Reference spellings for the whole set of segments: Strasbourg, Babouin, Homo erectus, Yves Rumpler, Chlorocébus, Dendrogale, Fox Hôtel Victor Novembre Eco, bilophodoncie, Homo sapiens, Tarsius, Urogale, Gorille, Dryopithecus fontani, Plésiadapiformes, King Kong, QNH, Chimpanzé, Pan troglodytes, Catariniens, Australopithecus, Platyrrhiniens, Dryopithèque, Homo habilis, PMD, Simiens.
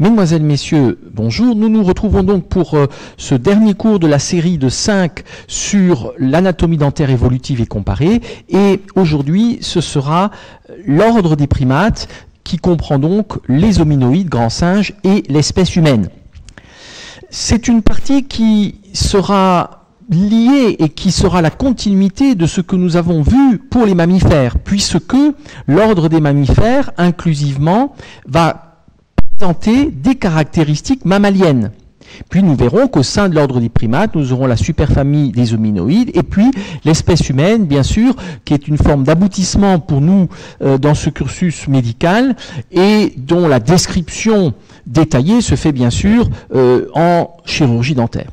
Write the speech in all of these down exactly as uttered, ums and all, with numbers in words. Mesdemoiselles, messieurs, bonjour. Nous nous retrouvons donc pour euh, ce dernier cours de la série de cinq sur l'anatomie dentaire évolutive et comparée. Et aujourd'hui, ce sera l'ordre des primates qui comprend donc les hominoïdes, grands singes et l'espèce humaine. C'est une partie qui sera liée et qui sera la continuité de ce que nous avons vu pour les mammifères, puisque l'ordre des mammifères, inclusivement, va des caractéristiques mammaliennes. Puis nous verrons qu'au sein de l'ordre des primates, nous aurons la superfamille des hominoïdes et puis l'espèce humaine, bien sûr, qui est une forme d'aboutissement pour nous euh, dans ce cursus médical et dont la description détaillée se fait bien sûr euh, en chirurgie dentaire.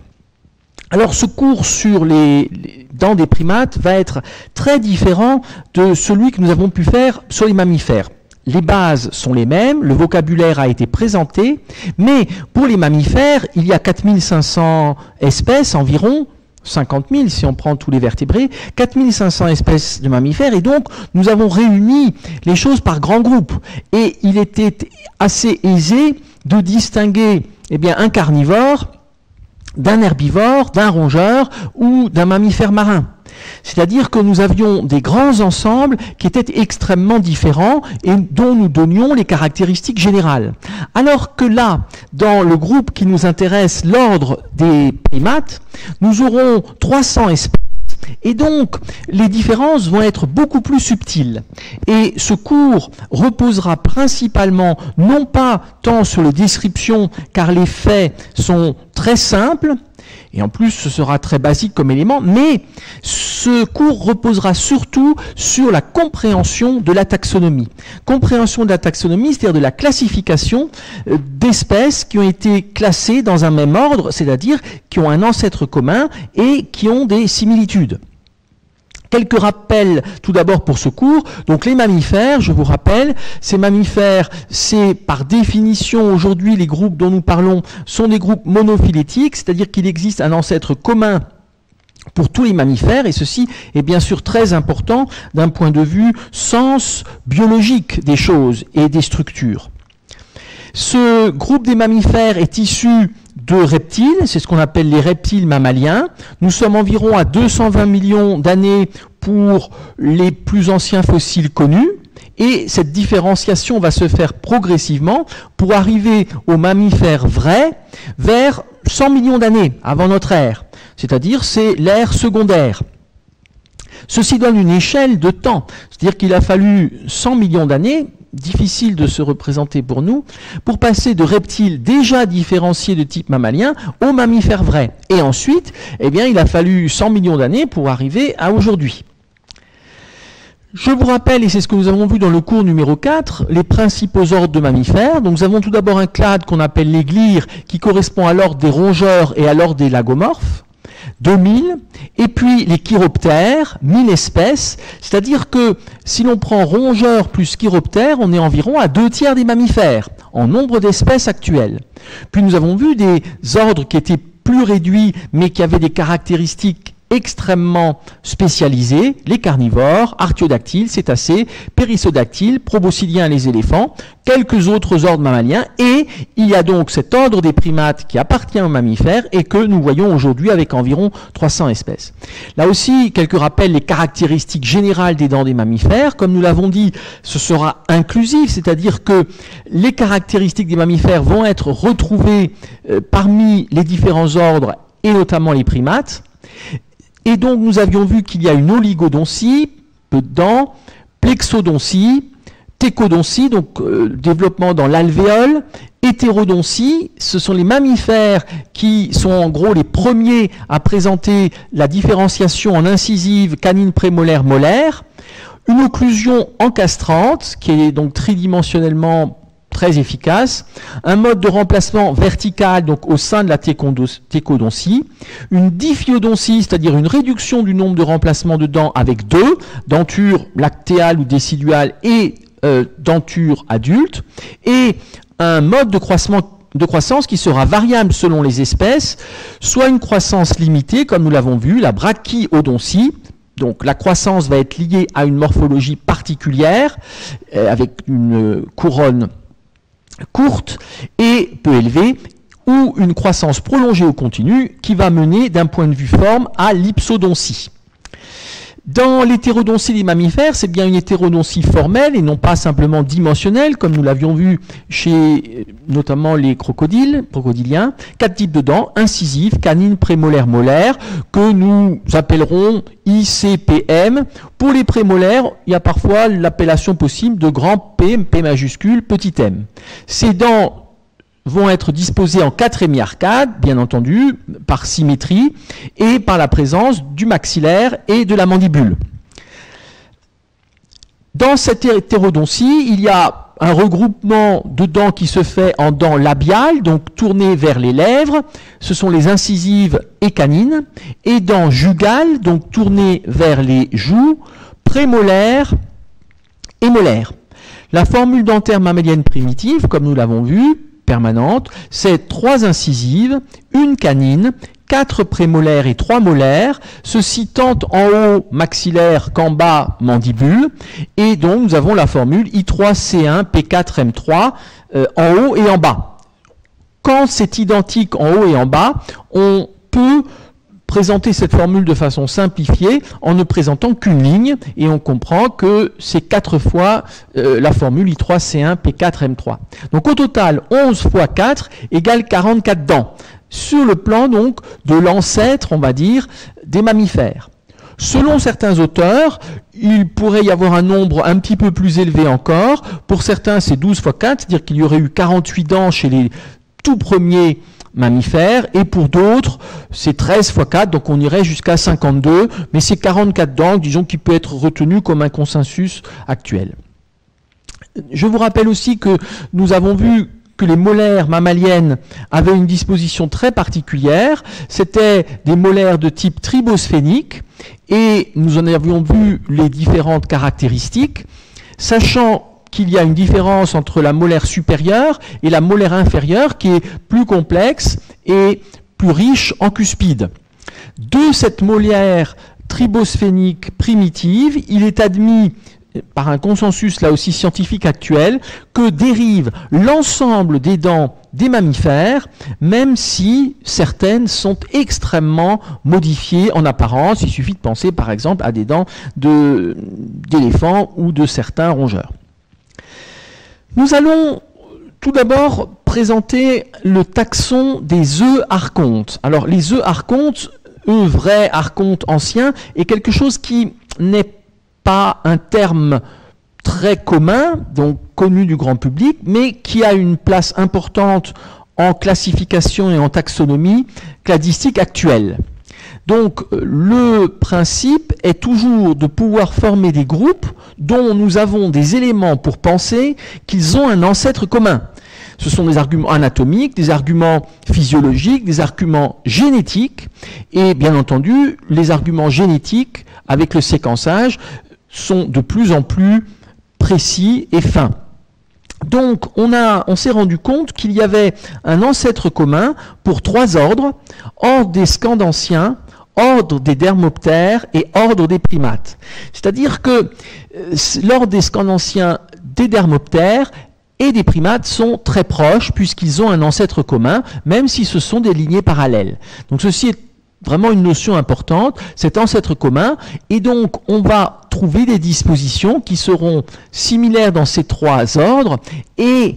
Alors ce cours sur les, les dents des primates va être très différent de celui que nous avons pu faire sur les mammifères. Les bases sont les mêmes, le vocabulaire a été présenté, mais pour les mammifères, il y a quatre mille cinq cents espèces environ, cinquante mille si on prend tous les vertébrés, quatre mille cinq cents espèces de mammifères, et donc nous avons réuni les choses par grands groupes. Et il était assez aisé de distinguer eh bien, un carnivore d'un herbivore, d'un rongeur ou d'un mammifère marin. C'est-à-dire que nous avions des grands ensembles qui étaient extrêmement différents et dont nous donnions les caractéristiques générales. Alors que là, dans le groupe qui nous intéresse, l'ordre des primates, nous aurons trois cents espèces. Et donc, les différences vont être beaucoup plus subtiles. Et ce cours reposera principalement, non pas tant sur les descriptions, car les faits sont très simples, et en plus ce sera très basique comme élément, mais ce cours reposera surtout sur la compréhension de la taxonomie. Compréhension de la taxonomie, c'est-à-dire de la classification d'espèces qui ont été classées dans un même ordre, c'est-à-dire qui ont un ancêtre commun et qui ont des similitudes. Quelques rappels tout d'abord pour ce cours. Donc les mammifères, je vous rappelle, ces mammifères, c'est par définition aujourd'hui les groupes dont nous parlons sont des groupes monophylétiques, c'est-à-dire qu'il existe un ancêtre commun pour tous les mammifères, et ceci est bien sûr très important d'un point de vue sens biologique des choses et des structures. Ce groupe des mammifères est issu de reptiles, c'est ce qu'on appelle les reptiles mammaliens. Nous sommes environ à deux cent vingt millions d'années pour les plus anciens fossiles connus, et cette différenciation va se faire progressivement pour arriver aux mammifères vrais vers cent millions d'années avant notre ère, c'est-à-dire c'est l'ère secondaire. Ceci donne une échelle de temps, c'est-à-dire qu'il a fallu cent millions d'années, difficile de se représenter pour nous, pour passer de reptiles déjà différenciés de type mammalien aux mammifères vrais. Et ensuite, eh bien, il a fallu cent millions d'années pour arriver à aujourd'hui. Je vous rappelle, et c'est ce que nous avons vu dans le cours numéro quatre, les principaux ordres de mammifères. Donc, nous avons tout d'abord un clade qu'on appelle les glires, qui correspond à l'ordre des rongeurs et à l'ordre des lagomorphes, deux mille, et puis les chiroptères, mille espèces, c'est-à-dire que si l'on prend rongeurs plus chiroptères, on est environ à deux tiers des mammifères, en nombre d'espèces actuelles. Puis nous avons vu des ordres qui étaient plus réduits, mais qui avaient des caractéristiques extrêmement spécialisées, les carnivores, artiodactyles, cétacés, périssodactyles, proboscidiens, les éléphants, quelques autres ordres mammaliens, et il y a donc cet ordre des primates qui appartient aux mammifères et que nous voyons aujourd'hui avec environ trois cents espèces. Là aussi, quelques rappels, les caractéristiques générales des dents des mammifères. Comme nous l'avons dit, ce sera inclusif, c'est-à-dire que les caractéristiques des mammifères vont être retrouvées euh, parmi les différents ordres et notamment les primates. Et donc, nous avions vu qu'il y a une oligodoncie, peu de dents, plexodoncie, técodoncie, donc euh, développement dans l'alvéole, hétérodoncie. Ce sont les mammifères qui sont en gros les premiers à présenter la différenciation en incisive canine prémolaire molaire. Une occlusion encastrante, qui est donc tridimensionnellement très efficace, un mode de remplacement vertical donc au sein de la técodoncie, une diphyodoncie, c'est-à-dire une réduction du nombre de remplacements de dents avec deux, denture lactéale ou déciduale et euh, denture adulte, et un mode de croissement de croissance qui sera variable selon les espèces, soit une croissance limitée, comme nous l'avons vu, la brachyodoncie. Donc la croissance va être liée à une morphologie particulière, euh, avec une couronne courte et peu élevée, ou une croissance prolongée ou continue qui va mener d'un point de vue forme à l'hypsodoncie. Dans l'hétérodoncie des mammifères, c'est bien une hétérodoncie formelle et non pas simplement dimensionnelle, comme nous l'avions vu chez notamment les crocodiles, crocodiliens. Quatre types de dents, incisives, canines, prémolaires, molaires, que nous appellerons I C P M. Pour les prémolaires, il y a parfois l'appellation possible de grand P, P majuscule, petit m. Ces dents vont être disposés en quatre hémiarcades, bien entendu, par symétrie et par la présence du maxillaire et de la mandibule. Dans cette hétérodontie, il y a un regroupement de dents qui se fait en dents labiales, donc tournées vers les lèvres, ce sont les incisives et canines, et dents jugales, donc tournées vers les joues, prémolaires et molaires. La formule dentaire mammalienne primitive, comme nous l'avons vu, permanente, c'est trois incisives, une canine, quatre prémolaires et trois molaires, ceci tant en haut maxillaire qu'en bas mandibule, et donc nous avons la formule I trois C un P quatre M trois euh, en haut et en bas. Quand c'est identique en haut et en bas, on peut présenter cette formule de façon simplifiée en ne présentant qu'une ligne, et on comprend que c'est quatre fois euh, la formule I trois C un P quatre M trois. Donc au total, onze fois quatre égale quarante-quatre dents, sur le plan donc de l'ancêtre, on va dire, des mammifères. Selon certains auteurs, il pourrait y avoir un nombre un petit peu plus élevé encore. Pour certains, c'est douze fois quatre, c'est-à-dire qu'il y aurait eu quarante-huit dents chez les tout premiers mammifères, et pour d'autres c'est treize fois quatre, donc on irait jusqu'à cinquante-deux, mais c'est quarante-quatre dents, disons, qui peut être retenu comme un consensus actuel. Je vous rappelle aussi que nous avons vu que les molaires mammaliennes avaient une disposition très particulière, c'était des molaires de type tribophénique, et nous en avions vu les différentes caractéristiques, sachant qu'il y a une différence entre la molaire supérieure et la molaire inférieure qui est plus complexe et plus riche en cuspides. De cette molaire tribophénique primitive, il est admis par un consensus là aussi scientifique actuel que dérive l'ensemble des dents des mammifères, même si certaines sont extrêmement modifiées en apparence. Il suffit de penser par exemple à des dents d'éléphants ou de certains rongeurs. Nous allons tout d'abord présenter le taxon des Euarchontes. Alors les Euarchontes, eux vrais, archontes anciens, est quelque chose qui n'est pas un terme très commun, donc connu du grand public, mais qui a une place importante en classification et en taxonomie cladistique actuelle. Donc le principe est toujours de pouvoir former des groupes dont nous avons des éléments pour penser qu'ils ont un ancêtre commun. Ce sont des arguments anatomiques, des arguments physiologiques, des arguments génétiques, et bien entendu les arguments génétiques avec le séquençage sont de plus en plus précis et fins. Donc on, on s'est rendu compte qu'il y avait un ancêtre commun pour trois ordres, ordre des Scandentiens, ordre des Dermoptères et ordre des primates. C'est-à-dire que euh, l'ordre des Scandentiens, des Dermoptères et des primates sont très proches puisqu'ils ont un ancêtre commun, même si ce sont des lignées parallèles. Donc ceci est vraiment une notion importante, cet ancêtre commun, et donc on va trouver des dispositions qui seront similaires dans ces trois ordres, et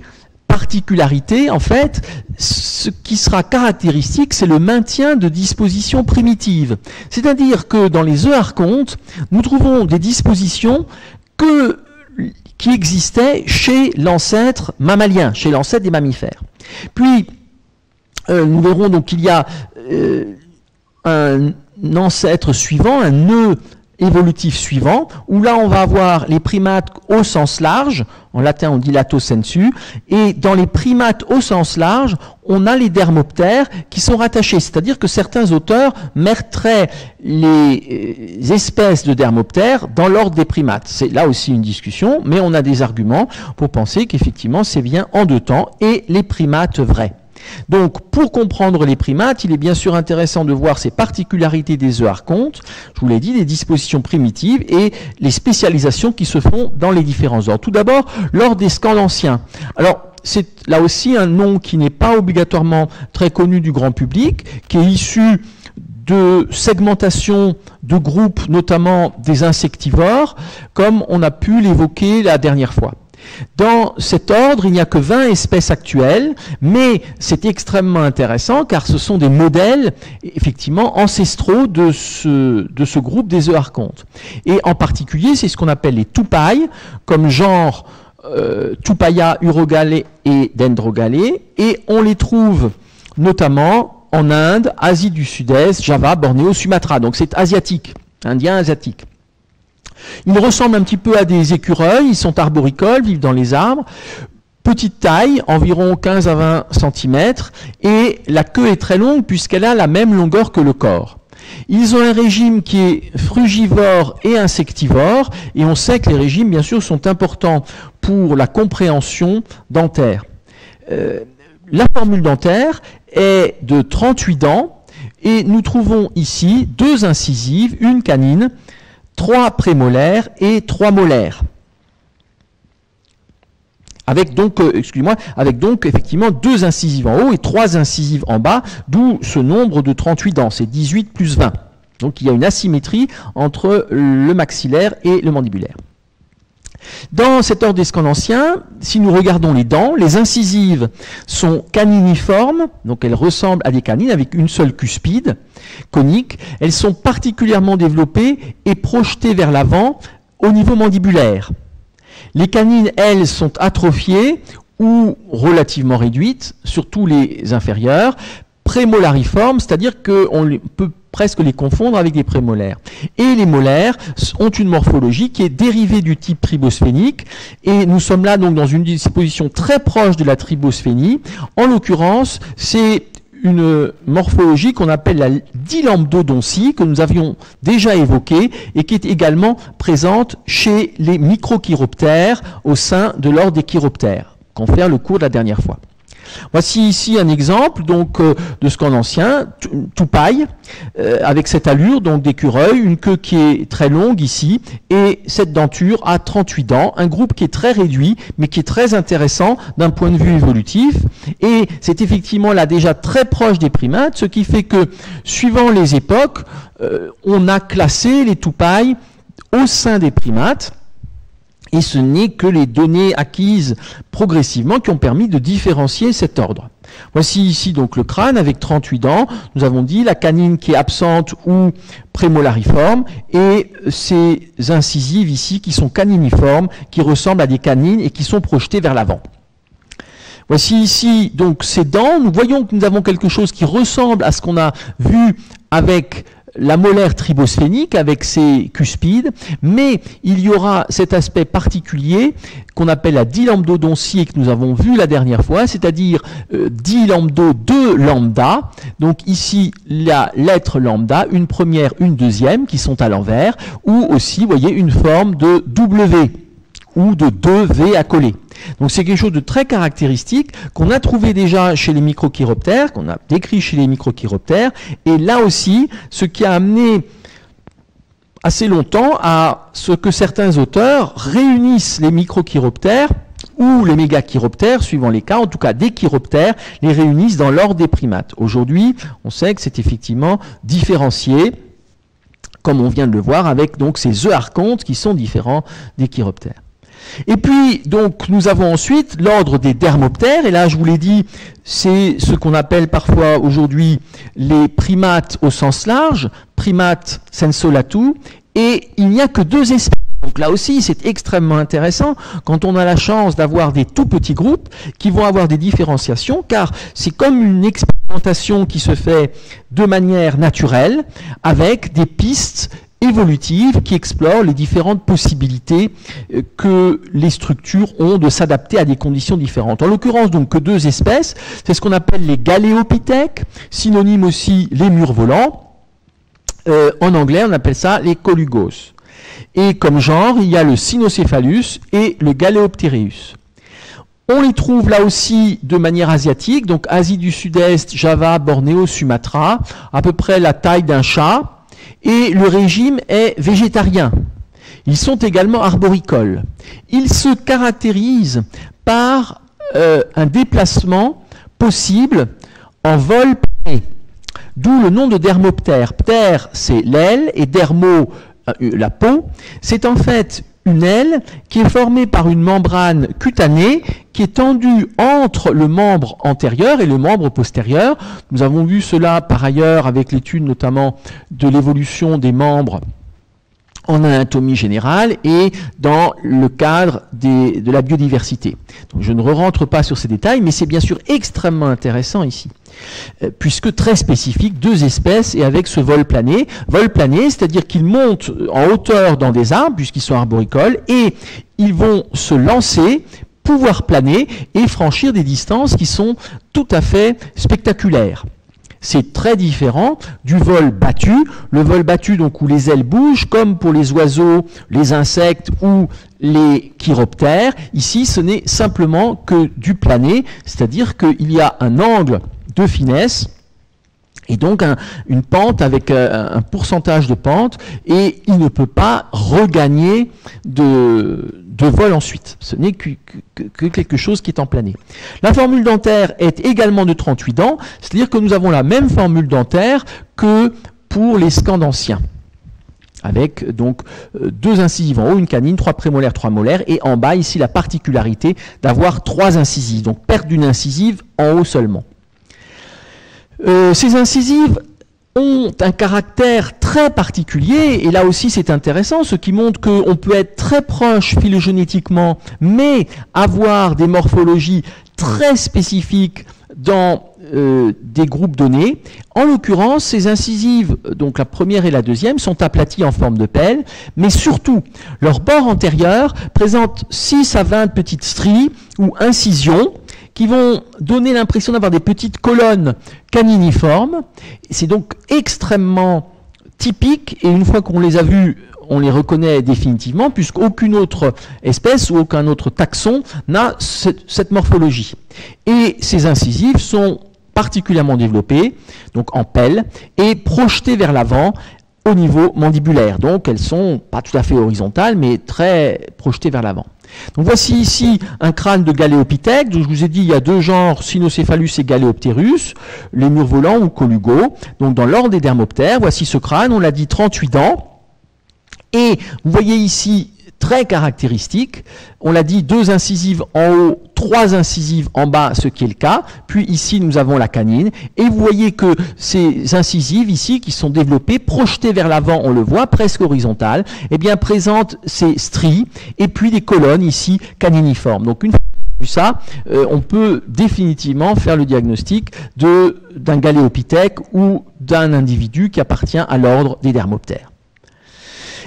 particularité, en fait, ce qui sera caractéristique, c'est le maintien de dispositions primitives. C'est-à-dire que dans les Euarchontes, nous trouvons des dispositions que, qui existaient chez l'ancêtre mammalien, chez l'ancêtre des mammifères. Puis, euh, nous verrons donc qu'il y a euh, un ancêtre suivant, un nœud évolutif suivant, où là on va avoir les primates au sens large, en latin on dit lato sensu, et dans les primates au sens large, on a les dermoptères qui sont rattachés, c'est-à-dire que certains auteurs mettraient les espèces de dermoptères dans l'ordre des primates. C'est là aussi une discussion, mais on a des arguments pour penser qu'effectivement c'est bien en deux temps, et les primates vrais. Donc, pour comprendre les primates, il est bien sûr intéressant de voir ces particularités des Euarchontes, je vous l'ai dit, les dispositions primitives et les spécialisations qui se font dans les différents ordres. Tout d'abord, l'ordre des Scandentiens. Alors, c'est là aussi un nom qui n'est pas obligatoirement très connu du grand public, qui est issu de segmentation de groupes, notamment des insectivores, comme on a pu l'évoquer la dernière fois. Dans cet ordre, il n'y a que vingt espèces actuelles, mais c'est extrêmement intéressant car ce sont des modèles effectivement ancestraux de ce, de ce groupe des Euarchontes. Et en particulier, c'est ce qu'on appelle les toupailles, comme genre euh, Toupaya urogale et dendrogale, et on les trouve notamment en Inde, Asie du Sud-Est, Java, Bornéo, Sumatra, donc c'est asiatique, indien asiatique. Ils ressemblent un petit peu à des écureuils, ils sont arboricoles, vivent dans les arbres, petite taille, environ quinze à vingt centimètres, et la queue est très longue puisqu'elle a la même longueur que le corps. Ils ont un régime qui est frugivore et insectivore, et on sait que les régimes, bien sûr, sont importants pour la compréhension dentaire. Euh, la formule dentaire est de trente-huit dents, et nous trouvons ici deux incisives, une canine, trois prémolaires et trois molaires. Avec donc, euh, excusez-moi, avec donc effectivement deux incisives en haut et trois incisives en bas, d'où ce nombre de trente-huit dents, c'est dix-huit plus vingt. Donc il y a une asymétrie entre le maxillaire et le mandibulaire. Dans cet ordre des Scandentiens, si nous regardons les dents, les incisives sont caniniformes, donc elles ressemblent à des canines avec une seule cuspide conique. Elles sont particulièrement développées et projetées vers l'avant au niveau mandibulaire. Les canines, elles, sont atrophiées ou relativement réduites, surtout les inférieures, prémolariformes, c'est-à-dire qu'on peut presque les confondre avec des prémolaires. Et les molaires ont une morphologie qui est dérivée du type tribossphénique, et nous sommes là donc dans une disposition très proche de la tribosphénie. En l'occurrence, c'est une morphologie qu'on appelle la dilambdodoncie, que nous avions déjà évoquée, et qui est également présente chez les microchiroptères au sein de l'ordre des chiroptères, qu'on fait le cours de la dernière fois. Voici ici un exemple donc, euh, de Scandentien, toupaille, euh, avec cette allure d'écureuil, une queue qui est très longue ici, et cette denture à trente-huit dents, un groupe qui est très réduit, mais qui est très intéressant d'un point de vue évolutif. Et c'est effectivement là déjà très proche des primates, ce qui fait que, suivant les époques, euh, on a classé les toupailles au sein des primates. Et ce n'est que les données acquises progressivement qui ont permis de différencier cet ordre. Voici ici donc le crâne avec trente-huit dents. Nous avons dit la canine qui est absente ou prémolariforme et ces incisives ici qui sont caniniformes, qui ressemblent à des canines et qui sont projetées vers l'avant. Voici ici donc ces dents. Nous voyons que nous avons quelque chose qui ressemble à ce qu'on a vu avec la molaire tribossphénique avec ses cuspides, mais il y aura cet aspect particulier qu'on appelle la dilambdodoncie et que nous avons vu la dernière fois, c'est-à-dire euh, dilambdo de lambda, donc ici la lettre lambda, une première, une deuxième, qui sont à l'envers, ou aussi, vous voyez, une forme de W ou de deux V accolés. Donc c'est quelque chose de très caractéristique qu'on a trouvé déjà chez les microchiroptères, qu'on a décrit chez les microchiroptères, et là aussi, ce qui a amené assez longtemps à ce que certains auteurs réunissent les microchiroptères ou les mégachiroptères, suivant les cas, en tout cas des chiroptères, les réunissent dans l'ordre des primates. Aujourd'hui, on sait que c'est effectivement différencié, comme on vient de le voir, avec donc ces euarchontes qui sont différents des chiroptères. Et puis, donc, nous avons ensuite l'ordre des dermoptères, et là, je vous l'ai dit, c'est ce qu'on appelle parfois aujourd'hui les primates au sens large, primates sensolatu, et il n'y a que deux espèces. Donc là aussi, c'est extrêmement intéressant quand on a la chance d'avoir des tout petits groupes qui vont avoir des différenciations, car c'est comme une expérimentation qui se fait de manière naturelle, avec des pistes évolutive qui explore les différentes possibilités que les structures ont de s'adapter à des conditions différentes. En l'occurrence, donc, que deux espèces, c'est ce qu'on appelle les galéopithèques, synonyme aussi les murs volants. Euh, en anglais, on appelle ça les colugos. Et comme genre, il y a le cynocéphalus et le galéoptéreus. On les trouve là aussi de manière asiatique, donc Asie du Sud-Est, Java, Bornéo, Sumatra, à peu près la taille d'un chat, et le régime est végétarien. Ils sont également arboricoles. Ils se caractérisent par euh, un déplacement possible en vol plané. D'où le nom de dermoptère. Ptère, c'est l'aile, et dermo, euh, la peau. C'est en fait une aile qui est formée par une membrane cutanée qui est tendue entre le membre antérieur et le membre postérieur. Nous avons vu cela par ailleurs avec l'étude notamment de l'évolution des membres en anatomie générale et dans le cadre des, de la biodiversité. Donc je ne re-rentre pas sur ces détails, mais c'est bien sûr extrêmement intéressant ici, puisque très spécifique, deux espèces et avec ce vol plané. Vol plané, c'est-à-dire qu'ils montent en hauteur dans des arbres, puisqu'ils sont arboricoles, et ils vont se lancer, pouvoir planer et franchir des distances qui sont tout à fait spectaculaires. C'est très différent du vol battu, le vol battu donc où les ailes bougent, comme pour les oiseaux, les insectes ou les chiroptères. Ici, ce n'est simplement que du plané, c'est-à-dire qu'il y a un angle de finesse et donc un, une pente avec un, un pourcentage de pente, et il ne peut pas regagner de, de vol ensuite. Ce n'est que, que, que quelque chose qui est en plané. La formule dentaire est également de trente-huit dents, c'est-à-dire que nous avons la même formule dentaire que pour les Scandentiens, avec donc deux incisives en haut, une canine, trois prémolaires, trois molaires, et en bas, ici, la particularité d'avoir trois incisives, donc perte d'une incisive en haut seulement. Euh, ces incisives ont un caractère très particulier, et là aussi c'est intéressant, ce qui montre qu'on peut être très proche phylogénétiquement, mais avoir des morphologies très spécifiques dans euh, des groupes donnés. En l'occurrence, ces incisives, donc la première et la deuxième, sont aplaties en forme de pelle, mais surtout, leur bord antérieur présente six à vingt petites stries ou incisions, qui vont donner l'impression d'avoir des petites colonnes caniniformes. C'est donc extrêmement typique, et une fois qu'on les a vues, on les reconnaît définitivement, puisqu'aucune autre espèce ou aucun autre taxon n'a ce, cette morphologie. Et ces incisives sont particulièrement développées, donc en pelle, et projetées vers l'avant au niveau mandibulaire. Donc elles sont pas tout à fait horizontales, mais très projetées vers l'avant. Donc voici ici un crâne de galéopithèque. Je vous ai dit, il y a deux genres, Cynocéphalus et Galéoptérus, les murs volants ou colugaux. Donc dans l'ordre des dermoptères, voici ce crâne, on l'a dit, trente-huit dents. Et vous voyez ici, très caractéristique, on l'a dit, deux incisives en haut, trois incisives en bas, ce qui est le cas. Puis ici, nous avons la canine. Et vous voyez que ces incisives ici, qui sont développées, projetées vers l'avant, on le voit, presque horizontales, eh bien, présentent ces stries et puis des colonnes ici caniniformes. Donc, une fois vu ça, euh, on peut définitivement faire le diagnostic de, d'un galéopithèque ou d'un individu qui appartient à l'ordre des dermoptères.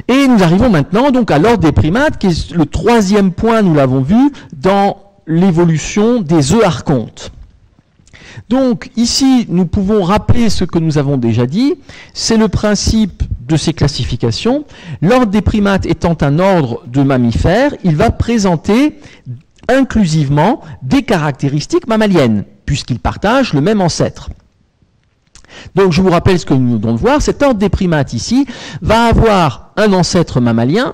Et nous arrivons maintenant donc à l'ordre des primates, qui est le troisième point, nous l'avons vu, dans l'évolution des Euarchontes. Donc ici, nous pouvons rappeler ce que nous avons déjà dit, c'est le principe de ces classifications. L'ordre des primates étant un ordre de mammifères, il va présenter inclusivement des caractéristiques mammaliennes, puisqu'ils partagent le même ancêtre. Donc je vous rappelle ce que nous venons de voir, cet ordre des primates ici va avoir un ancêtre mammalien,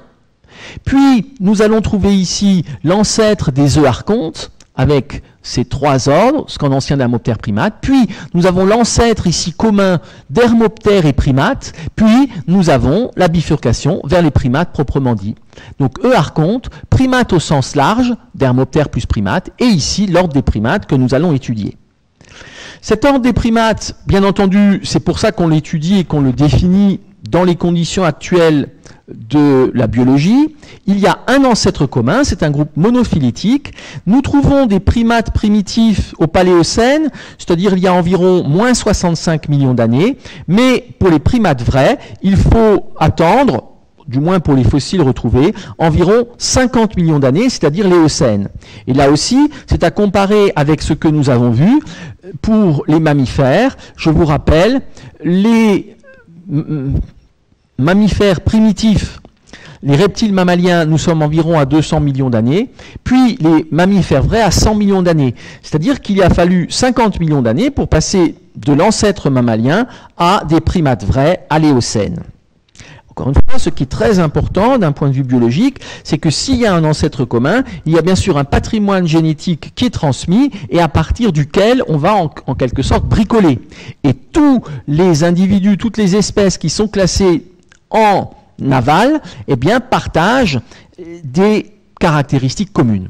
puis nous allons trouver ici l'ancêtre des Euarchontes avec ces trois ordres, Scandentiens, Dermoptères, Primates, puis nous avons l'ancêtre ici commun Dermoptères et Primates, puis nous avons la bifurcation vers les Primates proprement dit. Donc Euarchontes, Primates au sens large, Dermoptères plus Primates, et ici l'ordre des Primates que nous allons étudier. Cet ordre des primates, bien entendu, c'est pour ça qu'on l'étudie et qu'on le définit dans les conditions actuelles de la biologie. Il y a un ancêtre commun, c'est un groupe monophylétique. Nous trouvons des primates primitifs au Paléocène, c'est-à-dire il y a environ moins soixante-cinq millions d'années. Mais pour les primates vrais, il faut attendre, du moins pour les fossiles retrouvés, environ cinquante millions d'années, c'est-à-dire l'Éocène. Et là aussi, c'est à comparer avec ce que nous avons vu pour les mammifères. Je vous rappelle, les mammifères primitifs, les reptiles mammaliens, nous sommes environ à deux cents millions d'années, puis les mammifères vrais à cent millions d'années. C'est-à-dire qu'il a fallu cinquante millions d'années pour passer de l'ancêtre mammalien à des primates vrais à l'Éocène. Encore une fois, ce qui est très important d'un point de vue biologique, c'est que s'il y a un ancêtre commun, il y a bien sûr un patrimoine génétique qui est transmis et à partir duquel on va en, en quelque sorte bricoler. Et tous les individus, toutes les espèces qui sont classées en aval, eh bien, partagent des caractéristiques communes.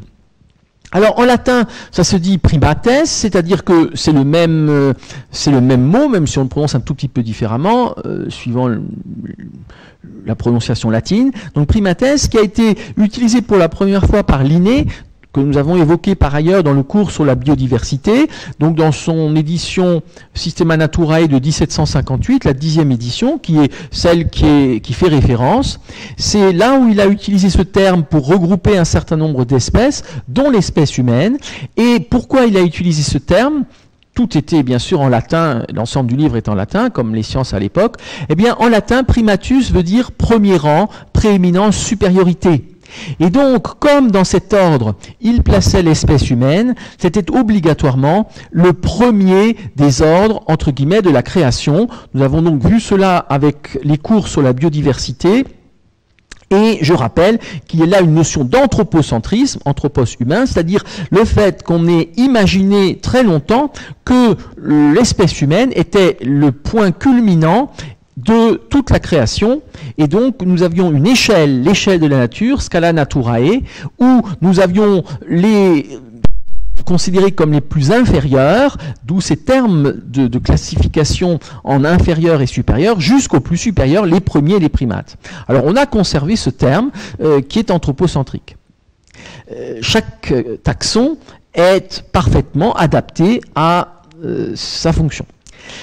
Alors en latin, ça se dit primates, c'est-à-dire que c'est le même, c'est le même mot, même si on le prononce un tout petit peu différemment, euh, suivant le, la prononciation latine. Donc primates, qui a été utilisé pour la première fois par Linné, que nous avons évoqué par ailleurs dans le cours sur la biodiversité, donc dans son édition Systema Naturae de mille sept cent cinquante-huit, la dixième édition, qui est celle qui, est, qui fait référence. C'est là où il a utilisé ce terme pour regrouper un certain nombre d'espèces, dont l'espèce humaine. Et pourquoi il a utilisé ce terme? Tout était bien sûr en latin, l'ensemble du livre est en latin, comme les sciences à l'époque. Eh bien, en latin, primatus veut dire premier rang, prééminence, supériorité. Et donc, comme dans cet ordre, il plaçait l'espèce humaine, c'était obligatoirement le premier des ordres, entre guillemets, de la création. Nous avons donc vu cela avec les cours sur la biodiversité. Et je rappelle qu'il y a là une notion d'anthropocentrisme, anthropos humain, c'est-à-dire le fait qu'on ait imaginé très longtemps que l'espèce humaine était le point culminant de toute la création, et donc nous avions une échelle, l'échelle de la nature, Scala Naturae, où nous avions les considérés comme les plus inférieurs, d'où ces termes de, de classification en inférieur et supérieur, jusqu'aux plus supérieurs, les premiers, les primates. Alors on a conservé ce terme euh, qui est anthropocentrique. Euh, chaque taxon est parfaitement adapté à euh, sa fonction.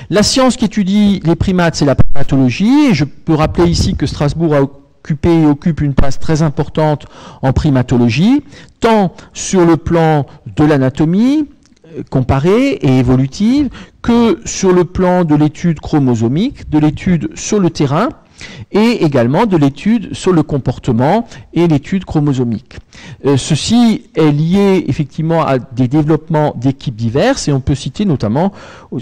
La science qui étudie les primates, c'est la primatologie, et je peux rappeler ici que Strasbourg a occupé et occupe une place très importante en primatologie, tant sur le plan de l'anatomie comparée et évolutive, que sur le plan de l'étude chromosomique, de l'étude sur le terrain, et également de l'étude sur le comportement et l'étude chromosomique. Euh, ceci est lié effectivement à des développements d'équipes diverses et on peut citer notamment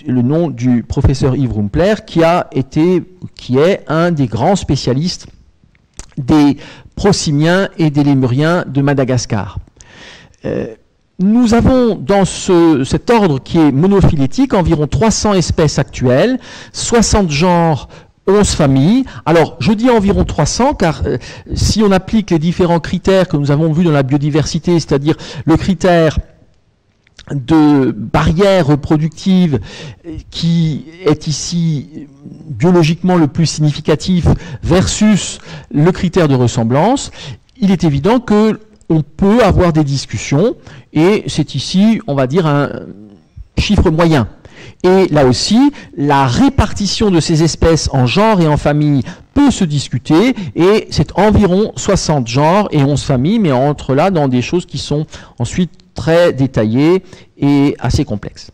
le nom du professeur Yves Rumpler qui a été, qui est un des grands spécialistes des Prosimiens et des Lémuriens de Madagascar. Euh, Nous avons dans ce, cet ordre qui est monophylétique environ trois cents espèces actuelles, soixante genres, onze familles. Alors, je dis environ trois cents, car euh, si on applique les différents critères que nous avons vus dans la biodiversité, c'est-à-dire le critère de barrière reproductive qui est ici biologiquement le plus significatif versus le critère de ressemblance, il est évident que on peut avoir des discussions, et c'est ici, on va dire, un chiffre moyen. Et là aussi, la répartition de ces espèces en genre et en famille peut se discuter, et c'est environ soixante genres et onze familles, mais on entre là dans des choses qui sont ensuite très détaillées et assez complexes.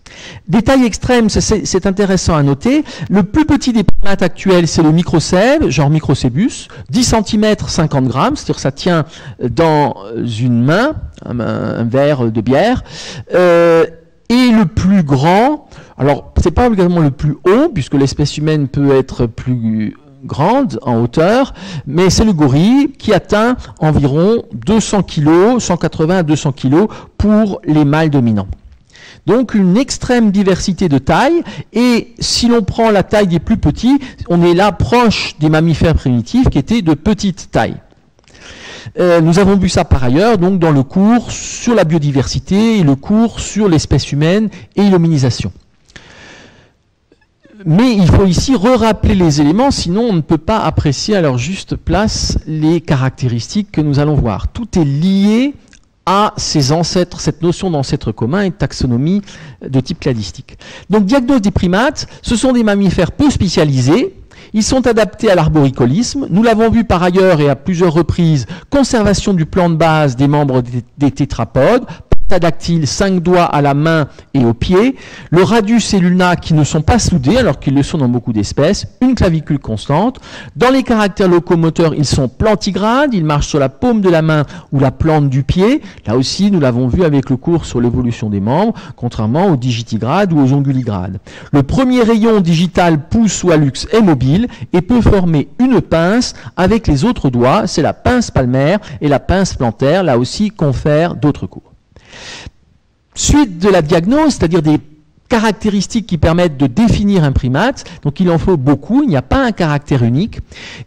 Détail extrême, c'est intéressant à noter, le plus petit des primates actuels, c'est le microcèbe, genre Microcebus, dix centimètres, cinquante grammes, c'est-à-dire que ça tient dans une main, un, un verre de bière, euh, et le plus grand, alors c'est pas également le plus haut, puisque l'espèce humaine peut être plus grande en hauteur, mais c'est le gorille qui atteint environ deux cents kilos, cent quatre-vingts à deux cents kilos pour les mâles dominants. Donc une extrême diversité de taille, et si l'on prend la taille des plus petits, on est là proche des mammifères primitifs qui étaient de petite taille. Euh, nous avons vu ça par ailleurs donc dans le cours sur la biodiversité et le cours sur l'espèce humaine et l'hominisation. Mais il faut ici re-rappeler les éléments, sinon on ne peut pas apprécier à leur juste place les caractéristiques que nous allons voir. Tout est lié à ces ancêtres, cette notion d'ancêtre commun et de taxonomie de type cladistique. Donc diagnose des primates, ce sont des mammifères peu spécialisés. Ils sont adaptés à l'arboricolisme. Nous l'avons vu par ailleurs et à plusieurs reprises, conservation du plan de base des membres des tétrapodes, pentadactyle, cinq doigts à la main et aux pieds, le radius et l'ulna qui ne sont pas soudés alors qu'ils le sont dans beaucoup d'espèces, une clavicule constante. Dans les caractères locomoteurs, ils sont plantigrades, ils marchent sur la paume de la main ou la plante du pied. Là aussi, nous l'avons vu avec le cours sur l'évolution des membres, contrairement aux digitigrades ou aux onguligrades. Le premier rayon digital, pouce ou hallux, est mobile et peut former une pince avec les autres doigts. C'est la pince palmaire et la pince plantaire, là aussi confère d'autres cours. Suite de la diagnose, c'est-à-dire des caractéristiques qui permettent de définir un primate, donc il en faut beaucoup, il n'y a pas un caractère unique.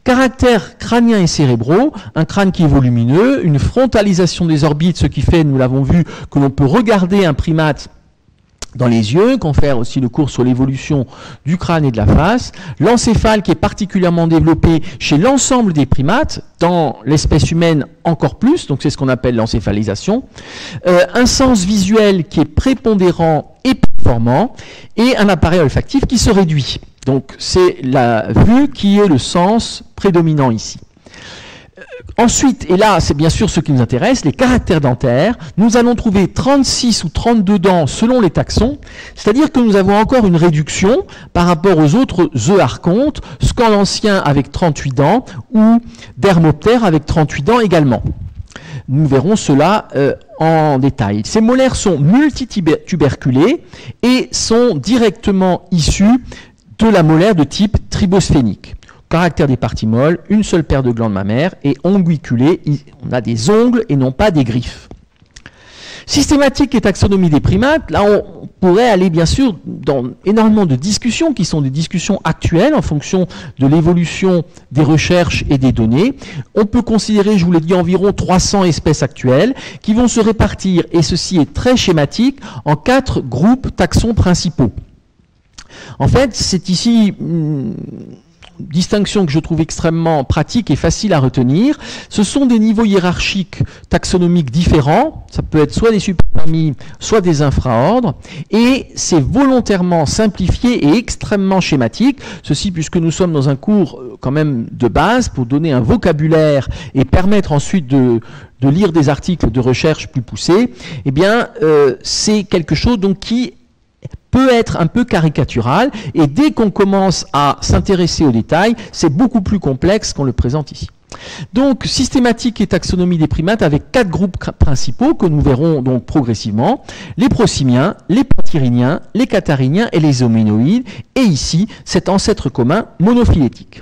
Caractères crâniens et cérébraux, un crâne qui est volumineux, une frontalisation des orbites, ce qui fait, nous l'avons vu, que l'on peut regarder un primate dans les yeux, qu'on fait aussi le cours sur l'évolution du crâne et de la face. L'encéphale qui est particulièrement développé chez l'ensemble des primates, dans l'espèce humaine encore plus, donc c'est ce qu'on appelle l'encéphalisation. Euh, un sens visuel qui est prépondérant et performant, et un appareil olfactif qui se réduit. Donc c'est la vue qui est le sens prédominant ici. Ensuite, et là c'est bien sûr ce qui nous intéresse, les caractères dentaires, nous allons trouver trente-six ou trente-deux dents selon les taxons, c'est-à-dire que nous avons encore une réduction par rapport aux autres euarchontes, scandentiens avec trente-huit dents ou dermoptères avec trente-huit dents également. Nous verrons cela euh, en détail. Ces molaires sont multituberculés et sont directement issus de la molaire de type tribophénique. Caractère des parties molles, une seule paire de glandes mammaires et onguiculées, on a des ongles et non pas des griffes. Systématique et taxonomie des primates, là on pourrait aller bien sûr dans énormément de discussions qui sont des discussions actuelles en fonction de l'évolution des recherches et des données. On peut considérer, je vous l'ai dit, environ trois cents espèces actuelles qui vont se répartir, et ceci est très schématique, en quatre groupes taxons principaux. En fait, c'est ici... Hum, distinction que je trouve extrêmement pratique et facile à retenir. Ce sont des niveaux hiérarchiques taxonomiques différents, ça peut être soit des superfamilles, soit des infraordres, et c'est volontairement simplifié et extrêmement schématique, ceci puisque nous sommes dans un cours quand même de base pour donner un vocabulaire et permettre ensuite de, de lire des articles de recherche plus poussés. Eh bien, euh, c'est quelque chose donc qui peut être un peu caricatural, et dès qu'on commence à s'intéresser aux détails, c'est beaucoup plus complexe qu'on le présente ici. Donc, systématique et taxonomie des primates avec quatre groupes principaux que nous verrons donc progressivement, les prosimiens, les platyrrhiniens, les catarrhiniens et les hominoïdes, et ici, cet ancêtre commun monophylétique.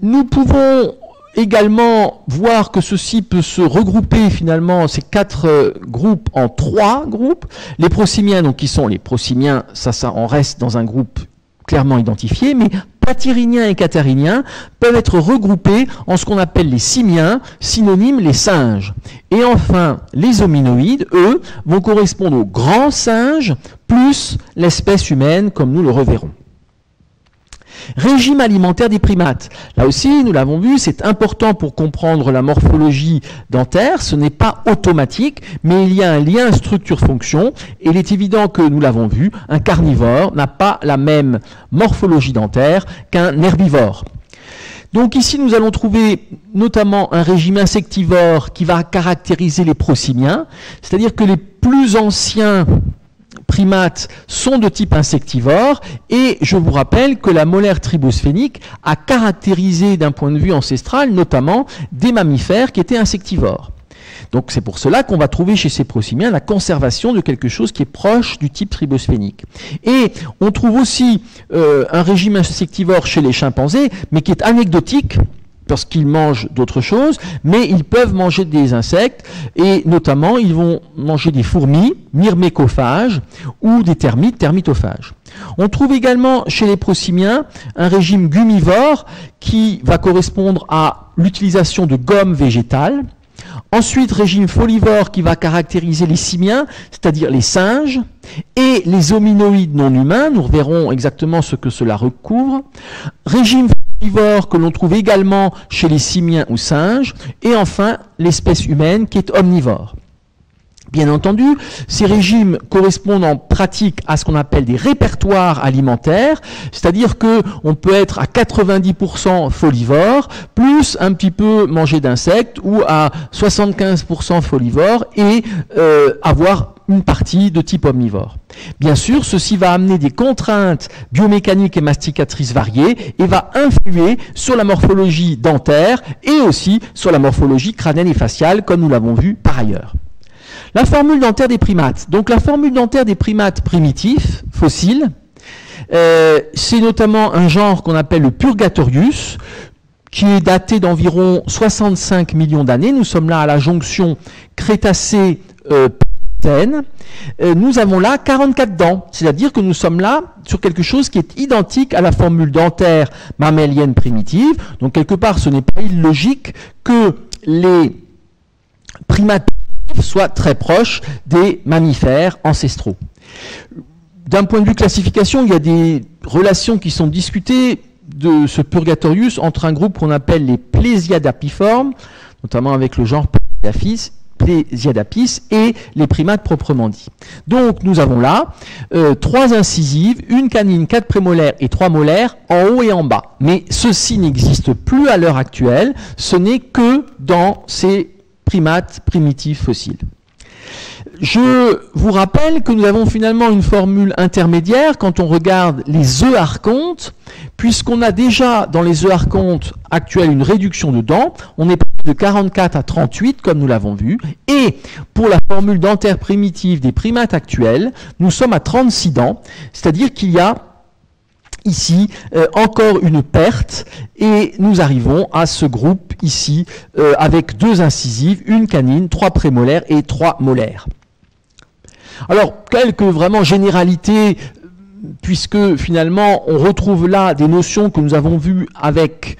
Nous pouvons également voir que ceci peut se regrouper finalement, ces quatre euh, groupes en trois groupes. Les prosimiens, donc qui sont les prosimiens, ça, ça on reste dans un groupe clairement identifié, mais platyrrhiniens et catarrhiniens peuvent être regroupés en ce qu'on appelle les simiens, synonyme les singes. Et enfin, les hominoïdes, eux, vont correspondre aux grands singes plus l'espèce humaine comme nous le reverrons. Régime alimentaire des primates. Là aussi, nous l'avons vu, c'est important pour comprendre la morphologie dentaire. Ce n'est pas automatique, mais il y a un lien structure-fonction. Et il est évident que, nous l'avons vu, un carnivore n'a pas la même morphologie dentaire qu'un herbivore. Donc ici, nous allons trouver notamment un régime insectivore qui va caractériser les prosimiens, c'est-à-dire que les plus anciens primates sont de type insectivore, et je vous rappelle que la molaire tribophénique a caractérisé d'un point de vue ancestral notamment des mammifères qui étaient insectivores. Donc c'est pour cela qu'on va trouver chez ces prosimiens la conservation de quelque chose qui est proche du type tribophénique. Et on trouve aussi euh, un régime insectivore chez les chimpanzés, mais qui est anecdotique, parce qu'ils mangent d'autres choses, mais ils peuvent manger des insectes, et notamment ils vont manger des fourmis, myrmécophages, ou des termites, termitophages. On trouve également chez les prosimiens un régime gumivore qui va correspondre à l'utilisation de gomme végétale. Ensuite, régime folivore qui va caractériser les simiens, c'est-à-dire les singes, et les hominoïdes non humains, nous reverrons exactement ce que cela recouvre. Régime que l'on trouve également chez les simiens ou singes, et enfin l'espèce humaine qui est omnivore. Bien entendu, ces régimes correspondent en pratique à ce qu'on appelle des répertoires alimentaires, c'est-à-dire que on peut être à quatre-vingt-dix pour cent folivore, plus un petit peu manger d'insectes, ou à soixante-quinze pour cent folivore, et euh, avoir une partie de type omnivore. Bien sûr, ceci va amener des contraintes biomécaniques et masticatrices variées et va influer sur la morphologie dentaire et aussi sur la morphologie crânienne et faciale, comme nous l'avons vu par ailleurs. La formule dentaire des primates. Donc la formule dentaire des primates primitifs, fossiles, euh, c'est notamment un genre qu'on appelle le Purgatorius, qui est daté d'environ soixante-cinq millions d'années. Nous sommes là à la jonction Crétacé-Pléistocène. Euh, nous avons là quarante-quatre dents, c'est-à-dire que nous sommes là sur quelque chose qui est identique à la formule dentaire mammélienne primitive. Donc quelque part, ce n'est pas illogique que les primates soit très proche des mammifères ancestraux. D'un point de vue classification, il y a des relations qui sont discutées de ce Purgatorius entre un groupe qu'on appelle les Plésiadapiformes, notamment avec le genre Plésiadaphis, Plésiadapis, et les primates proprement dits. Donc nous avons là euh, trois incisives, une canine, quatre prémolaires et trois molaires en haut et en bas. Mais ceci n'existe plus à l'heure actuelle, ce n'est que dans ces primates primitifs fossiles. Je vous rappelle que nous avons finalement une formule intermédiaire quand on regarde les Euarchontes, puisqu'on a déjà dans les Euarchontes actuels une réduction de dents, on est passé de quarante-quatre à trente-huit comme nous l'avons vu, et pour la formule dentaire primitive des primates actuels, nous sommes à trente-six dents, c'est-à-dire qu'il y a ici, euh, encore une perte, et nous arrivons à ce groupe ici, euh, avec deux incisives, une canine, trois prémolaires et trois molaires. Alors, quelques vraiment généralités, puisque finalement, on retrouve là des notions que nous avons vues avec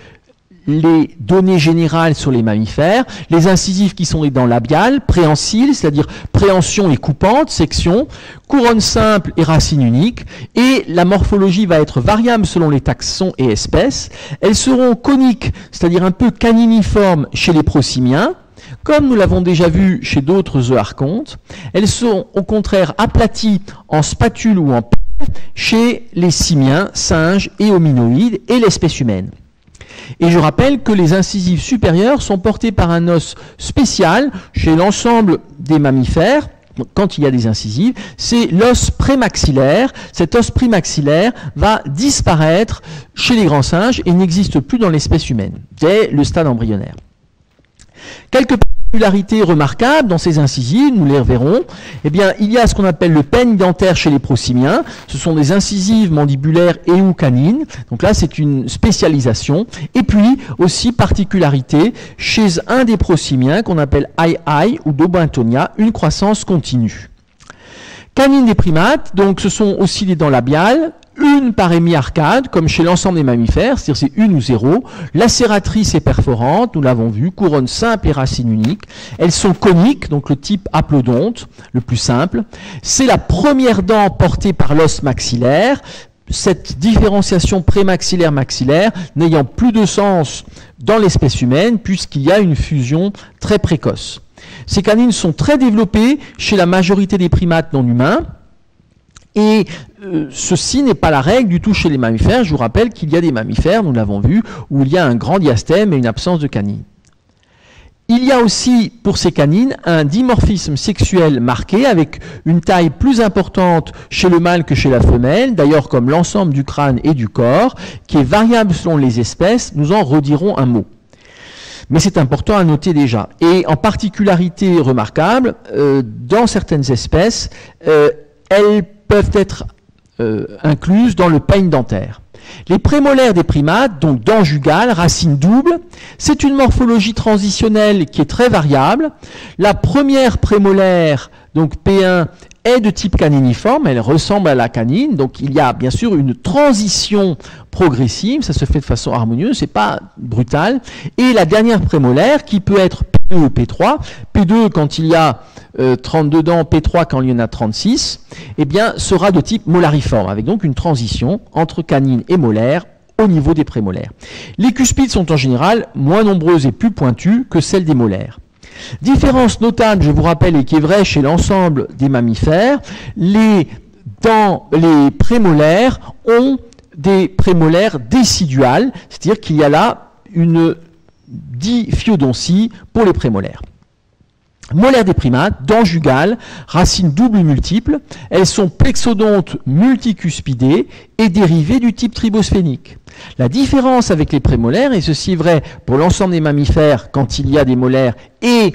les données générales sur les mammifères, les incisives qui sont les dents labiales, préhensiles, c'est-à-dire préhension et coupante, section, couronne simple et racine unique, et la morphologie va être variable selon les taxons et espèces. Elles seront coniques, c'est-à-dire un peu caniniformes chez les prosimiens, comme nous l'avons déjà vu chez d'autres euarchontes. Elles sont au contraire aplaties en spatule ou en pelle chez les simiens, singes et hominoïdes et l'espèce humaine. Et je rappelle que les incisives supérieures sont portées par un os spécial chez l'ensemble des mammifères, quand il y a des incisives, c'est l'os prémaxillaire. Cet os prémaxillaire va disparaître chez les grands singes et n'existe plus dans l'espèce humaine, dès le stade embryonnaire. Quelques particularités remarquables dans ces incisives, nous les reverrons. Eh bien, il y a ce qu'on appelle le peigne dentaire chez les prosimiens. Ce sont des incisives mandibulaires et ou canines. Donc là, c'est une spécialisation. Et puis, aussi, particularité, chez un des prosimiens, qu'on appelle aïe-aïe ou Dobintonia, une croissance continue. Canines des primates, donc ce sont aussi les dents labiales, une par hémiarcade, comme chez l'ensemble des mammifères, c'est-à-dire c'est une ou zéro, lacératrice et perforante, nous l'avons vu, couronne simple et racine unique, elles sont coniques, donc le type haplodonte, le plus simple, c'est la première dent portée par l'os maxillaire, cette différenciation prémaxillaire-maxillaire n'ayant plus de sens dans l'espèce humaine, puisqu'il y a une fusion très précoce. Ces canines sont très développées chez la majorité des primates non humains, et euh, ceci n'est pas la règle du tout chez les mammifères. Je vous rappelle qu'il y a des mammifères, nous l'avons vu, où il y a un grand diastème et une absence de canines. Il y a aussi, pour ces canines, un dimorphisme sexuel marqué, avec une taille plus importante chez le mâle que chez la femelle, d'ailleurs comme l'ensemble du crâne et du corps, qui est variable selon les espèces, nous en redirons un mot. Mais c'est important à noter déjà. Et en particularité remarquable, euh, dans certaines espèces, euh, elles peuvent être euh, incluses dans le peigne dentaire. Les prémolaires des primates, donc dents jugales, racines doubles, c'est une morphologie transitionnelle qui est très variable. La première prémolaire, donc P un, est de type caniniforme, elle ressemble à la canine, donc il y a bien sûr une transition progressive, ça se fait de façon harmonieuse, c'est pas brutal. Et la dernière prémolaire, qui peut être P deux ou P trois, P deux quand il y a euh, trente-deux dents, P trois quand il y en a trente-six, eh bien sera de type molariforme, avec donc une transition entre canine et molaire au niveau des prémolaires. Les cuspides sont en général moins nombreuses et plus pointues que celles des molaires. Différence notable, je vous rappelle, et qui est vraie chez l'ensemble des mammifères, les dents, les prémolaires ont des prémolaires déciduales, c'est-à-dire qu'il y a là une diphyodoncie pour les prémolaires. Molaires des primates, dents jugales, racines doubles multiples, elles sont plexodontes multicuspidées et dérivées du type tribossphénique. La différence avec les prémolaires, et ceci est vrai pour l'ensemble des mammifères quand il y a des molaires et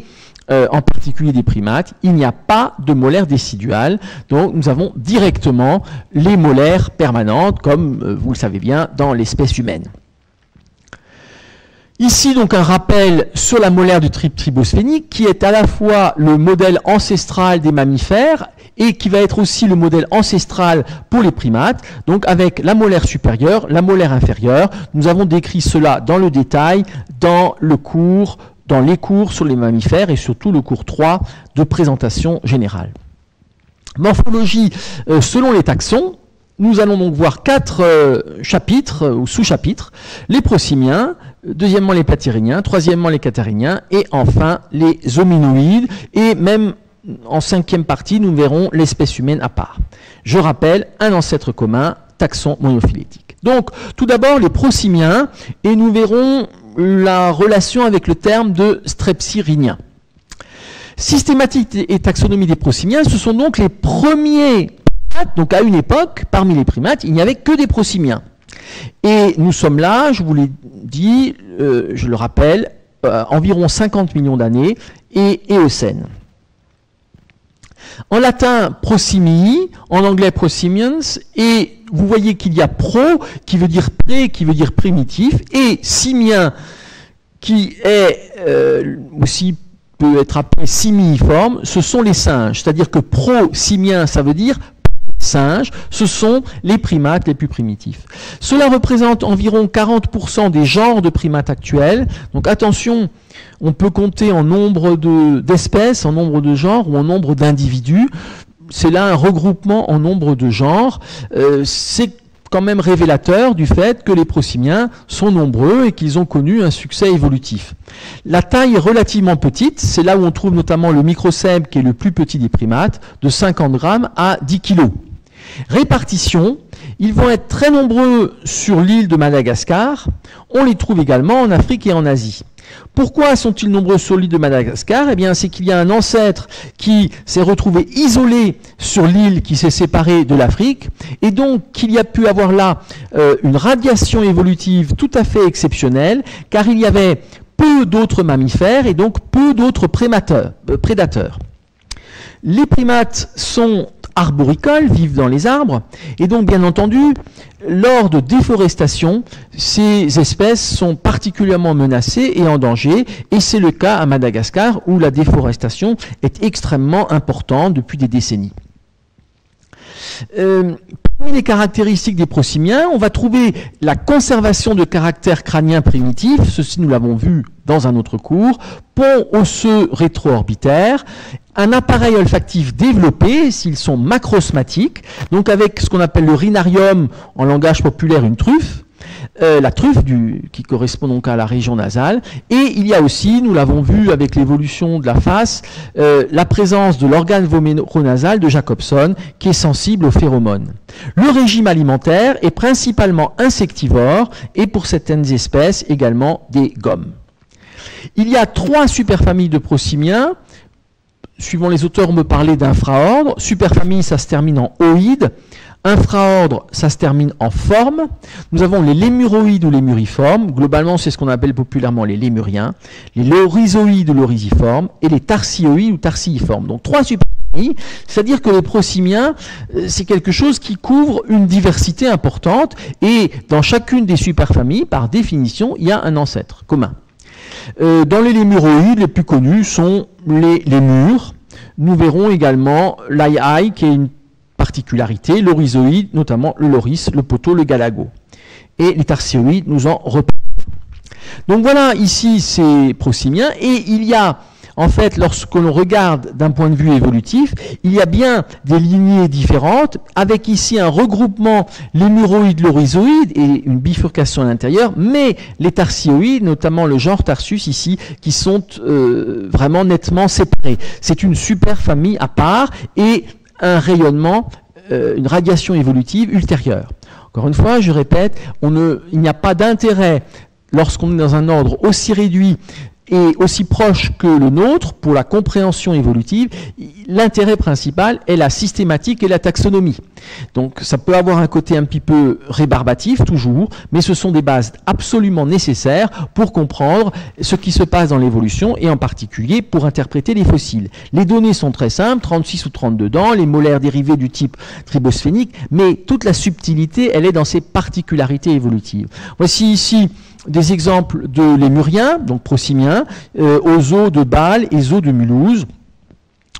euh, en particulier des primates, il n'y a pas de molaires déciduales, donc nous avons directement les molaires permanentes, comme euh, vous le savez bien, dans l'espèce humaine. Ici, donc, un rappel sur la molaire du type tribossphénique qui est à la fois le modèle ancestral des mammifères et qui va être aussi le modèle ancestral pour les primates. Donc, avec la molaire supérieure, la molaire inférieure, nous avons décrit cela dans le détail dans le cours, dans les cours sur les mammifères et surtout le cours trois de présentation générale. Morphologie euh, selon les taxons. Nous allons donc voir quatre euh, chapitres euh, ou sous-chapitres, les prosimiens, deuxièmement les platyrrhiniens, troisièmement les catarrhiniens et enfin les hominoïdes. Et même en cinquième partie, nous verrons l'espèce humaine à part. Je rappelle, un ancêtre commun, taxon monophylétique. Donc tout d'abord les prosimiens et nous verrons la relation avec le terme de strepsirrhinien. Systématique et taxonomie des prosimiens, ce sont donc les premiers. Donc à une époque, parmi les primates, il n'y avait que des prosimiens. Et nous sommes là, je vous l'ai dit, euh, je le rappelle, euh, environ cinquante millions d'années et Éocène. En latin, prosimii, en anglais prosimiens, et vous voyez qu'il y a pro, qui veut dire pré, qui veut dire primitif, et simien, qui est euh, aussi peut être appelé simiiforme, ce sont les singes. C'est-à-dire que pro-simien, ça veut dire singes, ce sont les primates les plus primitifs. Cela représente environ quarante pour cent des genres de primates actuels. Donc attention, on peut compter en nombre d'espèces, en nombre de genres ou en nombre d'individus. C'est là un regroupement en nombre de genres. Euh, C'est quand même révélateur du fait que les prosimiens sont nombreux et qu'ils ont connu un succès évolutif. La taille est relativement petite, c'est là où on trouve notamment le microcebus qui est le plus petit des primates, de cinquante grammes à dix kilos. Répartition, ils vont être très nombreux sur l'île de Madagascar, on les trouve également en Afrique et en Asie. Pourquoi sont-ils nombreux sur l'île de Madagascar? Eh bien, c'est qu'il y a un ancêtre qui s'est retrouvé isolé sur l'île qui s'est séparée de l'Afrique, et donc qu'il y a pu avoir là euh, une radiation évolutive tout à fait exceptionnelle, car il y avait peu d'autres mammifères et donc peu d'autres euh, prédateurs. Les primates sont arboricoles, vivent dans les arbres, et donc bien entendu, lors de déforestation, ces espèces sont particulièrement menacées et en danger, et c'est le cas à Madagascar où la déforestation est extrêmement importante depuis des décennies. Euh, parmi les caractéristiques des prosimiens, on va trouver la conservation de caractères crâniens primitifs, ceci nous l'avons vu dans un autre cours, pont osseux rétro-orbitaire, un appareil olfactif développé, s'ils sont macrosmatiques, donc avec ce qu'on appelle le rhinarium, en langage populaire une truffe, Euh, la truffe du, qui correspond donc à la région nasale, et il y a aussi, nous l'avons vu avec l'évolution de la face, euh, la présence de l'organe voméronasal de Jacobson qui est sensible aux phéromones. Le régime alimentaire est principalement insectivore et pour certaines espèces également des gommes. Il y a trois superfamilles de prosimiens. Suivant les auteurs, on me parlait d'infraordre. Superfamille, ça se termine en oïde. Infraordre, ça se termine en forme. Nous avons les lémuroïdes ou lémuriformes. Globalement, c'est ce qu'on appelle populairement les lémuriens. Les lorisoïdes ou lorisiformes. Et les tarsioïdes ou tarsiiformes. Donc, trois superfamilles. C'est-à-dire que les prosimiens, c'est quelque chose qui couvre une diversité importante. Et dans chacune des superfamilles, par définition, il y a un ancêtre commun. Euh, dans les lémuroïdes, les plus connus sont les lémures. Nous verrons également l'aïe-aïe, qui est une particularité, l'orizoïde, notamment le loris, le poteau, le galago. Et les tarsioïdes nous en reparlent. Donc voilà ici ces prosimiens, et il y a En fait, lorsque l'on regarde d'un point de vue évolutif, il y a bien des lignées différentes, avec ici un regroupement lémuroïdes-lorisoïdes et une bifurcation à l'intérieur, mais les tarsioïdes, notamment le genre Tarsius ici, qui sont euh, vraiment nettement séparés. C'est une super famille à part et un rayonnement, euh, une radiation évolutive ultérieure. Encore une fois, je répète, on ne, il n'y a pas d'intérêt, lorsqu'on est dans un ordre aussi réduit et aussi proche que le nôtre, pour la compréhension évolutive, l'intérêt principal est la systématique et la taxonomie. Donc ça peut avoir un côté un petit peu rébarbatif toujours, mais ce sont des bases absolument nécessaires pour comprendre ce qui se passe dans l'évolution et en particulier pour interpréter les fossiles. Les données sont très simples, trente-six ou trente-deux dents, les molaires dérivés du type tribossphénique, mais toute la subtilité, elle est dans ses particularités évolutives. Voici ici des exemples de Lémuriens, donc Prosimiens, euh, aux eaux de Bâle et eaux de Mulhouse.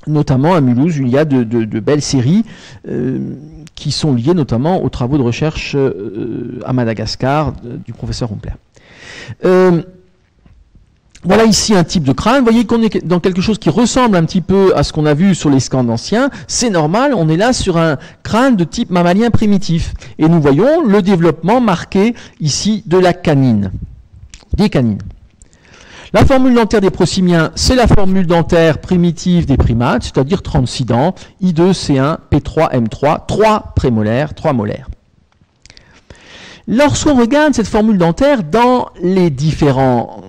Notamment à Mulhouse, il y a de, de, de belles séries euh, qui sont liées notamment aux travaux de recherche euh, à Madagascar de, du professeur Rumpler. Euh, Voilà ici un type de crâne. Vous voyez qu'on est dans quelque chose qui ressemble un petit peu à ce qu'on a vu sur les Scandentiens. C'est normal, on est là sur un crâne de type mammalien primitif. Et nous voyons le développement marqué ici de la canine, des canines. La formule dentaire des Prosimiens, c'est la formule dentaire primitive des primates, c'est-à-dire trente-six dents, I deux, C un, P trois, M trois, trois prémolaires, trois molaires. Lorsqu'on regarde cette formule dentaire dans les différents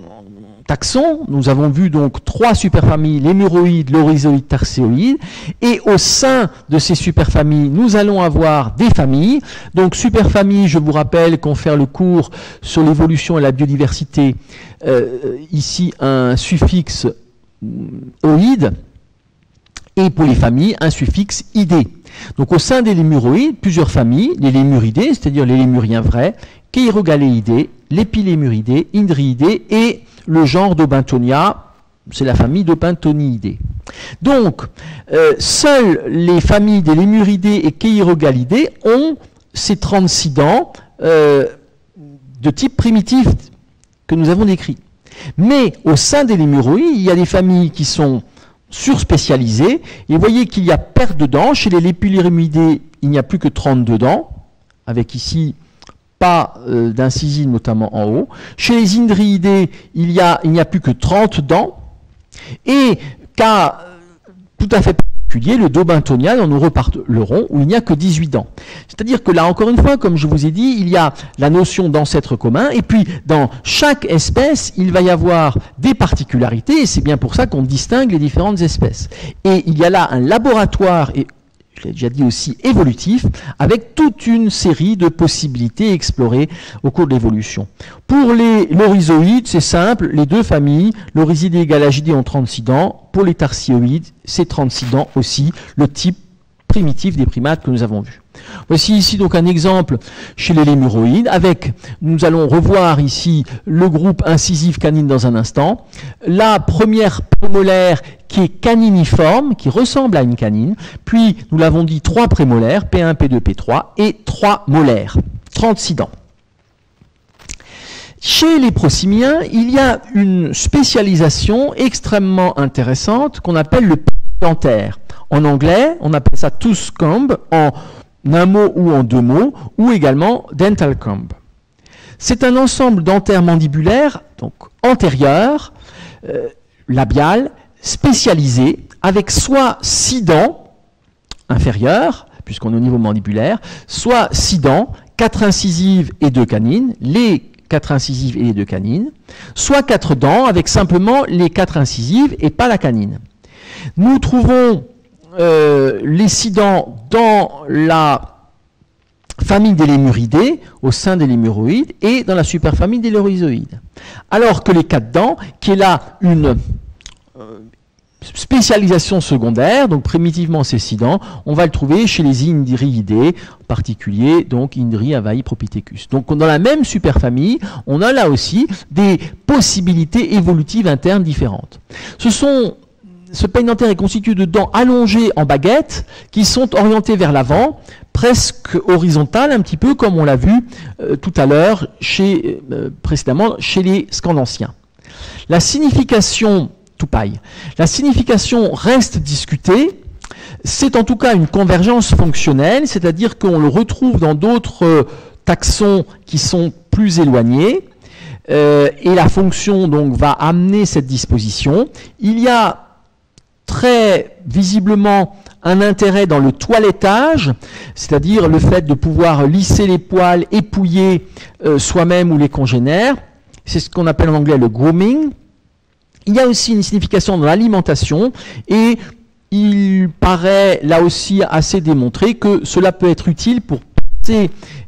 taxons, nous avons vu donc trois superfamilles, lémuroïdes, lorisoïdes, tarsioïdes, et au sein de ces superfamilles, nous allons avoir des familles. Donc superfamilles, je vous rappelle qu'on fait le cours sur l'évolution et la biodiversité, euh, ici un suffixe oïde, et pour les familles, un suffixe idé. Donc au sein des lémuroïdes, plusieurs familles, les lémuridés, c'est-à-dire les lémuriens vrais, cheirogaléidés, l'épilémuridés, indridés et le genre d'Obintonia, c'est la famille d'Obintoniidés. Donc, euh, seules les familles des Lémuridés et Cheirogalidés ont ces trente-six dents euh, de type primitif que nous avons décrit. Mais au sein des Lémuroïdes, il y a des familles qui sont surspécialisées. Et vous voyez qu'il y a perte de dents. Chez les Lépulémidés, il n'y a plus que trente-deux dents, avec ici pas euh, d'incisive notamment en haut. Chez les Indridés, il n'y a, a plus que trente dents. Et cas euh, tout à fait particulier, le Dobintonia, dont nous reparlerons, où il n'y a que dix-huit dents. C'est-à-dire que là, encore une fois, comme je vous ai dit, il y a la notion d'ancêtre commun, et puis dans chaque espèce, il va y avoir des particularités, et c'est bien pour ça qu'on distingue les différentes espèces. Et il y a là un laboratoire et je l'ai déjà dit aussi, évolutif, avec toute une série de possibilités explorées au cours de l'évolution. Pour les lorisoïdes, c'est simple, les deux familles, lorisidés et galagidés ont trente-six dents. Pour les tarsioïdes, c'est trente-six dents aussi, le type primitif des primates que nous avons vu. Voici ici donc un exemple chez les lémuroïdes, avec, nous allons revoir ici le groupe incisif canine dans un instant, la première prémolaire qui est caniniforme, qui ressemble à une canine, puis nous l'avons dit trois prémolaires, P un, P deux, P trois, et trois molaires, trente-six dents. Chez les prosimiens, il y a une spécialisation extrêmement intéressante qu'on appelle le dentaire. En anglais, on appelle ça tooth comb, en un mot ou en deux mots, ou également dental comb. C'est un ensemble dentaire mandibulaire, donc antérieur, euh, labial, spécialisé, avec soit six dents inférieures, puisqu'on est au niveau mandibulaire, soit six dents, quatre incisives et deux canines, les quatre incisives et les deux canines, soit quatre dents avec simplement les quatre incisives et pas la canine. Nous trouvons euh, les six dents dans la famille des lémuridés, au sein des lémuroïdes, et dans la superfamille des lorisoïdes. Alors que les quatre dents, qui est là une euh, spécialisation secondaire, donc primitivement ces six dents, on va le trouver chez les indriidés, en particulier donc Indri, Havaï, Propithecus. Donc dans la même superfamille, on a là aussi des possibilités évolutives internes différentes. Ce sont Ce peigne dentaire est constitué de dents allongées en baguette qui sont orientées vers l'avant, presque horizontales, un petit peu comme on l'a vu euh, tout à l'heure chez, euh, précédemment chez les Scandentiens. La signification tout paille. La signification reste discutée. C'est en tout cas une convergence fonctionnelle, c'est-à-dire qu'on le retrouve dans d'autres taxons qui sont plus éloignés. Euh, et la fonction donc va amener cette disposition. Il y a très visiblement un intérêt dans le toilettage, c'est-à-dire le fait de pouvoir lisser les poils, épouiller euh, soi-même ou les congénères. C'est ce qu'on appelle en anglais le grooming. Il y a aussi une signification dans l'alimentation et il paraît là aussi assez démontré que cela peut être utile pour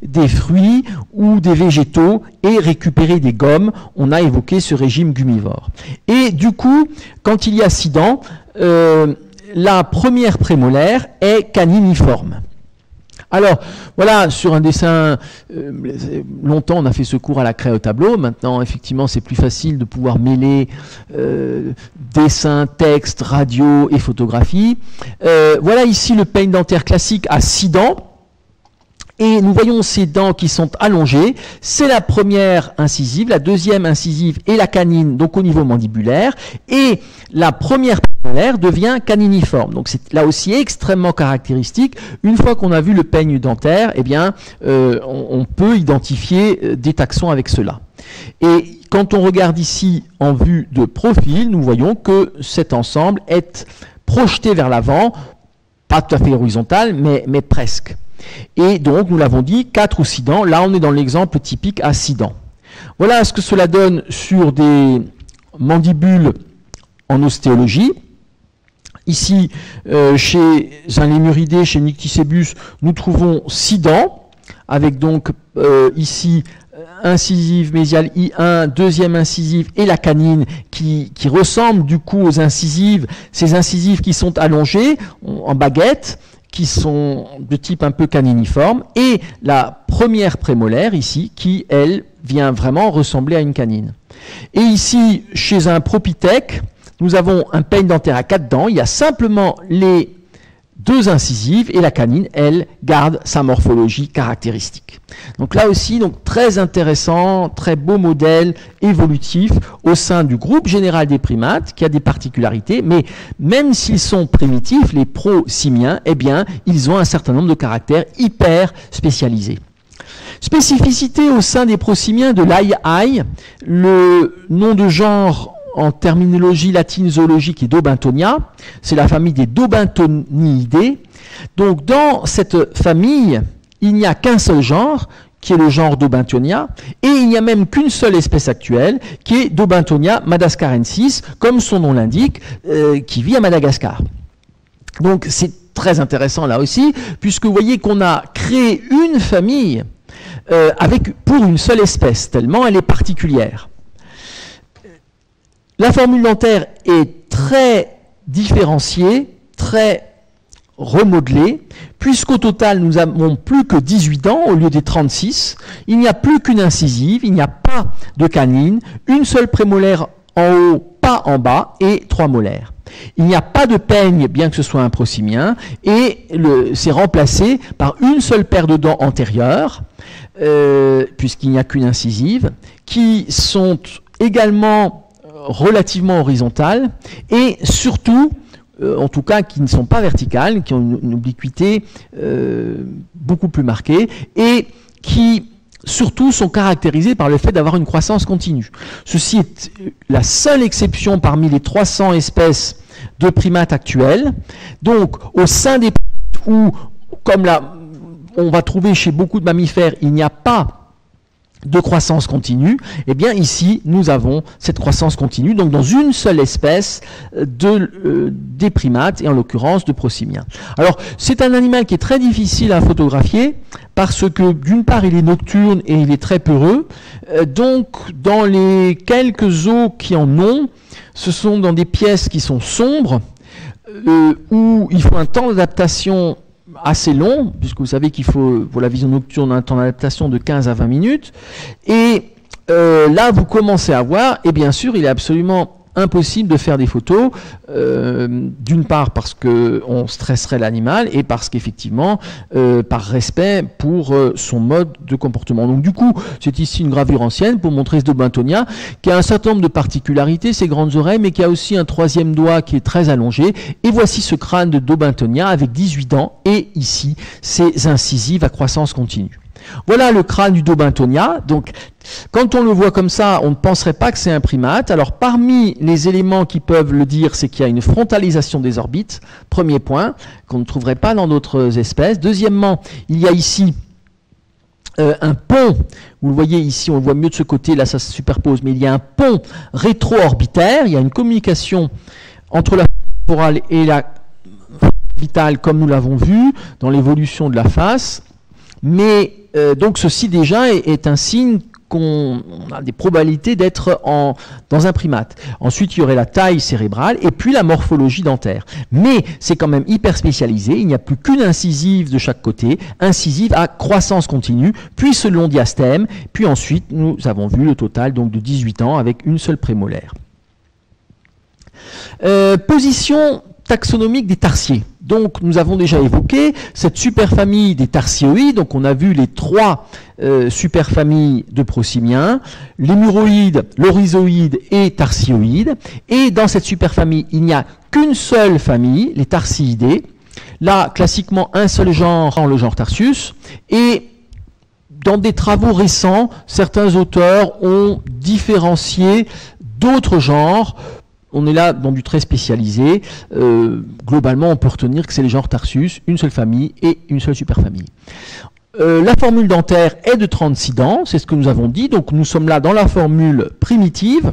des fruits ou des végétaux et récupérer des gommes. On a évoqué ce régime gumivore. Et du coup, quand il y a six dents, euh, la première prémolaire est caniniforme. Alors, voilà, sur un dessin, euh, longtemps on a fait ce cours à la craie au tableau. Maintenant, effectivement, c'est plus facile de pouvoir mêler euh, dessin, texte, radio et photographie. Euh, voilà ici le peigne dentaire classique à six dents. Et nous voyons ces dents qui sont allongées. C'est la première incisive, la deuxième incisive est la canine, donc au niveau mandibulaire. Et la première prémolaire devient caniniforme. Donc c'est là aussi extrêmement caractéristique. Une fois qu'on a vu le peigne dentaire, eh bien, euh, on, on peut identifier des taxons avec cela. Et quand on regarde ici en vue de profil, nous voyons que cet ensemble est projeté vers l'avant, pas tout à fait horizontal, mais, mais presque. Et donc, nous l'avons dit, quatre ou six dents. Là, on est dans l'exemple typique à six dents. Voilà ce que cela donne sur des mandibules en ostéologie. Ici, euh, chez un lémuridé, chez Microcebus, nous trouvons six dents, avec donc euh, ici incisive mésiale I un, deuxième incisive et la canine qui, qui ressemble du coup aux incisives. Ces incisives qui sont allongées en baguette, qui sont de type un peu caniniforme, et la première prémolaire ici, qui, elle, vient vraiment ressembler à une canine. Et ici, chez un propithèque, nous avons un peigne dentaire à quatre dents, il y a simplement les deux incisives, et la canine, elle, garde sa morphologie caractéristique. Donc là aussi, donc, très intéressant, très beau modèle évolutif au sein du groupe général des primates, qui a des particularités, mais même s'ils sont primitifs, les prosimiens, eh bien, ils ont un certain nombre de caractères hyper spécialisés. Spécificité au sein des prosimiens de l'aïaï, le nom de genre en terminologie latine zoologique et Dobintonia, c'est la famille des Dobintoniidés. Donc dans cette famille, il n'y a qu'un seul genre, qui est le genre Dobintonia, et il n'y a même qu'une seule espèce actuelle, qui est Dobintonia madagascarensis, comme son nom l'indique, euh, qui vit à Madagascar. Donc c'est très intéressant là aussi, puisque vous voyez qu'on a créé une famille euh, avec, pour une seule espèce, tellement elle est particulière. La formule dentaire est très différenciée, très remodelée, puisqu'au total, nous n'avons plus que dix-huit dents au lieu des trente-six. Il n'y a plus qu'une incisive, il n'y a pas de canine, une seule prémolaire en haut, pas en bas, et trois molaires. Il n'y a pas de peigne, bien que ce soit un prosimien, et c'est remplacé par une seule paire de dents antérieures, euh, puisqu'il n'y a qu'une incisive, qui sont également relativement horizontales et surtout, euh, en tout cas, qui ne sont pas verticales, qui ont une, une obliquité euh, beaucoup plus marquée et qui surtout sont caractérisées par le fait d'avoir une croissance continue. Ceci est la seule exception parmi les trois cents espèces de primates actuelles. Donc, au sein des primates où, comme là, on va trouver chez beaucoup de mammifères, il n'y a pas de croissance continue, eh bien ici nous avons cette croissance continue, donc dans une seule espèce de, euh, des primates, et en l'occurrence de prosimiens. Alors c'est un animal qui est très difficile à photographier, parce que d'une part il est nocturne et il est très peureux, euh, donc dans les quelques zoos qui en ont, ce sont dans des pièces qui sont sombres, euh, où il faut un temps d'adaptation assez long, puisque vous savez qu'il faut, pour la vision nocturne, un temps d'adaptation de quinze à vingt minutes. Et euh, là, vous commencez à voir, et bien sûr, il est absolument impossible de faire des photos, euh, d'une part parce qu'on stresserait l'animal et parce qu'effectivement, euh, par respect pour euh, son mode de comportement. Donc du coup, c'est ici une gravure ancienne pour montrer ce Dobintonia qui a un certain nombre de particularités, ses grandes oreilles, mais qui a aussi un troisième doigt qui est très allongé. Et voici ce crâne de Dobintonia avec dix-huit dents et ici, ses incisives à croissance continue. Voilà le crâne du Dobintonia. Donc, quand on le voit comme ça, on ne penserait pas que c'est un primate. Alors, parmi les éléments qui peuvent le dire, c'est qu'il y a une frontalisation des orbites. Premier point, qu'on ne trouverait pas dans d'autres espèces. Deuxièmement, il y a ici euh, un pont. Vous le voyez ici, on le voit mieux de ce côté. Là, ça se superpose. Mais il y a un pont rétro-orbitaire. Il y a une communication entre la temporale et la orbitale, comme nous l'avons vu dans l'évolution de la face. Mais euh, donc ceci déjà est, est un signe qu'on a des probabilités d'être dans un primate. Ensuite, il y aurait la taille cérébrale et puis la morphologie dentaire. Mais c'est quand même hyper spécialisé. Il n'y a plus qu'une incisive de chaque côté, incisive à croissance continue, puis ce long diastème, puis ensuite, nous avons vu le total donc de dix-huit ans avec une seule prémolaire. Euh, position taxonomique des tarsiers. Donc, nous avons déjà évoqué cette superfamille des Tarsioïdes. Donc, on a vu les trois euh, superfamilles de Prosimiens, Lémuroïdes, Lorisoïdes et Tarsioïdes. Et dans cette superfamille, il n'y a qu'une seule famille, les Tarsidés. Là, classiquement, un seul genre, le genre Tarsius. Et dans des travaux récents, certains auteurs ont différencié d'autres genres. On est là dans du très spécialisé. Euh, globalement, on peut retenir que c'est les genres Tarsius, une seule famille et une seule superfamille. Euh, la formule dentaire est de trente-six dents, c'est ce que nous avons dit. Donc nous sommes là dans la formule primitive.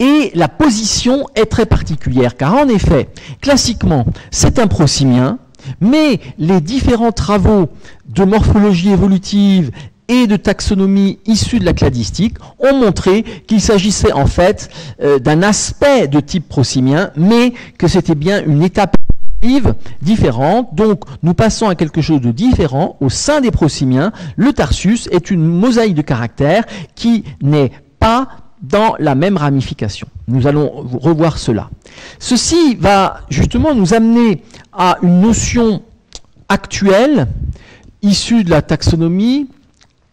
Et la position est très particulière, car en effet, classiquement, c'est un prosimien, mais les différents travaux de morphologie évolutive et de taxonomie issue de la cladistique ont montré qu'il s'agissait en fait euh, d'un aspect de type prosimien, mais que c'était bien une étape différente. Donc nous passons à quelque chose de différent au sein des prosimiens. Le Tarsius est une mosaïque de caractères qui n'est pas dans la même ramification. Nous allons revoir cela. Ceci va justement nous amener à une notion actuelle issue de la taxonomie,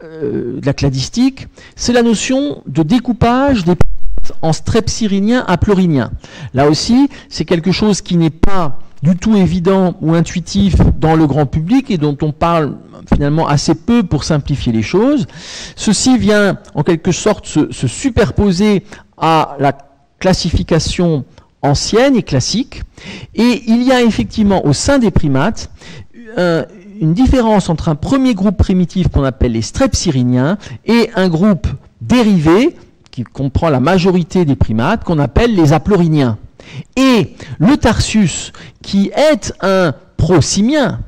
de la cladistique, c'est la notion de découpage des primates en strepsirrhiniens à haplorrhiniens. Là aussi, c'est quelque chose qui n'est pas du tout évident ou intuitif dans le grand public et dont on parle finalement assez peu pour simplifier les choses. Ceci vient en quelque sorte se, se superposer à la classification ancienne et classique. Et il y a effectivement au sein des primates un, une différence entre un premier groupe primitif qu'on appelle les Strepsirrhiniens et un groupe dérivé qui comprend la majorité des primates qu'on appelle les Haplorrhiniens. Et le Tarsius, qui est un prosimien,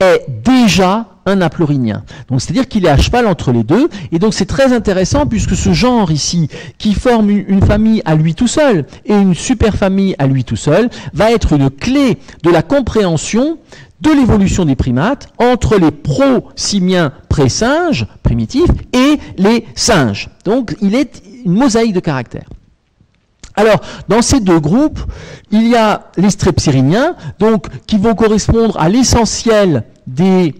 est déjà un Haplorrhinien. Donc c'est-à-dire qu'il est à cheval entre les deux, et donc c'est très intéressant puisque ce genre ici, qui forme une famille à lui tout seul et une superfamille à lui tout seul, va être une clé de la compréhension de l'évolution des primates entre les prosimiens pré-singes primitifs et les singes. Donc il est une mosaïque de caractères. Alors, dans ces deux groupes, il y a les Strepsirrhiniens, donc qui vont correspondre à l'essentiel des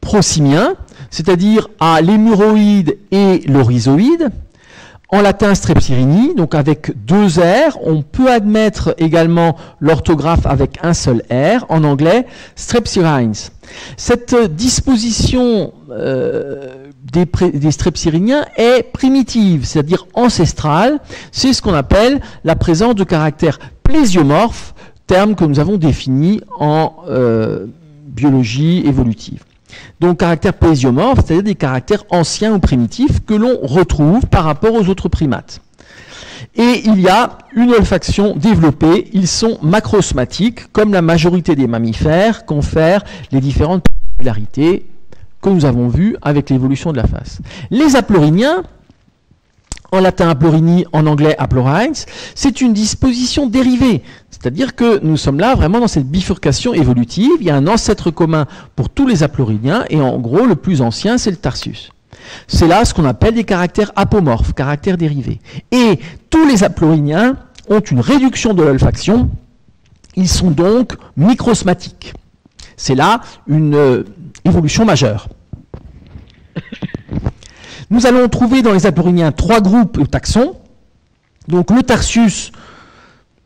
prosimiens, c'est-à-dire à Lémuroïdes et Lorisoïdes. En latin, Strepsirrhini, donc avec deux R. On peut admettre également l'orthographe avec un seul R. En anglais, Strepsirrhines. Cette disposition euh, des, des Strepsirrhiniens est primitive, c'est-à-dire ancestrale. C'est ce qu'on appelle la présence de caractères plésiomorphes, terme que nous avons défini en euh, biologie évolutive. Donc, caractères plésiomorphes, c'est-à-dire des caractères anciens ou primitifs que l'on retrouve par rapport aux autres primates. Et il y a une olfaction développée, ils sont macrosmatiques, comme la majorité des mammifères, confèrent les différentes particularités que nous avons vues avec l'évolution de la face. Les Haplorrhiniens, en latin Haplorini, en anglais Haplorrhines, c'est une disposition dérivée. C'est-à-dire que nous sommes là vraiment dans cette bifurcation évolutive. Il y a un ancêtre commun pour tous les Haploriniens et en gros le plus ancien c'est le Tarsius. C'est là ce qu'on appelle des caractères apomorphes, caractères dérivés. Et tous les haplorrhiniens ont une réduction de l'olfaction, ils sont donc microsmatiques. C'est là une euh, évolution majeure. Nous allons trouver dans les haplorrhiniens trois groupes ou taxons. Donc le Tarsius,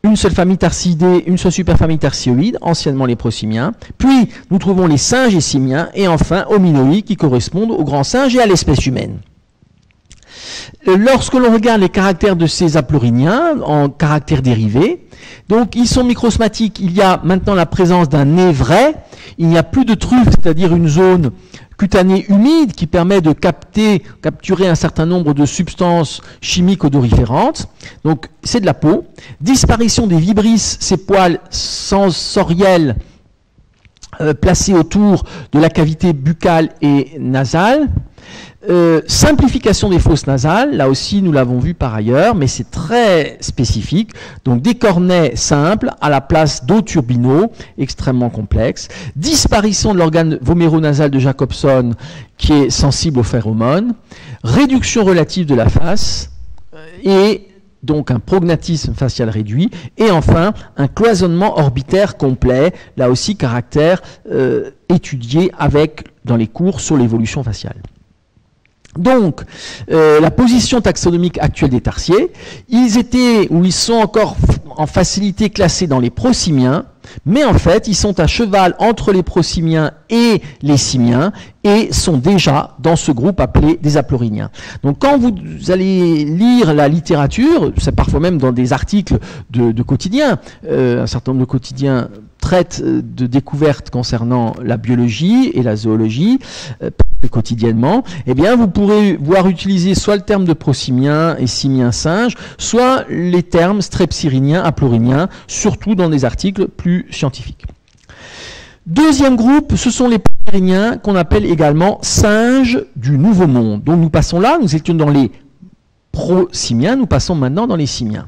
une seule famille Tarsidée, une seule superfamille Tarsioïde, anciennement les Prosimiens. Puis nous trouvons les singes et Simiens, et enfin Hominoïdes qui correspondent aux grands singes et à l'espèce humaine. Lorsque l'on regarde les caractères de ces haplorrhiniens en caractères dérivés, donc ils sont microsmatiques, il y a maintenant la présence d'un nez vrai, il n'y a plus de truffe, c'est-à-dire une zone cutanée humide qui permet de capter, capturer un certain nombre de substances chimiques odoriférantes, donc c'est de la peau. Disparition des vibrisses, ces poils sensoriels euh, placés autour de la cavité buccale et nasale. Euh, simplification des fosses nasales, là aussi nous l'avons vu par ailleurs, mais c'est très spécifique. Donc des cornets simples à la place d'eaux turbinaux, extrêmement complexes. Disparition de l'organe voméronasal de Jacobson, qui est sensible aux phéromones. Réduction relative de la face, et donc un prognatisme facial réduit. Et enfin, un cloisonnement orbitaire complet, là aussi caractère euh, étudié avec, dans les cours sur l'évolution faciale. Donc, euh, la position taxonomique actuelle des tarsiers, ils étaient ou ils sont encore en facilité classés dans les prosimiens, mais en fait, ils sont à cheval entre les prosimiens et les simiens et sont déjà dans ce groupe appelé des haplorrhiniens. Donc, quand vous allez lire la littérature, c'est parfois même dans des articles de, de quotidiens, euh, un certain nombre de quotidiens traitent de découvertes concernant la biologie et la zoologie, euh, quotidiennement, eh bien vous pourrez voir utiliser soit le terme de prosimien et simien singe, soit les termes strepsirrhiniens, haplorrhiniens, surtout dans des articles plus scientifiques. Deuxième groupe, ce sont les platyrrhiniens qu'on appelle également singes du Nouveau Monde. Donc nous passons là, nous étions dans les prosimiens, nous passons maintenant dans les simiens.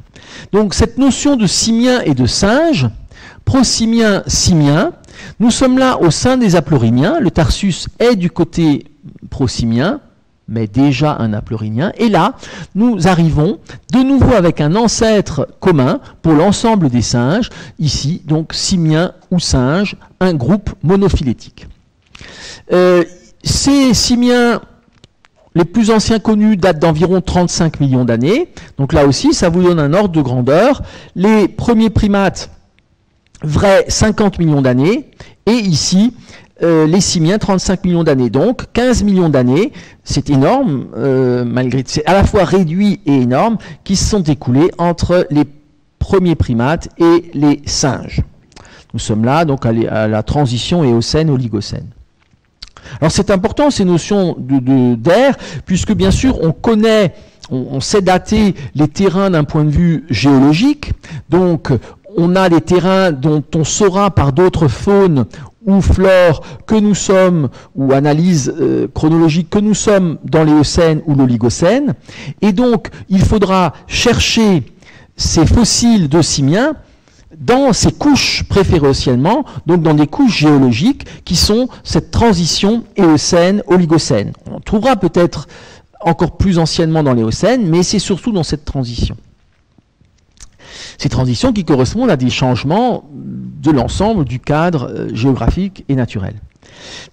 Donc cette notion de simien et de singe, prosimien, simien, nous sommes là au sein des haplorrhiniens, le Tarsus est du côté prosimien, mais déjà un haplorrhinien, et là, nous arrivons de nouveau avec un ancêtre commun pour l'ensemble des singes, ici, donc simien ou singe, un groupe monophylétique. Euh, ces simiens les plus anciens connus datent d'environ trente-cinq millions d'années, donc là aussi, ça vous donne un ordre de grandeur. Les premiers primates vrai cinquante millions d'années, et ici, euh, les simiens, trente-cinq millions d'années, donc quinze millions d'années, c'est énorme, euh, malgré c'est à la fois réduit et énorme, qui se sont écoulés entre les premiers primates et les singes. Nous sommes là, donc, à, les, à la transition éocène-oligocène. Alors, c'est important, ces notions de, d'ère, puisque, bien sûr, on connaît, on, on sait dater les terrains d'un point de vue géologique, donc, on a des terrains dont on saura par d'autres faunes ou flore que nous sommes, ou analyse euh, chronologique que nous sommes dans l'Éocène ou l'Oligocène. Et donc, il faudra chercher ces fossiles de simiens dans ces couches préférentiellement, donc dans des couches géologiques qui sont cette transition Éocène-Oligocène. On trouvera peut-être encore plus anciennement dans l'Éocène, mais c'est surtout dans cette transition. Ces transitions qui correspondent à des changements de l'ensemble du cadre géographique et naturel.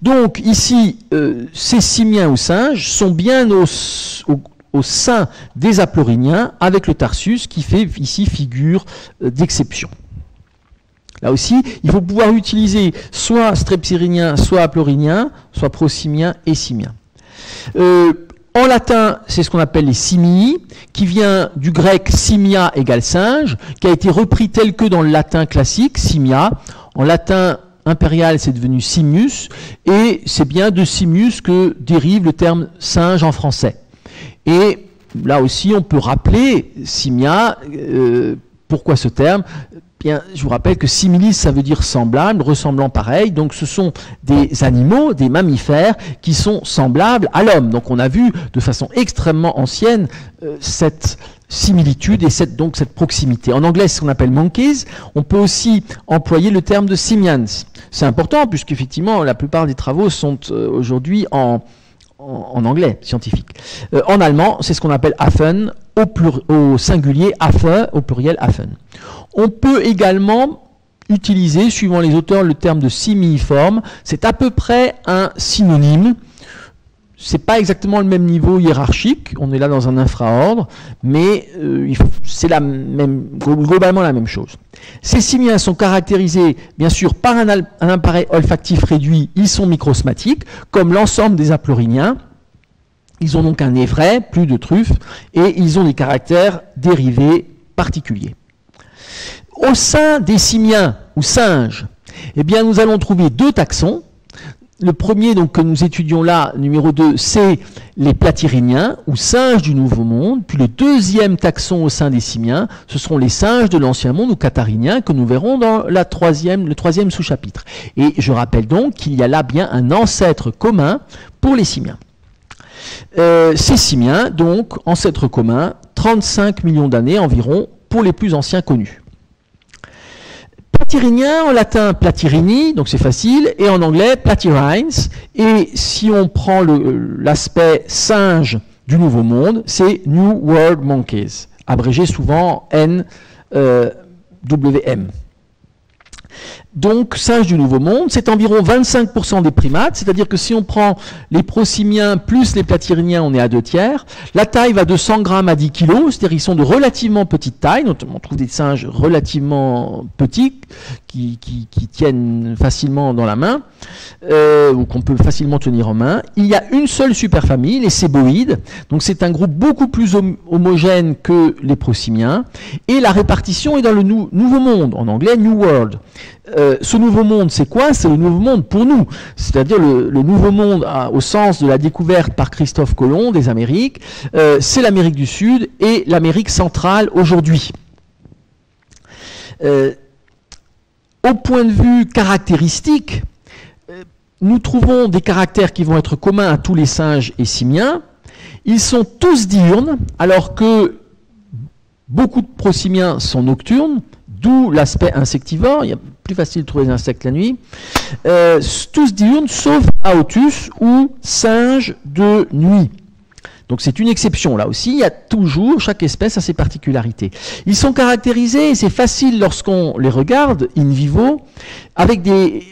Donc ici, euh, ces simiens ou singes sont bien au, au, au sein des haplorrhiniens avec le Tarsus qui fait ici figure d'exception. Là aussi, il faut pouvoir utiliser soit strepsirrhinien, soit haplorrhinien, soit prosimien et simien. Euh, En latin, c'est ce qu'on appelle les simii, qui vient du grec simia égale singe, qui a été repris tel que dans le latin classique, simia. En latin impérial, c'est devenu simius, et c'est bien de simius que dérive le terme singe en français. Et là aussi, on peut rappeler simia, euh, pourquoi ce terme ? Bien, je vous rappelle que similis, ça veut dire semblable, ressemblant pareil. Donc, ce sont des animaux, des mammifères qui sont semblables à l'homme. Donc, on a vu de façon extrêmement ancienne euh, cette similitude et cette, donc cette proximité. En anglais, c'est ce qu'on appelle monkeys. On peut aussi employer le terme de simians. C'est important puisque, effectivement, la plupart des travaux sont euh, aujourd'hui en... en, en anglais scientifique. Euh, en allemand, c'est ce qu'on appelle Affen, au, plur, au singulier Affe, au pluriel Affen. On peut également utiliser, suivant les auteurs, le terme de simiforme. C'est à peu près un synonyme. C'est pas exactement le même niveau hiérarchique, on est là dans un infraordre, mais euh, c'est la même, globalement la même chose. Ces simiens sont caractérisés bien sûr par un, un appareil olfactif réduit, ils sont microsmatiques, comme l'ensemble des haplorrhiniens. Ils ont donc un nez vrai, plus de truffes, et ils ont des caractères dérivés particuliers. Au sein des simiens ou singes, eh bien, nous allons trouver deux taxons. Le premier donc, que nous étudions là, numéro deux, c'est les Platyrrhiniens, ou singes du Nouveau Monde. Puis le deuxième taxon au sein des Simiens, ce seront les singes de l'Ancien Monde, ou Catariniens, que nous verrons dans la troisième, le troisième sous-chapitre. Et je rappelle donc qu'il y a là bien un ancêtre commun pour les Simiens. Euh, ces Simiens, donc, ancêtre commun, trente-cinq millions d'années environ, pour les plus anciens connus. Platyrrhinien, en latin Platyrini, donc c'est facile, et en anglais Platyrrhines. Et si on prend l'aspect singe du Nouveau Monde, c'est New World Monkeys, abrégé souvent N W M. Euh, Donc, singe du Nouveau Monde, c'est environ vingt-cinq pour cent des primates, c'est-à-dire que si on prend les prosimiens plus les platyrrhiniens, on est à deux tiers. La taille va de cent grammes à dix kilos, c'est-à-dire qu'ils sont de relativement petite taille. On trouve des singes relativement petits qui, qui, qui tiennent facilement dans la main, euh, ou qu'on peut facilement tenir en main. Il y a une seule superfamille, les céboïdes, donc c'est un groupe beaucoup plus hom homogène que les prosimiens, et la répartition est dans le nou Nouveau Monde, en anglais New World. Euh, ce nouveau monde, c'est quoi? C'est le nouveau monde pour nous, c'est-à-dire le, le nouveau monde à, au sens de la découverte par Christophe Colomb des Amériques, euh, c'est l'Amérique du Sud et l'Amérique centrale aujourd'hui. Euh, au point de vue caractéristique, euh, nous trouvons des caractères qui vont être communs à tous les singes et simiens. Ils sont tous diurnes, alors que beaucoup de prosimiens sont nocturnes, d'où l'aspect insectivore, il est plus facile de trouver les insectes la nuit, euh, tous diurnes sauf Aotus ou singe de nuit. Donc c'est une exception là aussi, il y a toujours, chaque espèce a ses particularités. Ils sont caractérisés, et c'est facile lorsqu'on les regarde, in vivo, avec des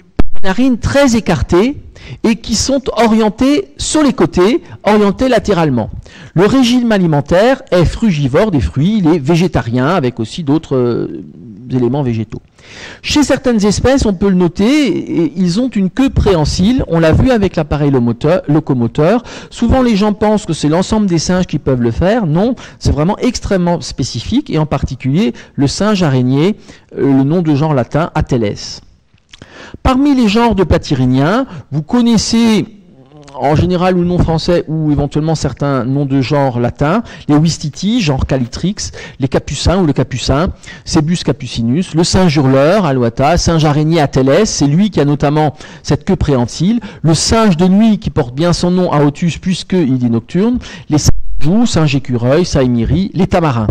narines très écartées et qui sont orientées sur les côtés, orientées latéralement. Le régime alimentaire est frugivore des fruits, il est végétarien avec aussi d'autres euh, éléments végétaux. Chez certaines espèces, on peut le noter, ils ont une queue préhensile, on l'a vu avec l'appareil locomoteur. Souvent les gens pensent que c'est l'ensemble des singes qui peuvent le faire, non, c'est vraiment extrêmement spécifique, et en particulier le singe araignée, euh, le nom de genre latin Atelles. Parmi les genres de platyrrhiniens, vous connaissez en général le nom français ou éventuellement certains noms de genre latins, les ouistiti, genre calitrix, les capucins ou le capucin, Cebus capucinus, le singe hurleur, Alouata, singe araignée Atelles, c'est lui qui a notamment cette queue préhensile, le singe de nuit qui porte bien son nom Aotus puisqu'il est nocturne, les singes joues, singe écureuil, saïmiri, les tamarins.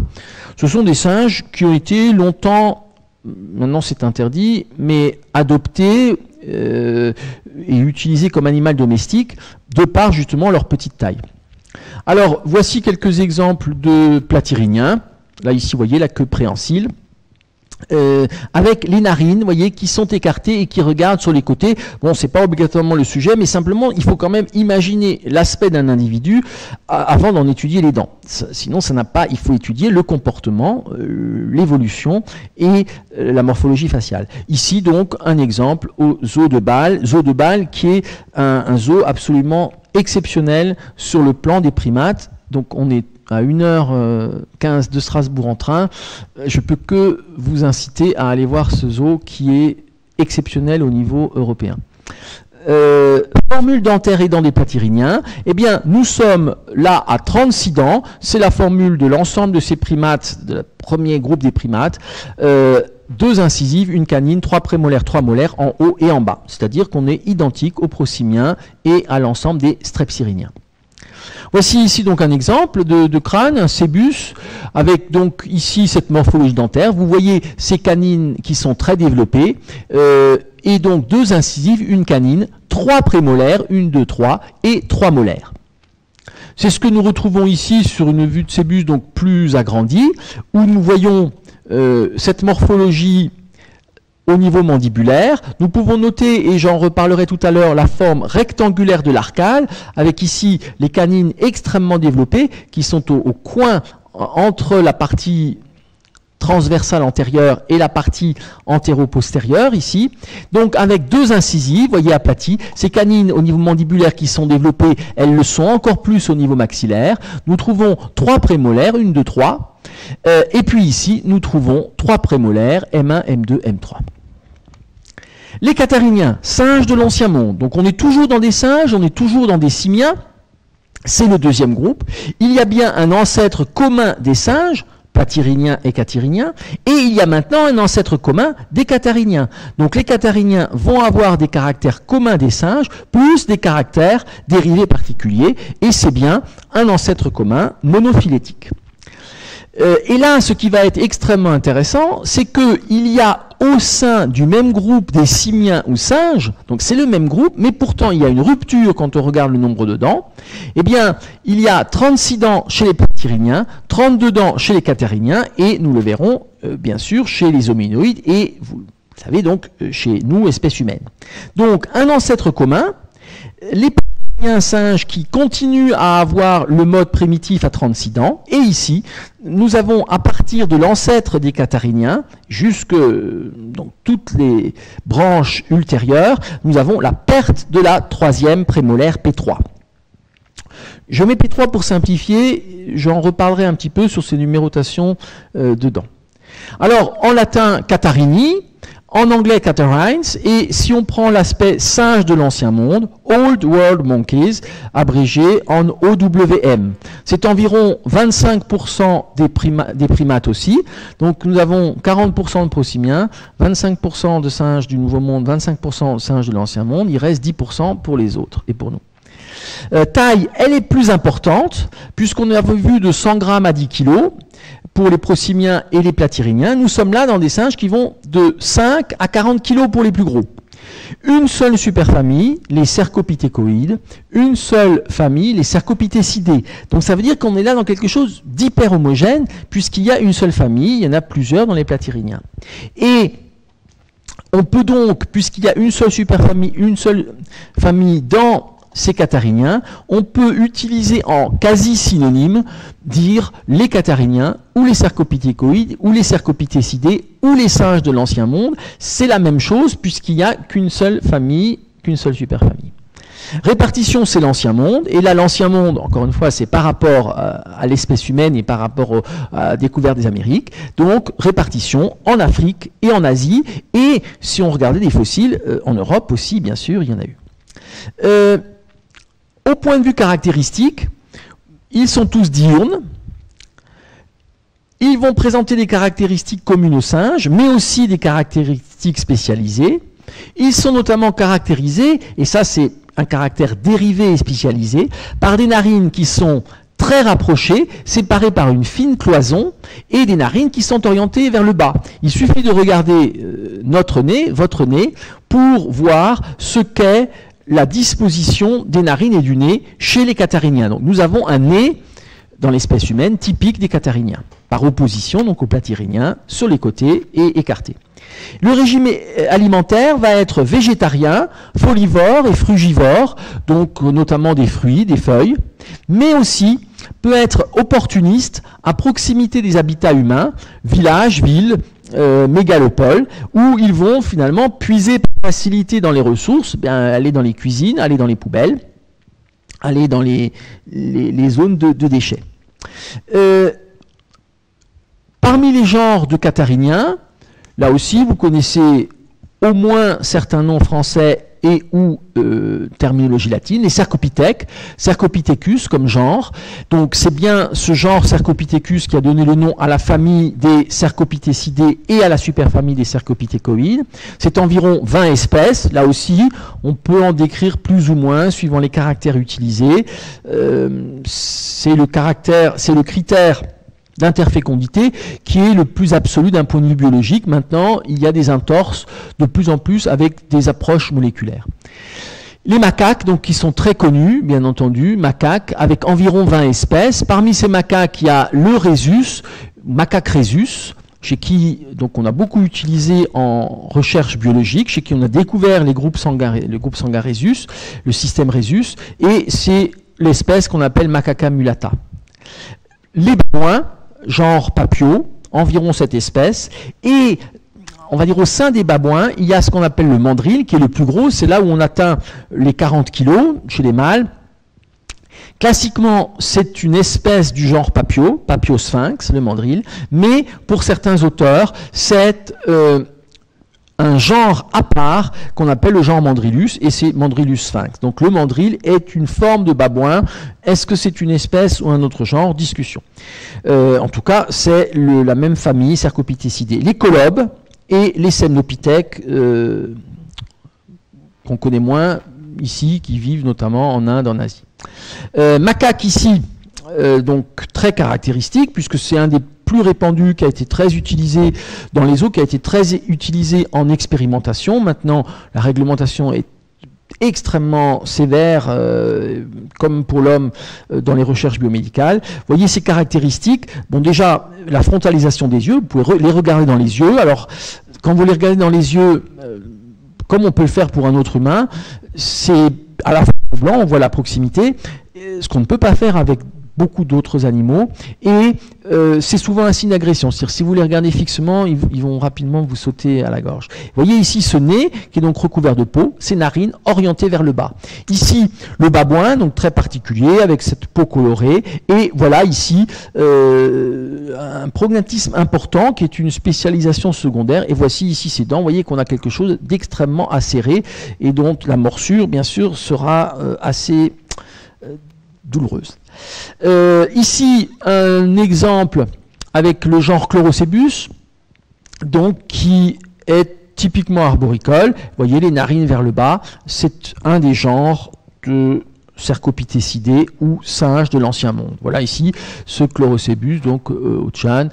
Ce sont des singes qui ont été longtemps... Maintenant, c'est interdit, mais adopté euh, et utilisé comme animal domestique de par justement leur petite taille. Alors, voici quelques exemples de platyrrhiniens. Là, ici, vous voyez la queue préhensile. Euh, avec les narines, vous voyez, qui sont écartées et qui regardent sur les côtés. Bon, c'est pas obligatoirement le sujet, mais simplement, il faut quand même imaginer l'aspect d'un individu avant d'en étudier les dents. Sinon, ça n'a pas. Il faut étudier le comportement, euh, l'évolution et euh, la morphologie faciale. Ici, donc, un exemple au zoo de Bâle, zoo de Bâle qui est un, un zoo absolument exceptionnel sur le plan des primates. Donc, on est à une heure quinze de Strasbourg en train, je peux que vous inciter à aller voir ce zoo qui est exceptionnel au niveau européen. Euh, formule dentaire et dents des platyrrhiniens, eh bien nous sommes là à trente-six dents, c'est la formule de l'ensemble de ces primates, de la premier groupe des primates, euh, deux incisives, une canine, trois prémolaires, trois molaires en haut et en bas, c'est-à-dire qu'on est identique aux prosimiens et à l'ensemble des strepsirrhiniens. Voici ici donc un exemple de, de crâne, un cébus, avec donc ici cette morphologie dentaire. Vous voyez ces canines qui sont très développées, euh, et donc deux incisives, une canine, trois prémolaires, une, deux, trois, et trois molaires. C'est ce que nous retrouvons ici sur une vue de Cébus donc plus agrandie, où nous voyons euh, cette morphologie au niveau mandibulaire. Nous pouvons noter, et j'en reparlerai tout à l'heure, la forme rectangulaire de l'arcale, avec ici les canines extrêmement développées, qui sont au, au coin entre la partie transversale antérieure et la partie antéro-postérieure, ici. Donc avec deux incisives, voyez, aplaties. Ces canines au niveau mandibulaire qui sont développées, elles le sont encore plus au niveau maxillaire. Nous trouvons trois prémolaires, une, deux, trois. Euh, et puis ici, nous trouvons trois prémolaires, M un, M deux, M trois. Les Catariniens, singes de l'Ancien Monde. Donc on est toujours dans des singes, on est toujours dans des simiens. C'est le deuxième groupe. Il y a bien un ancêtre commun des singes, Platyrrhiniens et Catariniens, et il y a maintenant un ancêtre commun des Catariniens. Donc les Catariniens vont avoir des caractères communs des singes, plus des caractères dérivés particuliers, et c'est bien un ancêtre commun monophylétique. Euh, et là, ce qui va être extrêmement intéressant, c'est qu'il y a au sein du même groupe des simiens ou singes, donc c'est le même groupe, mais pourtant il y a une rupture quand on regarde le nombre de dents. Eh bien, il y a trente-six dents chez les Platyrrhiniens, trente-deux dents chez les Catarrhiniens, et nous le verrons euh, bien sûr chez les Hominoïdes, et vous le savez donc euh, chez nous, espèces humaines. Donc un ancêtre commun, les un singe qui continue à avoir le mode primitif à trente-six dents. Et ici, nous avons à partir de l'ancêtre des Catariniens, jusque dans toutes les branches ultérieures, nous avons la perte de la troisième prémolaire P trois. Je mets P trois pour simplifier, j'en reparlerai un petit peu sur ces numérotations euh, de dents. Alors, en latin, Catarini. En anglais, Catarrhines, et si on prend l'aspect singe de l'Ancien Monde, Old World Monkeys, abrégé en O W M. C'est environ vingt-cinq pour cent des, prima des primates aussi. Donc nous avons quarante pour cent de prosimiens, vingt-cinq pour cent de singes du Nouveau Monde, vingt-cinq pour cent de singes de l'Ancien Monde. Il reste dix pour cent pour les autres et pour nous. Euh, taille, elle est plus importante, puisqu'on avait vu de cent grammes à dix kilos. Pour les prosimiens et les platyrrhiniens, nous sommes là dans des singes qui vont de cinq à quarante kilos pour les plus gros. Une seule superfamille, les cercopithécoïdes, une seule famille, les cercopithécidés. Donc ça veut dire qu'on est là dans quelque chose d'hyper homogène, puisqu'il y a une seule famille, il y en a plusieurs dans les platyrrhiniens. Et on peut donc, puisqu'il y a une seule superfamille, une seule famille dans ces Catariniens, on peut utiliser en quasi-synonyme, dire les Catariniens ou les cercopithécoïdes ou les cercopithécidés ou les singes de l'Ancien Monde. C'est la même chose puisqu'il n'y a qu'une seule famille, qu'une seule superfamille. Répartition, c'est l'Ancien Monde. Et là, l'Ancien Monde, encore une fois, c'est par rapport à l'espèce humaine et par rapport au, à la découverte des Amériques. Donc, répartition en Afrique et en Asie. Et si on regardait des fossiles, en Europe aussi, bien sûr, il y en a eu. Euh, Au point de vue caractéristique, ils sont tous diurnes. Ils vont présenter des caractéristiques communes aux singes, mais aussi des caractéristiques spécialisées. Ils sont notamment caractérisés, et ça c'est un caractère dérivé et spécialisé, par des narines qui sont très rapprochées, séparées par une fine cloison, et des narines qui sont orientées vers le bas. Il suffit de regarder euh, notre nez, votre nez, pour voir ce qu'est la disposition des narines et du nez chez les Catariniens. Donc nous avons un nez, dans l'espèce humaine, typique des Catariniens, par opposition donc aux Platyrrhiniens, sur les côtés et écartés. Le régime alimentaire va être végétarien, folivore et frugivore, donc notamment des fruits, des feuilles, mais aussi peut être opportuniste à proximité des habitats humains, villages, villes, Euh, mégalopoles, où ils vont finalement puiser par facilité dans les ressources, bien, aller dans les cuisines, aller dans les poubelles, aller dans les, les, les zones de, de déchets. Euh, parmi les genres de Catariniens, là aussi vous connaissez au moins certains noms français et ou euh, terminologie latine, les cercopithèques, cercopithecus comme genre. Donc c'est bien ce genre cercopithecus qui a donné le nom à la famille des cercopithécidés et à la superfamille des cercopithécoïdes. C'est environ vingt espèces. Là aussi, on peut en décrire plus ou moins suivant les caractères utilisés. Euh, c'est le caractère, c'est le critère d'interfécondité qui est le plus absolu d'un point de vue biologique. Maintenant, il y a des entorses de plus en plus avec des approches moléculaires. Les macaques, donc, qui sont très connus, bien entendu, macaques, avec environ vingt espèces. Parmi ces macaques, il y a le rhésus, macaque rhésus, chez qui donc on a beaucoup utilisé en recherche biologique, chez qui on a découvert les groupes sanguins, le groupe sanguin rhésus, le système rhésus, et c'est l'espèce qu'on appelle Macaca mulata. Les babouins, genre Papio, environ cette espèce, et on va dire au sein des babouins, il y a ce qu'on appelle le mandril, qui est le plus gros, c'est là où on atteint les quarante kilos chez les mâles. Classiquement, c'est une espèce du genre Papio, Papio sphinx, le mandril, mais pour certains auteurs, c'est euh, un genre à part qu'on appelle le genre mandrilus, et c'est mandrilus sphinx. Donc le mandril est une forme de babouin. Est-ce que c'est une espèce ou un autre genre? Discussion. Euh, en tout cas, c'est la même famille, Cercopithécidés. Les colobes et les semnopithèques, euh, qu'on connaît moins ici, qui vivent notamment en Inde, en Asie. Euh, macaque ici, euh, donc très caractéristique, puisque c'est un des plus répandus, qui a été très utilisé dans les eaux, qui a été très utilisé en expérimentation. Maintenant, la réglementation est extrêmement sévère, euh, comme pour l'homme, euh, dans les recherches biomédicales. Vous voyez ces caractéristiques. Bon, déjà, la frontalisation des yeux, vous pouvez re- les regarder dans les yeux. Alors, quand vous les regardez dans les yeux, euh, comme on peut le faire pour un autre humain, c'est à la fois blanc, on voit la proximité, ce qu'on ne peut pas faire avec beaucoup d'autres animaux, et euh, c'est souvent un signe d'agression, c'est-à-dire si vous les regardez fixement, ils, ils vont rapidement vous sauter à la gorge. Vous voyez ici ce nez, qui est donc recouvert de peau, ses narines orientées vers le bas. Ici, le babouin, donc très particulier, avec cette peau colorée, et voilà ici euh, un prognatisme important, qui est une spécialisation secondaire, et voici ici ses dents, vous voyez qu'on a quelque chose d'extrêmement acéré, et dont la morsure, bien sûr, sera euh, assez euh, douloureuse. Euh, ici, un exemple avec le genre Chlorocébus, donc qui est typiquement arboricole. Vous voyez les narines vers le bas. C'est un des genres de Cercopithécidés ou singes de l'Ancien Monde. Voilà ici ce Chlorocébus, donc euh, au Tchad,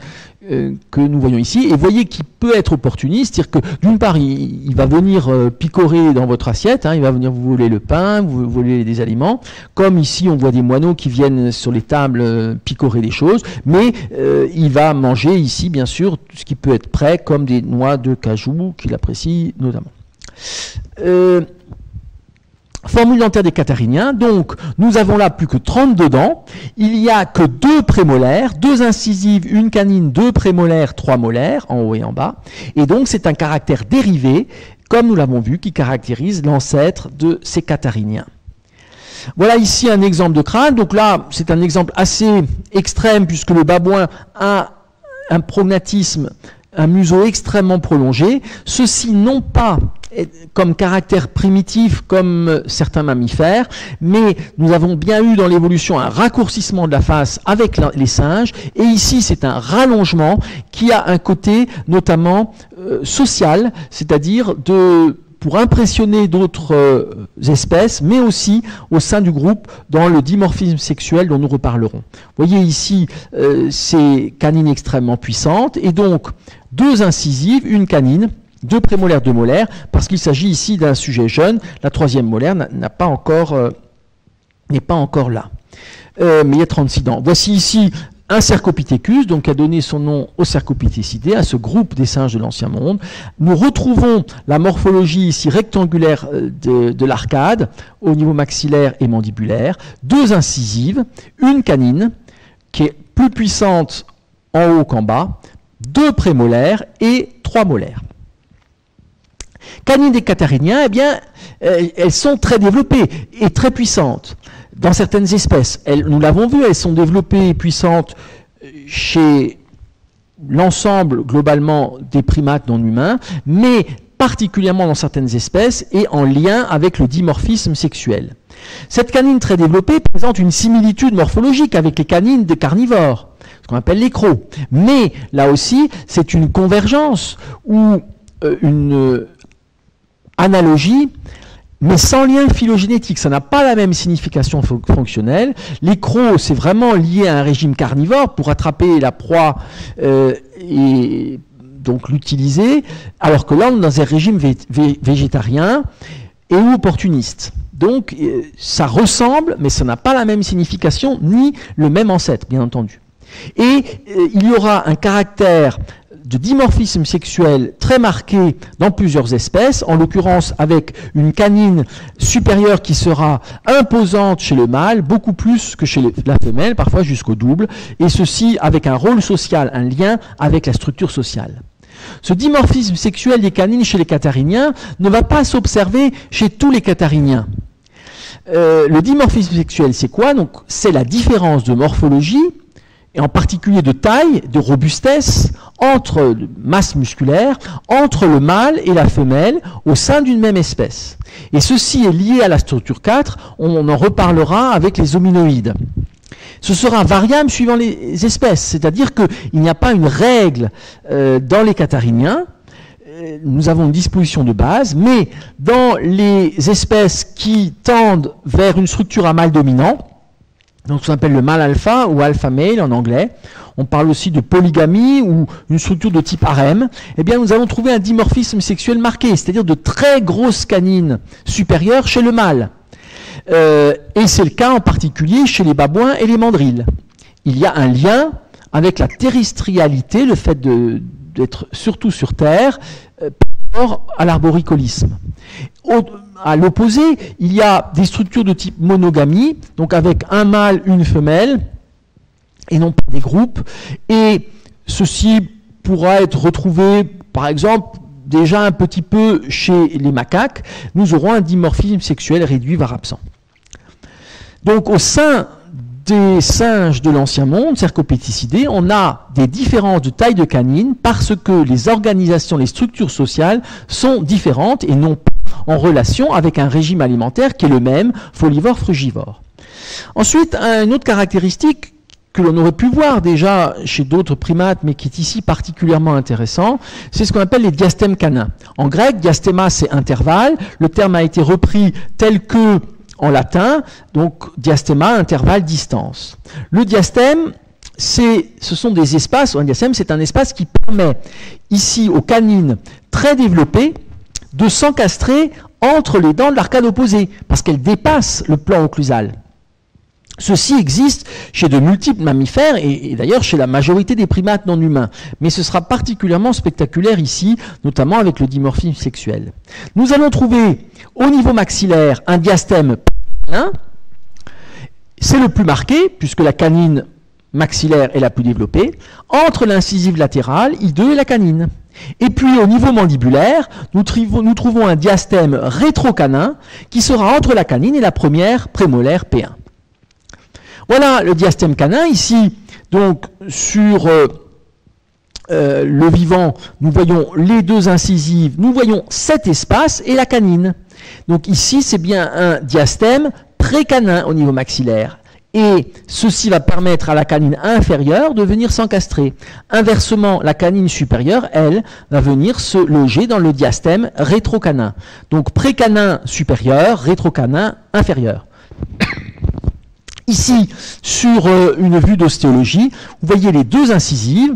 euh, que nous voyons ici. Et vous voyez qu'il peut être opportuniste, c'est-à-dire que d'une part, il, il va venir euh, picorer dans votre assiette, hein, il va venir vous voler le pain, vous voler des aliments, comme ici on voit des moineaux qui viennent sur les tables euh, picorer des choses, mais euh, il va manger ici, bien sûr, tout ce qui peut être prêt, comme des noix de cajou, qu'il apprécie notamment. Euh, Formule dentaire des Catariniens, donc nous avons là plus que trente-deux dents, il n'y a que deux prémolaires, deux incisives, une canine, deux prémolaires, trois molaires, en haut et en bas, et donc c'est un caractère dérivé, comme nous l'avons vu, qui caractérise l'ancêtre de ces Catariniens. Voilà ici un exemple de crâne, donc là c'est un exemple assez extrême, puisque le babouin a un prognatisme, un museau extrêmement prolongé, ceci non pas comme caractère primitif comme certains mammifères, mais nous avons bien eu dans l'évolution un raccourcissement de la face avec la, les singes, et ici c'est un rallongement qui a un côté notamment euh, social, c'est-à-dire de pour impressionner d'autres euh, espèces, mais aussi au sein du groupe dans le dimorphisme sexuel dont nous reparlerons. Vous voyez ici euh, ces canines extrêmement puissantes, et donc deux incisives, une canine, deux prémolaires, deux molaires, parce qu'il s'agit ici d'un sujet jeune, la troisième molaire n'a pas encore, euh, n'est pas encore là. Euh, mais il y a trente-six dents. Voici ici un Cercopithecus, donc qui a donné son nom aux Cercopithécidés, à ce groupe des singes de l'Ancien Monde. Nous retrouvons la morphologie ici rectangulaire de, de l'arcade, au niveau maxillaire et mandibulaire, deux incisives, une canine, qui est plus puissante en haut qu'en bas, deux prémolaires et trois molaires. Canines des Catarrhiniens, eh bien, elles sont très développées et très puissantes. Dans certaines espèces, elles, nous l'avons vu, elles sont développées et puissantes chez l'ensemble globalement des primates non humains, mais particulièrement dans certaines espèces et en lien avec le dimorphisme sexuel. Cette canine très développée présente une similitude morphologique avec les canines des carnivores, ce qu'on appelle les crocs. Mais là aussi, c'est une convergence ou euh, une... Euh, analogie, mais sans lien phylogénétique. Ça n'a pas la même signification fonctionnelle. Les crocs, c'est vraiment lié à un régime carnivore pour attraper la proie euh, et donc l'utiliser, alors que là, on est dans un régime vé vé végétarien et opportuniste. Donc ça ressemble, mais ça n'a pas la même signification ni le même ancêtre, bien entendu. Et euh, il y aura un caractère de dimorphisme sexuel très marqué dans plusieurs espèces, en l'occurrence avec une canine supérieure qui sera imposante chez le mâle, beaucoup plus que chez la femelle, parfois jusqu'au double, et ceci avec un rôle social, un lien avec la structure sociale. Ce dimorphisme sexuel des canines chez les Catarrhiniens ne va pas s'observer chez tous les Catarrhiniens. Euh, le dimorphisme sexuel, c'est quoi? Donc, c'est la différence de morphologie, et en particulier de taille, de robustesse, entre masse musculaire, entre le mâle et la femelle, au sein d'une même espèce. Et ceci est lié à la structure quatre, on en reparlera avec les hominoïdes. Ce sera variable suivant les espèces, c'est-à-dire qu'il n'y a pas une règle euh, dans les Catarrhiniens. Euh, nous avons une disposition de base, mais dans les espèces qui tendent vers une structure à mâle dominant, donc ça s'appelle le mâle alpha ou alpha male en anglais, on parle aussi de polygamie ou une structure de type harem, eh bien nous avons trouvé un dimorphisme sexuel marqué, c'est-à-dire de très grosses canines supérieures chez le mâle. Euh, et c'est le cas en particulier chez les babouins et les mandrilles. Il y a un lien avec la terrestrialité, le fait d'être surtout sur terre, euh, par rapport à l'arboricolisme. À l'opposé, il y a des structures de type monogamie, donc avec un mâle, une femelle, et non pas des groupes. Et ceci pourra être retrouvé, par exemple, déjà un petit peu chez les macaques, nous aurons un dimorphisme sexuel réduit voire absent. Donc au sein des singes de l'Ancien Monde, cercopithécidés, on a des différences de taille de canine parce que les organisations, les structures sociales sont différentes et non pas en relation avec un régime alimentaire qui est le même, folivore-frugivore. Ensuite, une autre caractéristique que l'on aurait pu voir déjà chez d'autres primates, mais qui est ici particulièrement intéressant, c'est ce qu'on appelle les diastèmes canins. En grec, diastéma, c'est intervalle. Le terme a été repris tel que en latin, donc diastéma, intervalle, distance. Le diastème, c'est, ce sont des espaces, un diastème, c'est un espace qui permet, ici, aux canines très développées, de s'encastrer entre les dents de l'arcade opposée, parce qu'elles dépassent le plan occlusal. Ceci existe chez de multiples mammifères et, et d'ailleurs chez la majorité des primates non humains. Mais ce sera particulièrement spectaculaire ici, notamment avec le dimorphisme sexuel. Nous allons trouver au niveau maxillaire un diastème canin. C'est le plus marqué, puisque la canine maxillaire est la plus développée. Entre l'incisive latérale, I deux et la canine. Et puis au niveau mandibulaire, nous, nous trouvons un diastème rétrocanin qui sera entre la canine et la première prémolaire P un. Voilà le diastème canin. Ici, donc, sur euh, euh, le vivant, nous voyons les deux incisives, nous voyons cet espace et la canine. Donc ici, c'est bien un diastème pré-canin au niveau maxillaire. Et ceci va permettre à la canine inférieure de venir s'encastrer. Inversement, la canine supérieure, elle, va venir se loger dans le diastème rétrocanin. Donc pré-canin supérieur, rétrocanin inférieur. Ici, sur une vue d'ostéologie, vous voyez les deux incisives,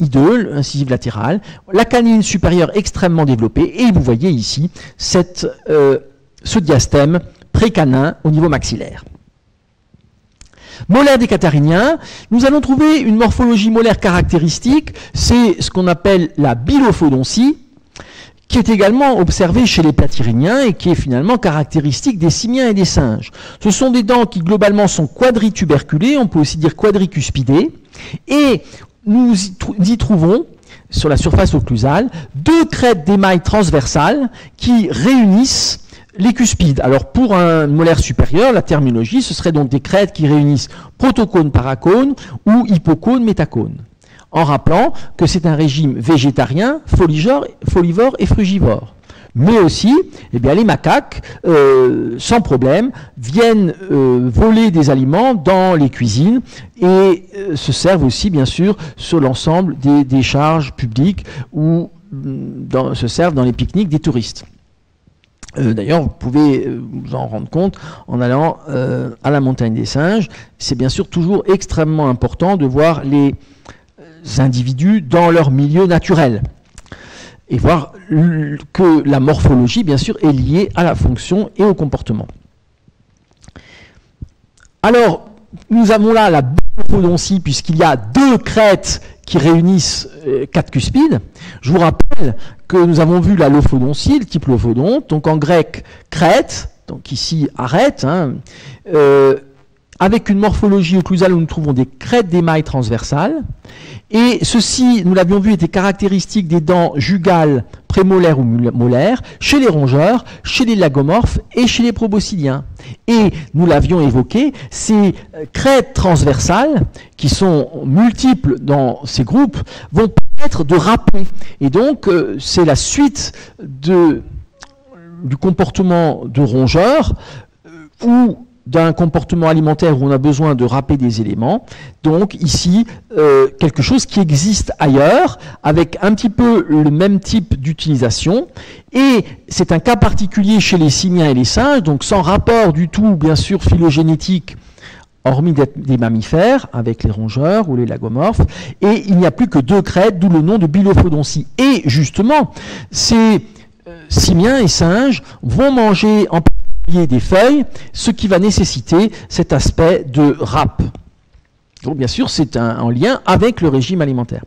I deux, l'incisive latérale, la canine supérieure extrêmement développée, et vous voyez ici cette, euh, ce diastème précanin au niveau maxillaire. Molaire des Catarrhiniens, nous allons trouver une morphologie molaire caractéristique, c'est ce qu'on appelle la bilophodoncie, qui est également observé chez les Platyrrhiniens et qui est finalement caractéristique des Simiens et des singes. Ce sont des dents qui globalement sont quadrituberculées, on peut aussi dire quadricuspidées, et nous y trouvons, sur la surface occlusale, deux crêtes d'émail transversales qui réunissent les cuspides. Alors pour un molaire supérieur, la terminologie, ce serait donc des crêtes qui réunissent protocône, paracône ou hypocône, métacône. En rappelant que c'est un régime végétarien, folivore et frugivore. Mais aussi, eh bien, les macaques, euh, sans problème, viennent euh, voler des aliments dans les cuisines et euh, se servent aussi, bien sûr, sur l'ensemble des décharges publiques ou dans, se servent dans les pique-niques des touristes. Euh, D'ailleurs, vous pouvez vous en rendre compte en allant euh, à la montagne des singes. C'est bien sûr toujours extrêmement important de voir les individus dans leur milieu naturel et voir que la morphologie bien sûr est liée à la fonction et au comportement. Alors, nous avons là la Dryopodoncie, puisqu'il y a deux crêtes qui réunissent euh, quatre cuspides. Je vous rappelle que nous avons vu la Lophodoncie, le type Lophodonte, donc en grec crête, donc ici arête, hein, euh, avec une morphologie occlusale où nous trouvons des crêtes d'émail transversales. Et ceci, nous l'avions vu, était caractéristique des dents jugales, prémolaires ou molaires, chez les rongeurs, chez les lagomorphes et chez les proboscidiens. Et nous l'avions évoqué, ces crêtes transversales, qui sont multiples dans ces groupes, vont permettre de râper. Et donc, c'est la suite de, du comportement de rongeurs, où d'un comportement alimentaire où on a besoin de râper des éléments. Donc ici, euh, quelque chose qui existe ailleurs, avec un petit peu le même type d'utilisation. Et c'est un cas particulier chez les simiens et les singes, donc sans rapport du tout, bien sûr, phylogénétique, hormis des mammifères, avec les rongeurs ou les lagomorphes. Et il n'y a plus que deux crêtes, d'où le nom de Bilophodoncie. Et justement, ces euh, simiens et singes vont manger en des feuilles, ce qui va nécessiter cet aspect de râpe. Donc bien sûr, c'est en lien avec le régime alimentaire.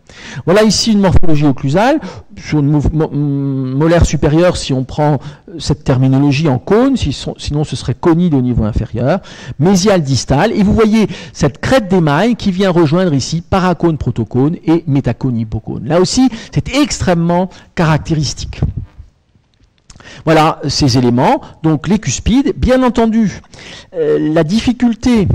Voilà ici une morphologie occlusale, sur une mo mo molaire supérieure si on prend cette terminologie en cône, si son, sinon ce serait conide au niveau inférieur, mésiale distale, et vous voyez cette crête d'émail qui vient rejoindre ici paracône, protocône et métacône, hippocône. Là aussi, c'est extrêmement caractéristique. Voilà ces éléments, donc les cuspides. Bien entendu, euh, la difficulté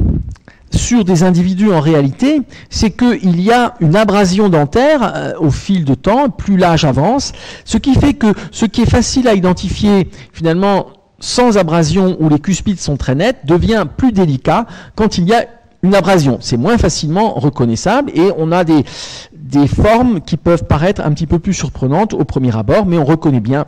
sur des individus en réalité, c'est qu'il y a une abrasion dentaire euh, au fil de temps, plus l'âge avance, ce qui fait que ce qui est facile à identifier finalement sans abrasion où les cuspides sont très nets devient plus délicat quand il y a une abrasion. C'est moins facilement reconnaissable et on a des, des formes qui peuvent paraître un petit peu plus surprenantes au premier abord, mais on reconnaît bien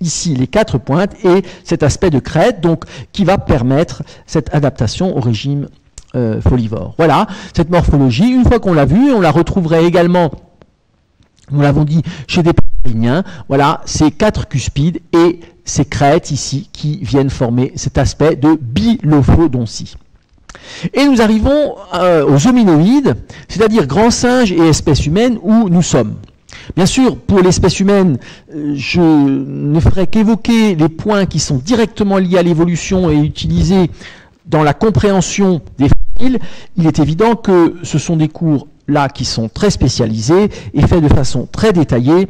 ici les quatre pointes et cet aspect de crête donc, qui va permettre cette adaptation au régime euh, folivore. Voilà cette morphologie, une fois qu'on l'a vue, on la retrouverait également, nous l'avons dit, chez des Platyrrhiniens. Voilà ces quatre cuspides et ces crêtes ici qui viennent former cet aspect de bilophodoncie. Et nous arrivons euh, aux hominoïdes, c'est-à-dire grands singes et espèces humaines où nous sommes. Bien sûr, pour l'espèce humaine, je ne ferai qu'évoquer les points qui sont directement liés à l'évolution et utilisés dans la compréhension des fossiles. Il est évident que ce sont des cours là qui sont très spécialisés et faits de façon très détaillée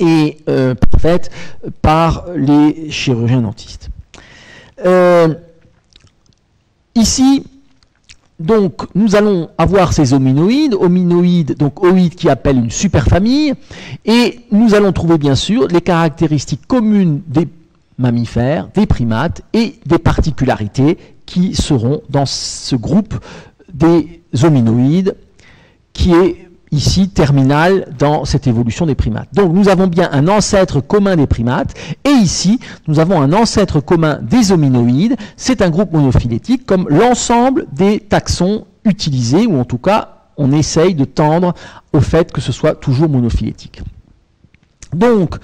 et euh, faite par les chirurgiens dentistes. Euh, ici, donc, nous allons avoir ces hominoïdes, hominoïdes, donc oïdes qui appellent une superfamille, et nous allons trouver bien sûr les caractéristiques communes des mammifères, des primates et des particularités qui seront dans ce groupe des hominoïdes qui est ici terminal dans cette évolution des primates. Donc nous avons bien un ancêtre commun des primates et ici nous avons un ancêtre commun des hominoïdes. C'est un groupe monophylétique comme l'ensemble des taxons utilisés ou en tout cas on essaye de tendre au fait que ce soit toujours monophylétique. Donc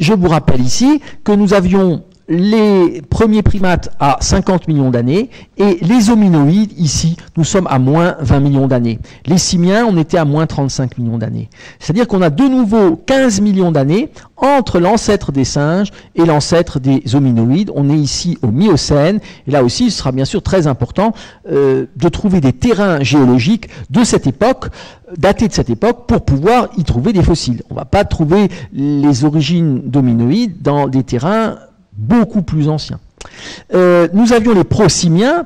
je vous rappelle ici que nous avions les premiers primates à cinquante millions d'années et les hominoïdes, ici, nous sommes à moins vingt millions d'années. Les simiens, on était à moins trente-cinq millions d'années. C'est-à-dire qu'on a de nouveau quinze millions d'années entre l'ancêtre des singes et l'ancêtre des hominoïdes. On est ici au Miocène et là aussi, il sera bien sûr très important euh, de trouver des terrains géologiques de cette époque, datés de cette époque, pour pouvoir y trouver des fossiles. On ne va pas trouver les origines d'hominoïdes dans des terrains beaucoup plus anciens. Euh, nous avions les prosimiens,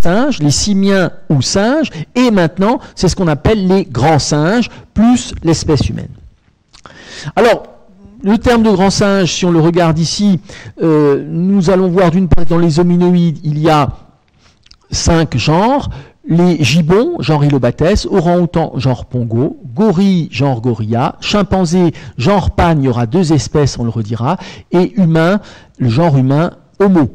singes, les simiens ou singes, et maintenant, c'est ce qu'on appelle les grands singes, plus l'espèce humaine. Alors, le terme de grand singe, si on le regarde ici, euh, nous allons voir d'une part, dans les hominoïdes, il y a cinq genres, les gibbons, genre Hylobates, orang-outans, genre pongo, gorilles, genre gorilla, chimpanzés, genre pan, il y aura deux espèces, on le redira, et humains, le genre humain, homo.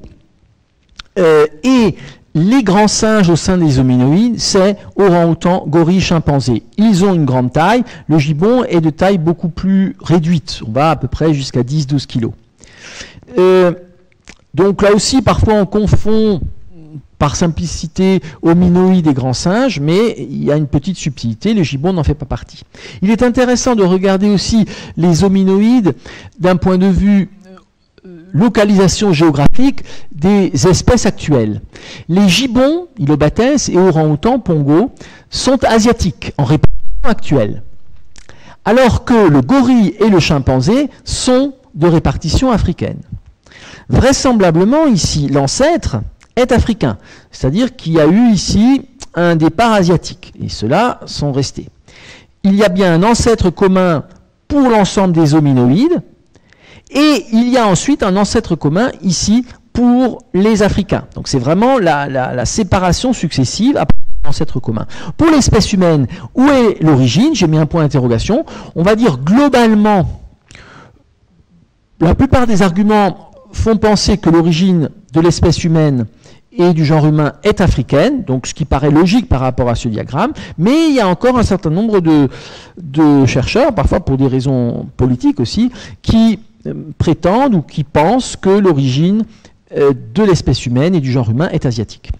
Euh, et les grands singes au sein des hominoïdes, c'est orang-outans, gorilles, chimpanzés. Ils ont une grande taille, le gibbon est de taille beaucoup plus réduite, on va à peu près jusqu'à dix à douze kilos. Euh, donc là aussi, parfois on confond par simplicité hominoïdes et grands singes, mais il y a une petite subtilité, le gibbon n'en fait pas partie. Il est intéressant de regarder aussi les hominoïdes d'un point de vue localisation géographique des espèces actuelles. Les gibbons, ilobates et orang-outans, pongo, sont asiatiques en répartition actuelle, alors que le gorille et le chimpanzé sont de répartition africaine. Vraisemblablement, ici, l'ancêtre est africain, c'est-à-dire qu'il y a eu ici un départ asiatique, et ceux-là sont restés. Il y a bien un ancêtre commun pour l'ensemble des hominoïdes, et il y a ensuite un ancêtre commun ici pour les Africains. Donc c'est vraiment la, la, la séparation successive à partir de l'ancêtre commun. Pour l'espèce humaine, où est l'origine? J'ai mis un point d'interrogation. On va dire globalement, la plupart des arguments font penser que l'origine de l'espèce humaine et du genre humain est africaine, donc ce qui paraît logique par rapport à ce diagramme, mais il y a encore un certain nombre de, de chercheurs, parfois pour des raisons politiques aussi, qui prétendent ou qui pensent que l'origine de l'espèce humaine et du genre humain est asiatique.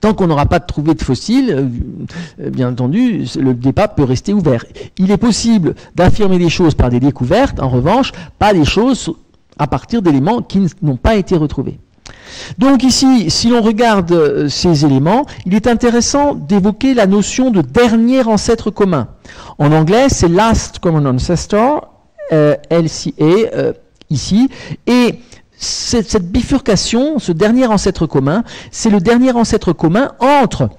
Tant qu'on n'aura pas trouvé de fossiles, bien entendu, le débat peut rester ouvert. Il est possible d'affirmer des choses par des découvertes, en revanche, pas des choses à partir d'éléments qui n'ont pas été retrouvés. Donc ici, si l'on regarde ces éléments, il est intéressant d'évoquer la notion de dernier ancêtre commun. En anglais, c'est « last common ancestor », Euh, L C A euh, ici, et cette, cette bifurcation, ce dernier ancêtre commun, c'est le dernier ancêtre commun entre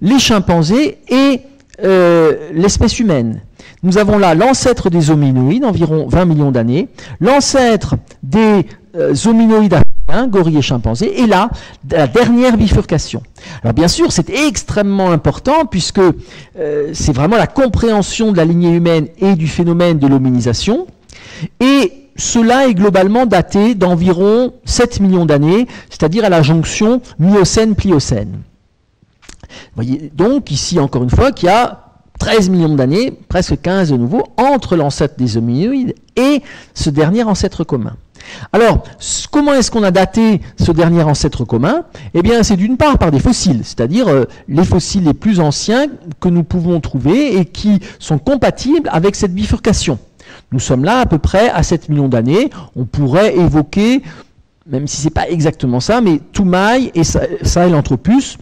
les chimpanzés et euh, l'espèce humaine. Nous avons là l'ancêtre des hominoïdes, environ vingt millions d'années, l'ancêtre des euh, hominoïdes africains, gorilles et chimpanzés, et là, la dernière bifurcation. Alors bien sûr, c'est extrêmement important, puisque euh, c'est vraiment la compréhension de la lignée humaine et du phénomène de l'hominisation. Et cela est globalement daté d'environ sept millions d'années, c'est-à-dire à la jonction Miocène-Pliocène. Vous voyez donc ici, encore une fois, qu'il y a treize millions d'années, presque quinze de nouveau, entre l'ancêtre des hominoïdes et ce dernier ancêtre commun. Alors, comment est-ce qu'on a daté ce dernier ancêtre commun? Eh bien, c'est d'une part par des fossiles, c'est-à-dire euh, les fossiles les plus anciens que nous pouvons trouver et qui sont compatibles avec cette bifurcation. Nous sommes là à peu près à sept millions d'années. On pourrait évoquer, même si ce n'est pas exactement ça, mais Toumaï et Sahelanthropus,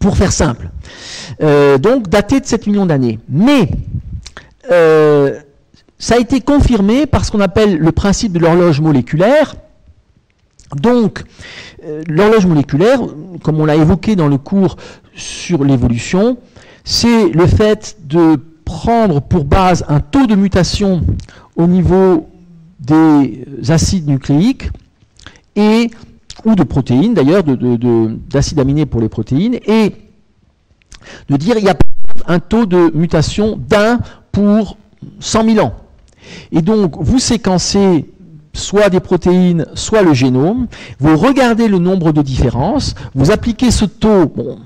pour faire simple. Euh, donc daté de sept millions d'années. Mais euh, ça a été confirmé par ce qu'on appelle le principe de l'horloge moléculaire. Donc euh, l'horloge moléculaire, comme on l'a évoqué dans le cours sur l'évolution, c'est le fait de prendre pour base un taux de mutation au niveau des acides nucléiques et, ou de protéines d'ailleurs, d'acides aminés pour les protéines, et de dire il y a un taux de mutation d'un pour cent mille ans. Et donc vous séquencez soit des protéines, soit le génome, vous regardez le nombre de différences, vous appliquez ce taux, bon,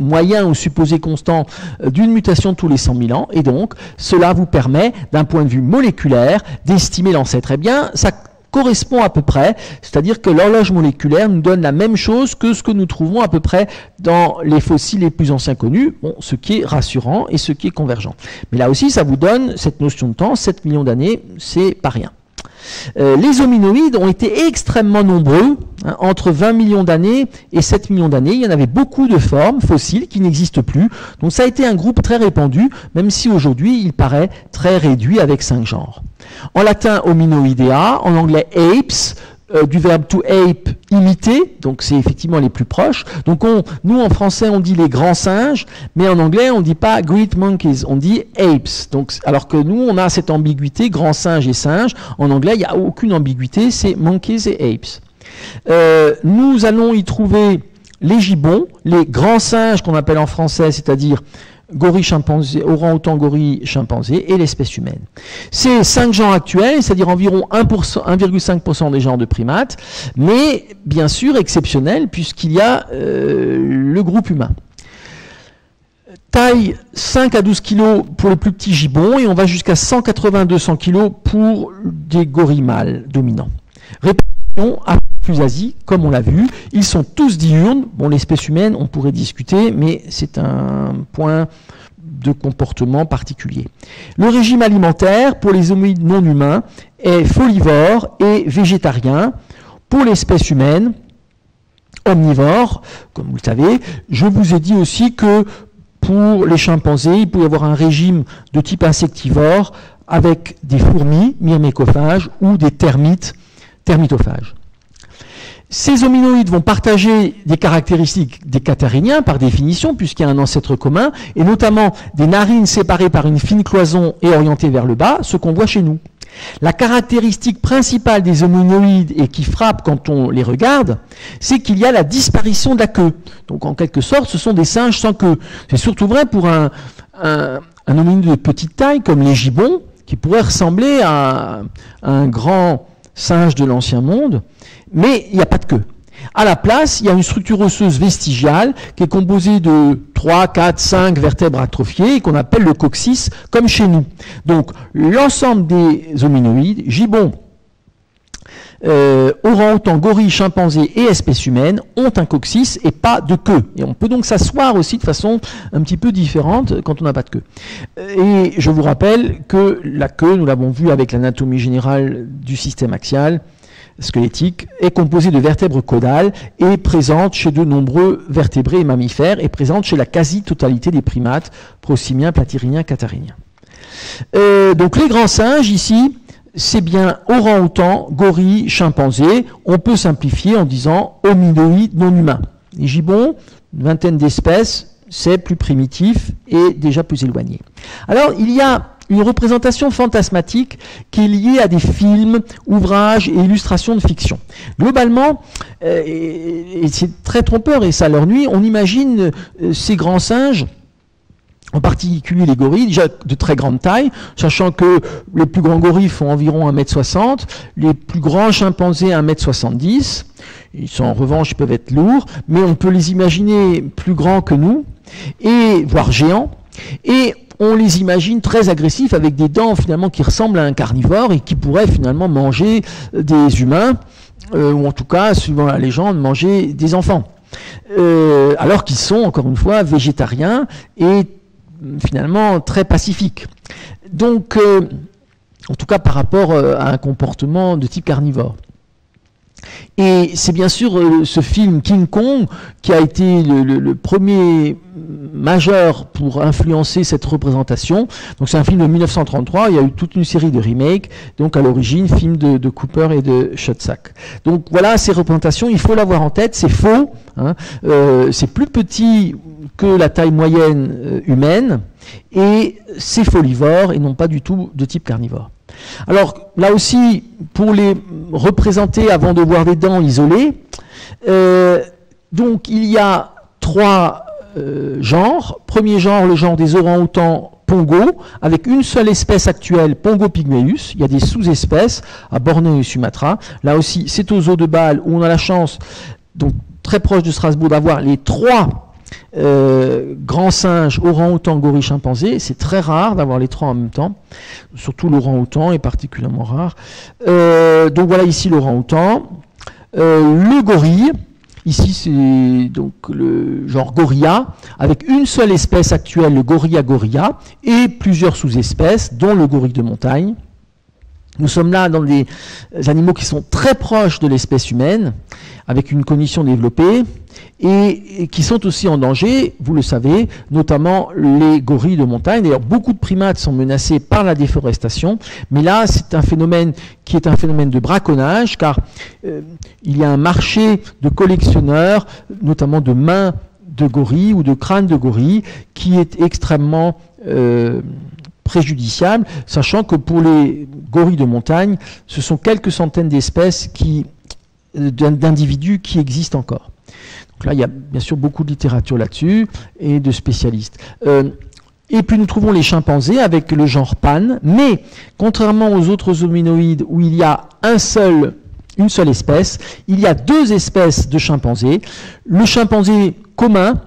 moyen ou supposé constant d'une mutation tous les cent mille ans, et donc cela vous permet d'un point de vue moléculaire d'estimer l'ancêtre. Eh bien ça correspond à peu près, c'est-à-dire que l'horloge moléculaire nous donne la même chose que ce que nous trouvons à peu près dans les fossiles les plus anciens connus, bon, ce qui est rassurant et ce qui est convergent. Mais là aussi ça vous donne cette notion de temps, sept millions d'années, c'est pas rien. Euh, les hominoïdes ont été extrêmement nombreux, hein, entre vingt millions d'années et sept millions d'années. Il y en avait beaucoup de formes fossiles qui n'existent plus. Donc ça a été un groupe très répandu, même si aujourd'hui il paraît très réduit avec cinq genres. En latin, hominoidea, en anglais apes, euh, du verbe to ape, imiter, donc c'est effectivement les plus proches. Donc on, nous en français on dit les grands singes, mais en anglais on ne dit pas great monkeys, on dit apes. Donc, alors que nous on a cette ambiguïté, grands singes et singes, en anglais il n'y a aucune ambiguïté, c'est monkeys et apes. Euh, nous allons y trouver les gibbons, les grands singes qu'on appelle en français, c'est-à-dire gorille, chimpanzé, orang-outan, gorille, chimpanzé, et l'espèce humaine. Ces cinq genres actuels, c'est-à-dire environ un virgule cinq pour cent des genres de primates, mais bien sûr exceptionnels puisqu'il y a euh, le groupe humain. Taille cinq à douze kilos pour les plus petits gibbons et on va jusqu'à cent quatre-vingts à deux cents kilos pour des gorilles mâles dominants. Répartition Asie, comme on l'a vu. Ils sont tous diurnes. Bon, l'espèce humaine, on pourrait discuter, mais c'est un point de comportement particulier. Le régime alimentaire, pour les hominines non humains, est folivore et végétarien. Pour l'espèce humaine, omnivore, comme vous le savez. Je vous ai dit aussi que pour les chimpanzés, il peut y avoir un régime de type insectivore avec des fourmis, myrmécophages, ou des termites, termitophages. Ces hominoïdes vont partager des caractéristiques des Catarrhiniens, par définition, puisqu'il y a un ancêtre commun, et notamment des narines séparées par une fine cloison et orientées vers le bas, ce qu'on voit chez nous. La caractéristique principale des hominoïdes, et qui frappe quand on les regarde, c'est qu'il y a la disparition de la queue. Donc en quelque sorte, ce sont des singes sans queue. C'est surtout vrai pour un, un, un hominide de petite taille, comme les gibbons, qui pourrait ressembler à, à un grand singe de l'ancien monde, mais il n'y a pas de queue. À la place, il y a une structure osseuse vestigiale qui est composée de trois, quatre, cinq vertèbres atrophiées et qu'on appelle le coccyx, comme chez nous. Donc, l'ensemble des hominoïdes, gibbons, euh, orang-outans, gorilles, chimpanzés et espèces humaines ont un coccyx et pas de queue. Et on peut donc s'asseoir aussi de façon un petit peu différente quand on n'a pas de queue. Et je vous rappelle que la queue, nous l'avons vu avec l'anatomie générale du système axial, squelettique, est composée de vertèbres caudales et présente chez de nombreux vertébrés et mammifères et présente chez la quasi-totalité des primates, prosimiens, platyrrhiniens, catarrhiniens. Euh, donc les grands singes ici, c'est bien orang-outans, gorilles, chimpanzés. On peut simplifier en disant hominoïdes non humains. Les gibbons, une vingtaine d'espèces, c'est plus primitif et déjà plus éloigné. Alors il y a une représentation fantasmatique qui est liée à des films, ouvrages et illustrations de fiction. Globalement, euh, et, et c'est très trompeur et ça leur nuit, on imagine euh, ces grands singes, en particulier les gorilles, déjà de très grande taille, sachant que les plus grands gorilles font environ un mètre soixante, les plus grands chimpanzés un mètre soixante-dix, ils sont en revanche, ils peuvent être lourds, mais on peut les imaginer plus grands que nous, et voire géants, et on les imagine très agressifs avec des dents finalement qui ressemblent à un carnivore et qui pourraient finalement manger des humains, euh, ou en tout cas, suivant la légende, manger des enfants. Euh, alors qu'ils sont, encore une fois, végétariens et finalement très pacifiques. Donc, euh, en tout cas par rapport à un comportement de type carnivore. Et c'est bien sûr euh, ce film King Kong qui a été le, le, le premier majeur pour influencer cette représentation. Donc c'est un film de mille neuf cent trente-trois, il y a eu toute une série de remakes, donc à l'origine film de, de Cooper et de Shutsack. Donc voilà ces représentations, il faut l'avoir en tête, c'est faux, hein. Euh, c'est plus petit que la taille moyenne euh, humaine et c'est folivore et non pas du tout de type carnivore. Alors là aussi, pour les représenter avant de voir des dents isolées, euh, donc il y a trois euh, genres. Premier genre, le genre des orang-outans Pongo, avec une seule espèce actuelle, Pongo pygmaeus. Il y a des sous-espèces à Bornéo et Sumatra. Là aussi, c'est aux eaux de Bâle où on a la chance, donc très proche de Strasbourg, d'avoir les trois Euh, grands singes, orang-outans, gorilles, chimpanzés. C'est très rare d'avoir les trois en même temps, surtout l'orang-outan est particulièrement rare. Euh, donc voilà ici l'orang-outan, euh, le gorille, ici c'est donc le genre Gorilla, avec une seule espèce actuelle, le Gorilla gorilla, et plusieurs sous-espèces, dont le gorille de montagne. Nous sommes là dans des animaux qui sont très proches de l'espèce humaine, avec une cognition développée, et, et qui sont aussi en danger, vous le savez, notamment les gorilles de montagne. D'ailleurs, beaucoup de primates sont menacés par la déforestation, mais là, c'est un phénomène qui est un phénomène de braconnage, car euh, il y a un marché de collectionneurs, notamment de mains de gorilles ou de crânes de gorilles, qui est extrêmement euh, préjudiciable, sachant que pour les gorilles de montagne, ce sont quelques centaines d'espèces qui d'individus qui existent encore. Donc là, il y a bien sûr beaucoup de littérature là-dessus et de spécialistes. Euh, et puis nous trouvons les chimpanzés avec le genre Pan, mais contrairement aux autres hominoïdes où il y a un seul, une seule espèce, il y a deux espèces de chimpanzés. Le chimpanzé commun,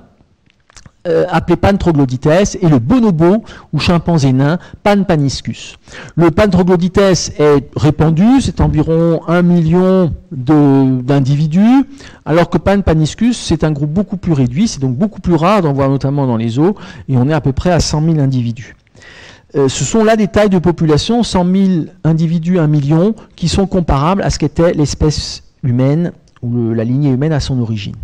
euh, appelé Pan troglodytes, et le bonobo ou chimpanzé nain Pan paniscus. Le Pan troglodytes est répandu, c'est environ un million d'individus, alors que Pan paniscus, c'est un groupe beaucoup plus réduit, c'est donc beaucoup plus rare d'en voir notamment dans les eaux, et on est à peu près à cent mille individus. Euh, ce sont là des tailles de population, cent mille individus, un million, qui sont comparables à ce qu'était l'espèce humaine ou le, la lignée humaine à son origine.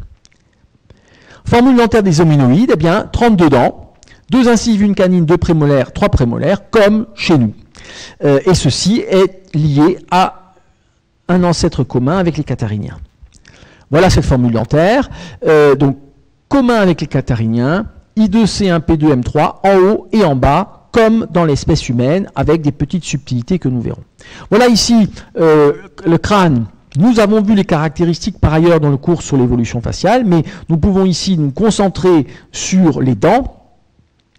Formule dentaire des hominoïdes, eh bien, trente-deux dents, deux incisives, une canine, deux prémolaires, trois prémolaires, comme chez nous. Euh, et ceci est lié à un ancêtre commun avec les Catariniens. Voilà cette formule dentaire. Euh, donc, commun avec les Catariniens, I deux C un P deux M trois, en haut et en bas, comme dans l'espèce humaine, avec des petites subtilités que nous verrons. Voilà ici euh, le crâne. Nous avons vu les caractéristiques par ailleurs dans le cours sur l'évolution faciale, mais nous pouvons ici nous concentrer sur les dents,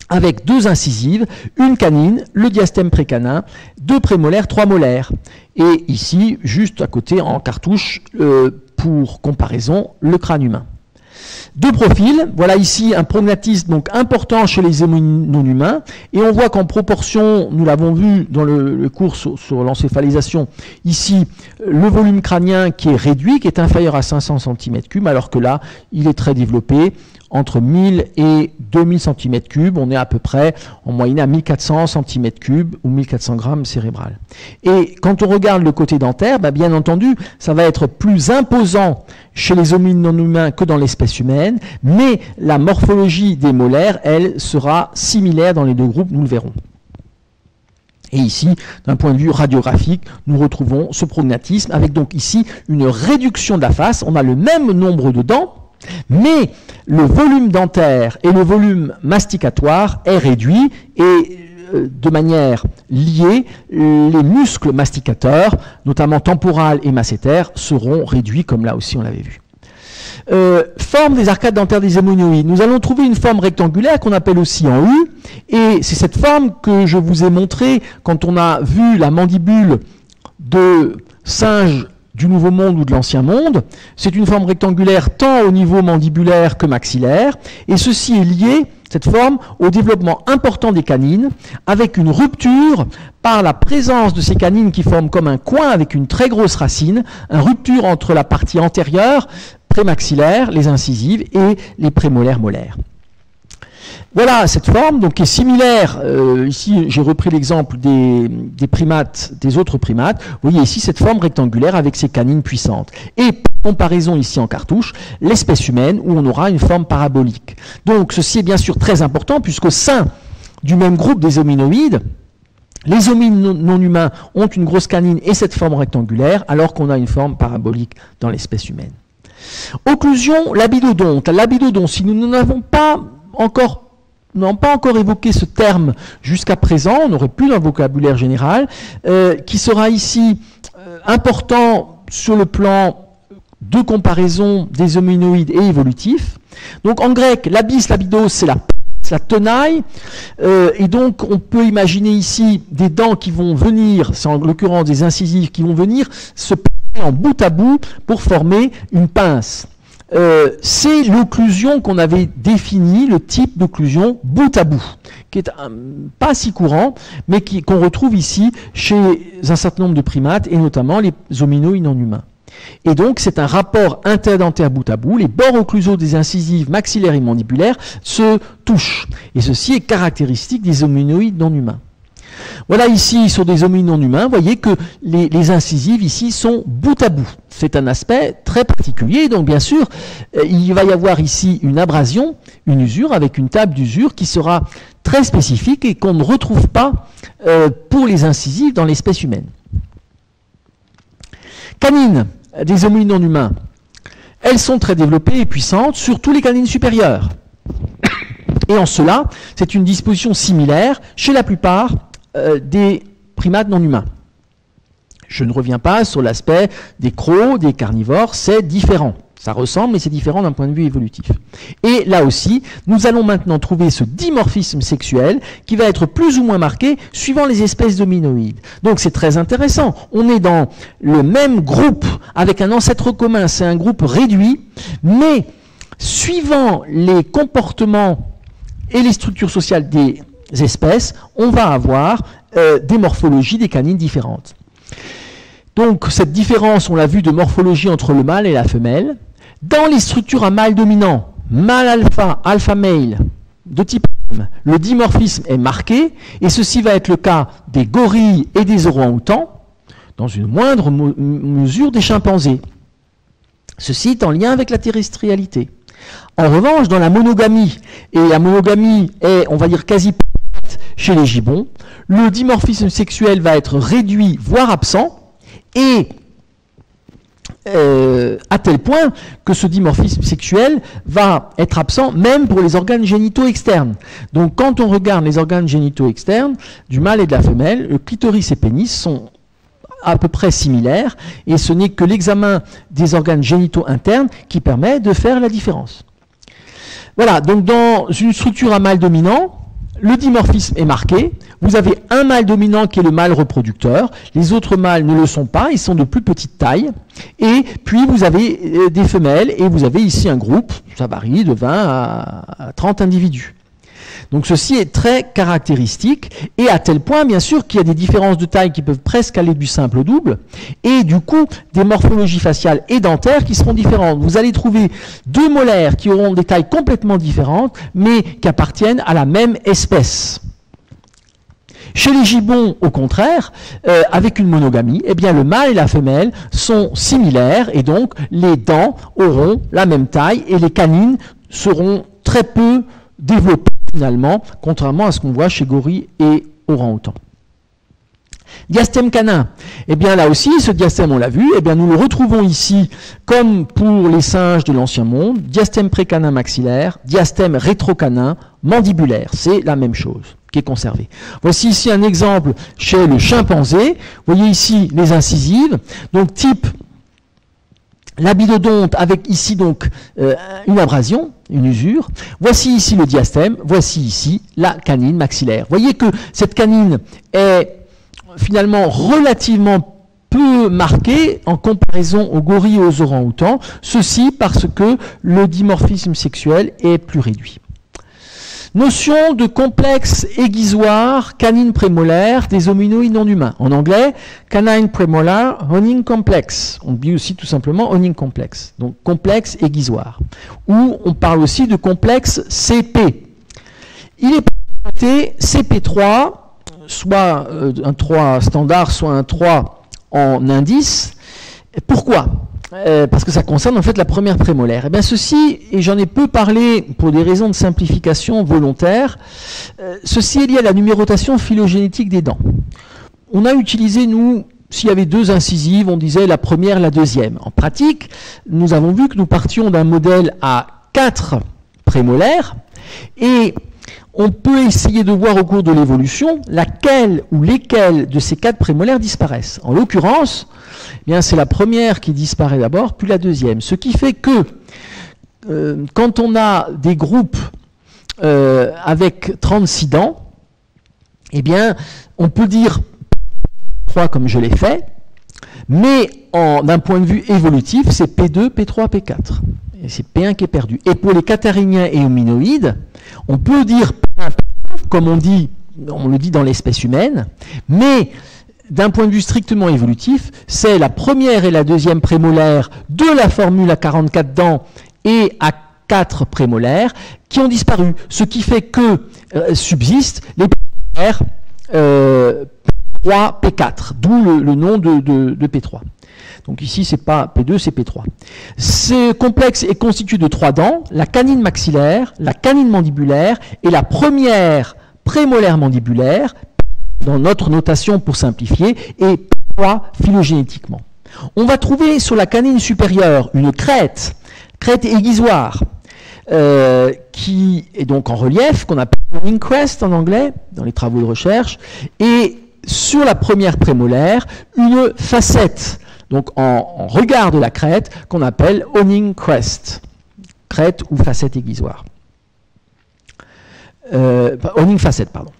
avec deux incisives, une canine, le diastème précanin, deux prémolaires, trois molaires. Et ici, juste à côté, en cartouche, euh, pour comparaison, le crâne humain. Deux profils, voilà ici un prognatisme donc important chez les non humains, et on voit qu'en proportion, nous l'avons vu dans le, le cours sur, sur l'encéphalisation, ici le volume crânien qui est réduit, qui est inférieur à cinq cents centimètres cubes, alors que là il est très développé, entre mille et deux mille centimètres cubes, on est à peu près en moyenne à mille quatre cents centimètres cubes ou mille quatre cents grammes cérébrales. Et quand on regarde le côté dentaire, bah bien entendu, ça va être plus imposant chez les hominines non humains que dans l'espèce humaine, mais la morphologie des molaires, elle, sera similaire dans les deux groupes, nous le verrons. Et ici, d'un point de vue radiographique, nous retrouvons ce prognatisme avec donc ici une réduction de la face, on a le même nombre de dents, mais le volume dentaire et le volume masticatoire est réduit et euh, de manière liée, les muscles masticateurs, notamment temporal et masséter, seront réduits comme là aussi on l'avait vu. Euh, forme des arcades dentaires des homininoïdes. Nous allons trouver une forme rectangulaire qu'on appelle aussi en U, et c'est cette forme que je vous ai montrée quand on a vu la mandibule de singe du Nouveau Monde ou de l'Ancien Monde. C'est une forme rectangulaire tant au niveau mandibulaire que maxillaire, et ceci est lié, cette forme, au développement important des canines, avec une rupture par la présence de ces canines qui forment comme un coin avec une très grosse racine, une rupture entre la partie antérieure, prémaxillaire, les incisives, et les prémolaires molaires. Voilà cette forme donc, qui est similaire, euh, ici j'ai repris l'exemple des, des primates, des autres primates, vous voyez ici cette forme rectangulaire avec ses canines puissantes. Et comparaison ici en cartouche, l'espèce humaine où on aura une forme parabolique. Donc ceci est bien sûr très important puisqu'au sein du même groupe des hominoïdes, les homines non humains ont une grosse canine et cette forme rectangulaire alors qu'on a une forme parabolique dans l'espèce humaine. Occlusion, l'abidodonte. L'abidodonte, si nous n'avons pas encore, n'ont pas encore évoqué ce terme jusqu'à présent, on aurait pu dans le vocabulaire général, euh, qui sera ici euh, important sur le plan de comparaison des hominoïdes et évolutifs. Donc en grec, l'abys, l'abidos, c'est la, la tenaille, euh, et donc on peut imaginer ici des dents qui vont venir, c'est en l'occurrence des incisives qui vont venir, se passer en bout à bout pour former une pince. Euh, c'est l'occlusion qu'on avait définie, le type d'occlusion bout à bout, qui est un, pas si courant, mais qu'on retrouve ici chez un certain nombre de primates, et notamment les hominoïdes non humains. Et donc c'est un rapport interdentaire bout à bout, les bords occlusaux des incisives maxillaires et mandibulaires se touchent, et ceci est caractéristique des hominoïdes non humains. Voilà ici sur des hominines non humains, vous voyez que les, les incisives ici sont bout à bout. C'est un aspect très particulier, donc bien sûr, euh, il va y avoir ici une abrasion, une usure avec une table d'usure qui sera très spécifique et qu'on ne retrouve pas euh, pour les incisives dans l'espèce humaine. Canines des hominines non humains, elles sont très développées et puissantes, surtout les canines supérieures. Et en cela, c'est une disposition similaire chez la plupart des primates non humains. Je ne reviens pas sur l'aspect des crocs, des carnivores, c'est différent. Ça ressemble, mais c'est différent d'un point de vue évolutif. Et là aussi, nous allons maintenant trouver ce dimorphisme sexuel qui va être plus ou moins marqué suivant les espèces d'hominoïdes. Donc c'est très intéressant. On est dans le même groupe avec un ancêtre commun, c'est un groupe réduit, mais suivant les comportements et les structures sociales des espèces, on va avoir euh, des morphologies des canines différentes. Donc cette différence, on l'a vu, de morphologie entre le mâle et la femelle. Dans les structures à mâle dominant, mâle alpha, alpha male, de type M, le dimorphisme est marqué, et ceci va être le cas des gorilles et des orang-outans, dans une moindre mo mesure des chimpanzés. Ceci est en lien avec la terrestrialité. En revanche, dans la monogamie, et la monogamie est, on va dire, quasi parfaite chez les gibbons, le dimorphisme sexuel va être réduit, voire absent, et euh, à tel point que ce dimorphisme sexuel va être absent même pour les organes génitaux externes. Donc quand on regarde les organes génitaux externes, du mâle et de la femelle, le clitoris et pénis sont à peu près similaires, et ce n'est que l'examen des organes génitaux internes qui permet de faire la différence. Voilà, donc dans une structure à mâle dominant, le dimorphisme est marqué. Vous avez un mâle dominant qui est le mâle reproducteur. Les autres mâles ne le sont pas, ils sont de plus petite taille. Et puis vous avez des femelles et vous avez ici un groupe, ça varie de vingt à trente individus. Donc ceci est très caractéristique, et à tel point bien sûr qu'il y a des différences de taille qui peuvent presque aller du simple au double, et du coup des morphologies faciales et dentaires qui seront différentes. Vous allez trouver deux molaires qui auront des tailles complètement différentes, mais qui appartiennent à la même espèce. Chez les gibbons, au contraire, euh, avec une monogamie, eh bien, le mâle et la femelle sont similaires, et donc les dents auront la même taille, et les canines seront très peu développées, finalement, contrairement à ce qu'on voit chez gorilles et orang-outans. Diastème canin. Eh bien là aussi, ce diastème, on l'a vu, eh bien, nous le retrouvons ici comme pour les singes de l'Ancien Monde. Diastème précanin maxillaire, diastème rétrocanin mandibulaire. C'est la même chose qui est conservée. Voici ici un exemple chez le chimpanzé. Vous voyez ici les incisives, donc type l'abidodonte avec ici donc euh, une abrasion, une usure. Voici ici le diastème, voici ici la canine maxillaire. Vous voyez que cette canine est finalement relativement peu marquée en comparaison aux gorilles et aux orang-outans, ceci parce que le dimorphisme sexuel est plus réduit. Notion de complexe aiguisoire canine prémolaire des hominoïdes non humains. En anglais, canine premolar honing complex. On dit aussi tout simplement honing complex, donc complexe aiguisoire. Ou on parle aussi de complexe C P. Il est présenté C P trois, soit un trois standard, soit un trois en indice. Pourquoi ? Euh, parce que ça concerne en fait la première prémolaire. Et bien ceci, et j'en ai peu parlé pour des raisons de simplification volontaire, euh, ceci est lié à la numérotation phylogénétique des dents. On a utilisé, nous, s'il y avait deux incisives, on disait la première, la deuxième. En pratique, nous avons vu que nous partions d'un modèle à quatre prémolaires, et on peut essayer de voir au cours de l'évolution laquelle ou lesquelles de ces quatre prémolaires disparaissent. En l'occurrence, eh bien, c'est la première qui disparaît d'abord, puis la deuxième. Ce qui fait que euh, quand on a des groupes euh, avec trente-six dents, eh bien, on peut dire trois comme je l'ai fait, mais d'un point de vue évolutif, c'est P deux, P trois, P quatre. Et c'est P un qui est perdu. Et pour les Catariniens et hominoïdes, on peut dire P un, P deux, comme on, dit, on le dit dans l'espèce humaine, mais d'un point de vue strictement évolutif, c'est la première et la deuxième prémolaire de la formule à quarante-quatre dents et à quatre prémolaires qui ont disparu. Ce qui fait que euh, subsistent les prémolaires euh, P trois, P quatre, d'où le, le nom de, de, de P trois. Donc ici, c'est pas P deux, c'est P trois. Ce complexe est constitué de trois dents, la canine maxillaire, la canine mandibulaire et la première prémolaire mandibulaire, dans notre notation pour simplifier, et P trois phylogénétiquement. On va trouver sur la canine supérieure une crête, crête aiguisoire, euh, qui est donc en relief, qu'on appelle ring crest en anglais, dans les travaux de recherche, et sur la première prémolaire, une facette, donc en, en regard de la crête, qu'on appelle honing crest, crête ou facette aiguisoire. Euh, honing facette, pardon.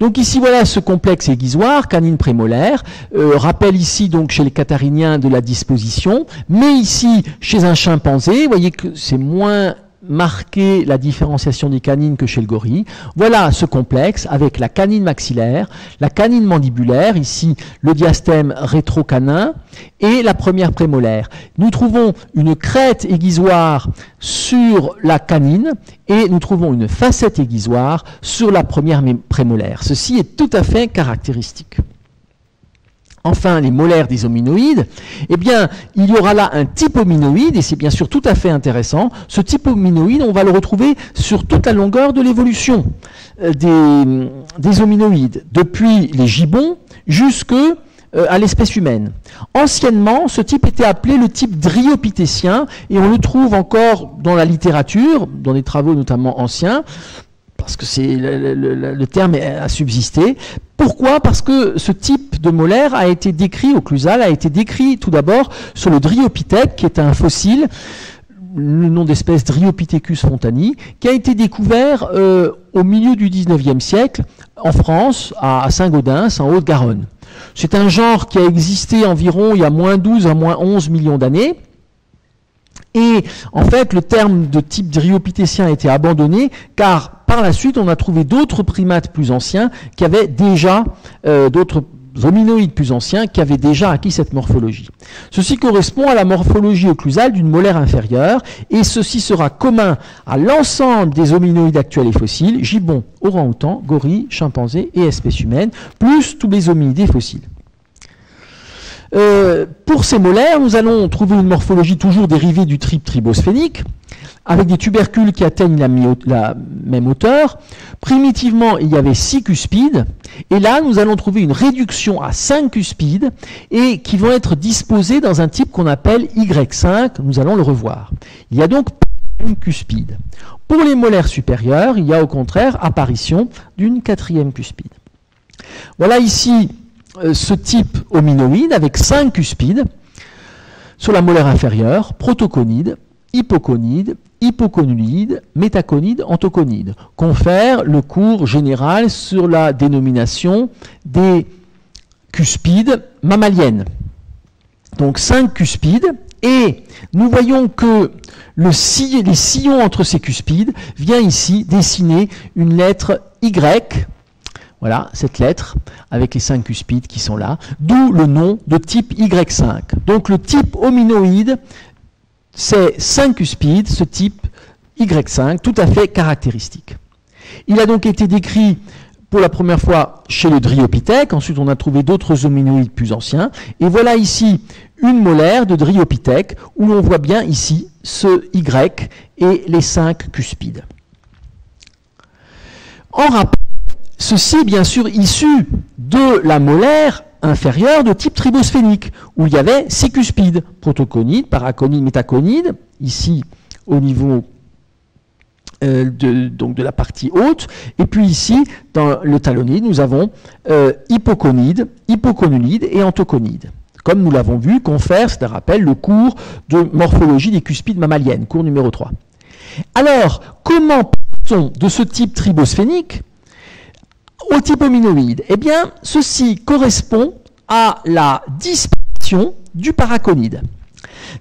Donc ici, voilà ce complexe aiguisoire, canine prémolaire, euh, rappel ici donc chez les Catarrhiniens de la disposition, mais ici, chez un chimpanzé, vous voyez que c'est moins marquer la différenciation des canines que chez le gorille. Voilà ce complexe avec la canine maxillaire, la canine mandibulaire, ici le diastème rétrocanin et la première prémolaire. Nous trouvons une crête aiguisoire sur la canine et nous trouvons une facette aiguisoire sur la première prémolaire. Ceci est tout à fait caractéristique. Enfin, les molaires des hominoïdes, eh bien, il y aura là un type hominoïde, et c'est bien sûr tout à fait intéressant. Ce type hominoïde, on va le retrouver sur toute la longueur de l'évolution des, des hominoïdes, depuis les gibbons jusque euh, à l'espèce humaine. Anciennement, ce type était appelé le type dryopithécien, et on le trouve encore dans la littérature, dans des travaux notamment anciens, parce que c'est le, le, le terme a subsisté. Pourquoi? Parce que ce type de molaire a été décrit, occlusal, a été décrit tout d'abord sur le Dryopithèque, qui est un fossile, le nom d'espèce Dryopithecus fontani, qui a été découvert euh, au milieu du dix-neuvième siècle en France, à Saint-Gaudens, en Haute-Garonne. C'est un genre qui a existé environ il y a moins douze à moins onze millions d'années. Et en fait, le terme de type dryopithécien a été abandonné car par la suite, on a trouvé d'autres primates plus anciens qui avaient déjà, euh, d'autres hominoïdes plus anciens qui avaient déjà acquis cette morphologie. Ceci correspond à la morphologie occlusale d'une molaire inférieure et ceci sera commun à l'ensemble des hominoïdes actuels et fossiles, gibbons, orang-outans, gorilles, chimpanzés et espèces humaines, plus tous les hominidés fossiles. Euh, pour ces molaires, nous allons trouver une morphologie toujours dérivée du tripe tribophénique, avec des tubercules qui atteignent la, la même hauteur. Primitivement, il y avait six cuspides, et là, nous allons trouver une réduction à cinq cuspides, et qui vont être disposés dans un type qu'on appelle Y cinq, nous allons le revoir. Il y a donc une cuspide. Pour les molaires supérieurs, il y a au contraire apparition d'une quatrième cuspide. Voilà ici ce type hominoïde avec cinq cuspides sur la molaire inférieure, protoconide, hypoconide, hypoconulide, métaconide, antoconide, confère le cours général sur la dénomination des cuspides mammaliennes. Donc cinq cuspides et nous voyons que le sillon, les sillons entre ces cuspides vient ici dessiner une lettre Y. Voilà, cette lettre, avec les cinq cuspides qui sont là, d'où le nom de type Y cinq. Donc le type hominoïde, c'est cinq cuspides, ce type Y cinq, tout à fait caractéristique. Il a donc été décrit pour la première fois chez le Dryopithèque, ensuite on a trouvé d'autres hominoïdes plus anciens, et voilà ici une molaire de Dryopithèque, où l'on voit bien ici ce Y et les cinq cuspides. En rapport, ceci est bien sûr issu de la molaire inférieure de type tribophénique, où il y avait six cuspides, protoconide, paraconide, métaconide, ici au niveau euh, de, donc de la partie haute, et puis ici, dans le talonide, nous avons euh, hypoconide, hypoconulide et antoconide. Comme nous l'avons vu, confère, c'est un rappel, le cours de morphologie des cuspides mammaliennes, cours numéro trois. Alors, comment passe-t-on de ce type tribophénique au type hominoïde? Eh bien, ceci correspond à la disparition du paraconide.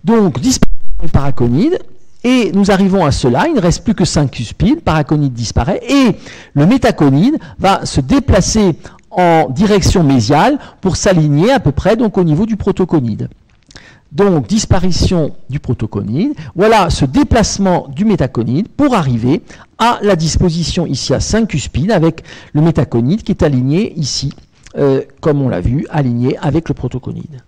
Donc, disparition du paraconide, et nous arrivons à cela, il ne reste plus que cinq cuspides, paraconide disparaît, et le métaconide va se déplacer en direction mésiale pour s'aligner à peu près donc, au niveau du protoconide. Donc, disparition du protoconide, voilà ce déplacement du métaconide pour arriver à la disposition ici à cinq cuspides avec le métaconide qui est aligné ici, euh, comme on l'a vu, aligné avec le protoconide.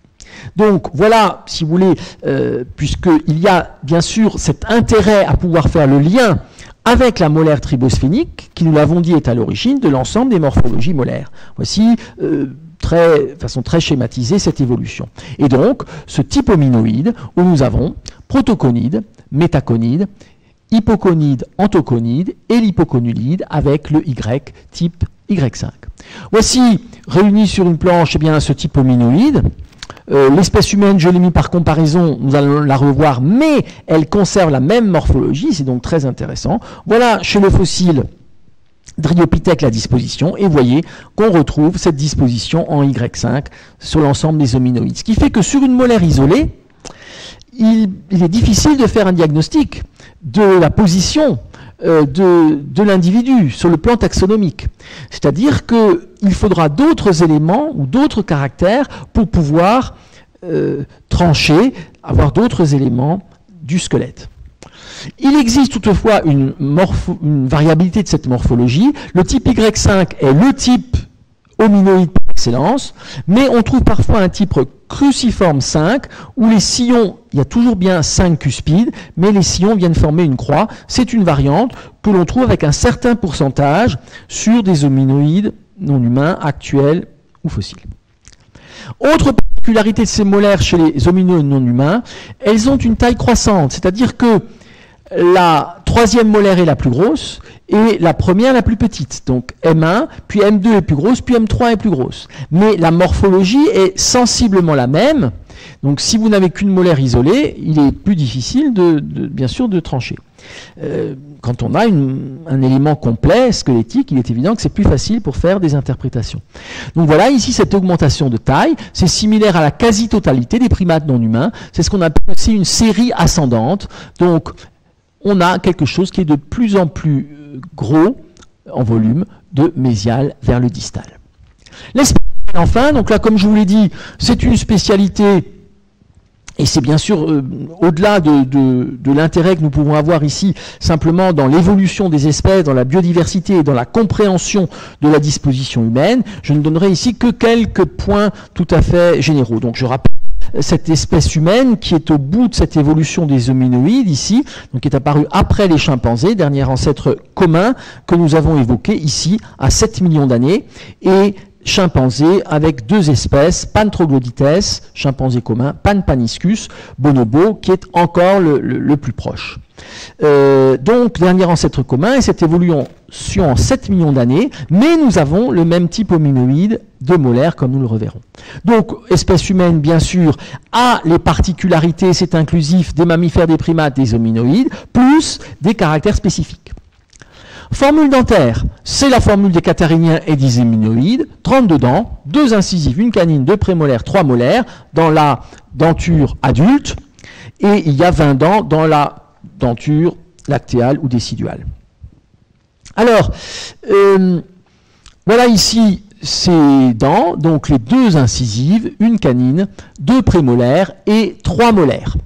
Donc, voilà, si vous voulez, euh, puisqu'il y a bien sûr cet intérêt à pouvoir faire le lien avec la molaire tribophénique, qui nous l'avons dit est à l'origine de l'ensemble des morphologies molaires. Voici... Euh, Très, de façon très schématisée, cette évolution. Et donc, ce type hominoïde, où nous avons protoconide, métaconide, hypoconide, antoconide et l'hypoconulide avec le Y, type Y cinq. Voici, réunis sur une planche, eh bien, ce type hominoïde. Euh, l'espèce humaine, je l'ai mis par comparaison, nous allons la revoir, mais elle conserve la même morphologie, c'est donc très intéressant. Voilà, chez le fossile, Dryopithèque la disposition, et voyez qu'on retrouve cette disposition en Y cinq sur l'ensemble des hominoïdes. Ce qui fait que sur une molaire isolée, il, il est difficile de faire un diagnostic, de la position euh, de, de l'individu sur le plan taxonomique. C'est-à-dire qu'il faudra d'autres éléments ou d'autres caractères pour pouvoir euh, trancher, avoir d'autres éléments du squelette. Il existe toutefois une, morpho, une variabilité de cette morphologie. Le type Y cinq est le type hominoïde par excellence, mais on trouve parfois un type cruciforme cinq, où les sillons, il y a toujours bien cinq cuspides, mais les sillons viennent former une croix. C'est une variante que l'on trouve avec un certain pourcentage sur des hominoïdes non humains, actuels ou fossiles. Autre particularité de ces molaires chez les hominoïdes non humains, elles ont une taille croissante, c'est-à-dire que la troisième molaire est la plus grosse et la première la plus petite. Donc M un, puis M deux est plus grosse, puis M trois est plus grosse. Mais la morphologie est sensiblement la même. Donc si vous n'avez qu'une molaire isolée, il est plus difficile de, de, bien sûr de trancher. Euh, quand on a une, un élément complet, squelettique, il est évident que c'est plus facile pour faire des interprétations. Donc voilà, ici cette augmentation de taille, c'est similaire à la quasi-totalité des primates non humains. C'est ce qu'on appelle aussi une série ascendante. Donc on a quelque chose qui est de plus en plus gros en volume de mésial vers le distal. L'espèce enfin, donc là comme je vous l'ai dit, c'est une spécialité et c'est bien sûr euh, au-delà de, de, de l'intérêt que nous pouvons avoir ici simplement dans l'évolution des espèces, dans la biodiversité et dans la compréhension de la disposition humaine. Je ne donnerai ici que quelques points tout à fait généraux. Donc je rappelle cette espèce humaine qui est au bout de cette évolution des hominoïdes ici, donc qui est apparue après les chimpanzés, dernier ancêtre commun que nous avons évoqué ici à sept millions d'années, et chimpanzés avec deux espèces, Pan troglodytes, chimpanzé commun, Pan paniscus, bonobo, qui est encore le, le, le plus proche. Euh, donc, dernier ancêtre commun, et cette évolution en sept millions d'années, mais nous avons le même type hominoïde de molaire, comme nous le reverrons. Donc, espèce humaine, bien sûr, a les particularités, c'est inclusif, des mammifères, des primates, des hominoïdes, plus des caractères spécifiques. Formule dentaire, c'est la formule des Catariniens et des Hominoïdes, trente-deux dents, deux incisives, une canine, deux prémolaires, trois molaires, dans la denture adulte, et il y a vingt dents dans la denture lactéale ou déciduale. Alors, euh, voilà ici ces dents, donc les deux incisives, une canine, deux prémolaires et trois molaires.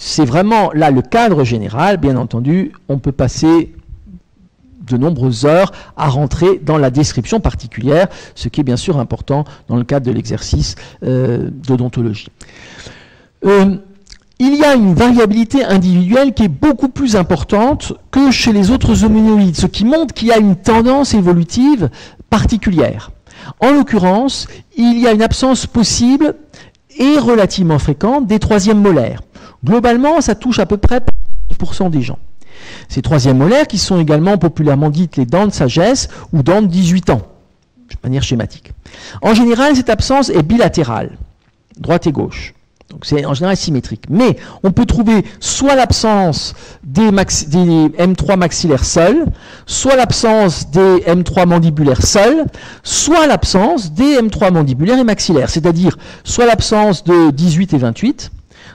C'est vraiment là le cadre général, bien entendu, on peut passer de nombreuses heures à rentrer dans la description particulière, ce qui est bien sûr important dans le cadre de l'exercice euh, d'odontologie. Euh, il y a une variabilité individuelle qui est beaucoup plus importante que chez les autres hominoïdes, ce qui montre qu'il y a une tendance évolutive particulière. En l'occurrence, il y a une absence possible et relativement fréquente des troisièmes molaires. Globalement, ça touche à peu près dix pour cent des gens. Ces troisièmes molaires qui sont également populairement dites les dents de sagesse ou dents de dix-huit ans, de manière schématique. En général, cette absence est bilatérale, droite et gauche. Donc c'est en général symétrique. Mais on peut trouver soit l'absence des, des M trois maxillaires seuls, soit l'absence des M trois mandibulaires seuls, soit l'absence des M trois mandibulaires et maxillaires, c'est-à-dire soit l'absence de dix-huit et vingt-huit,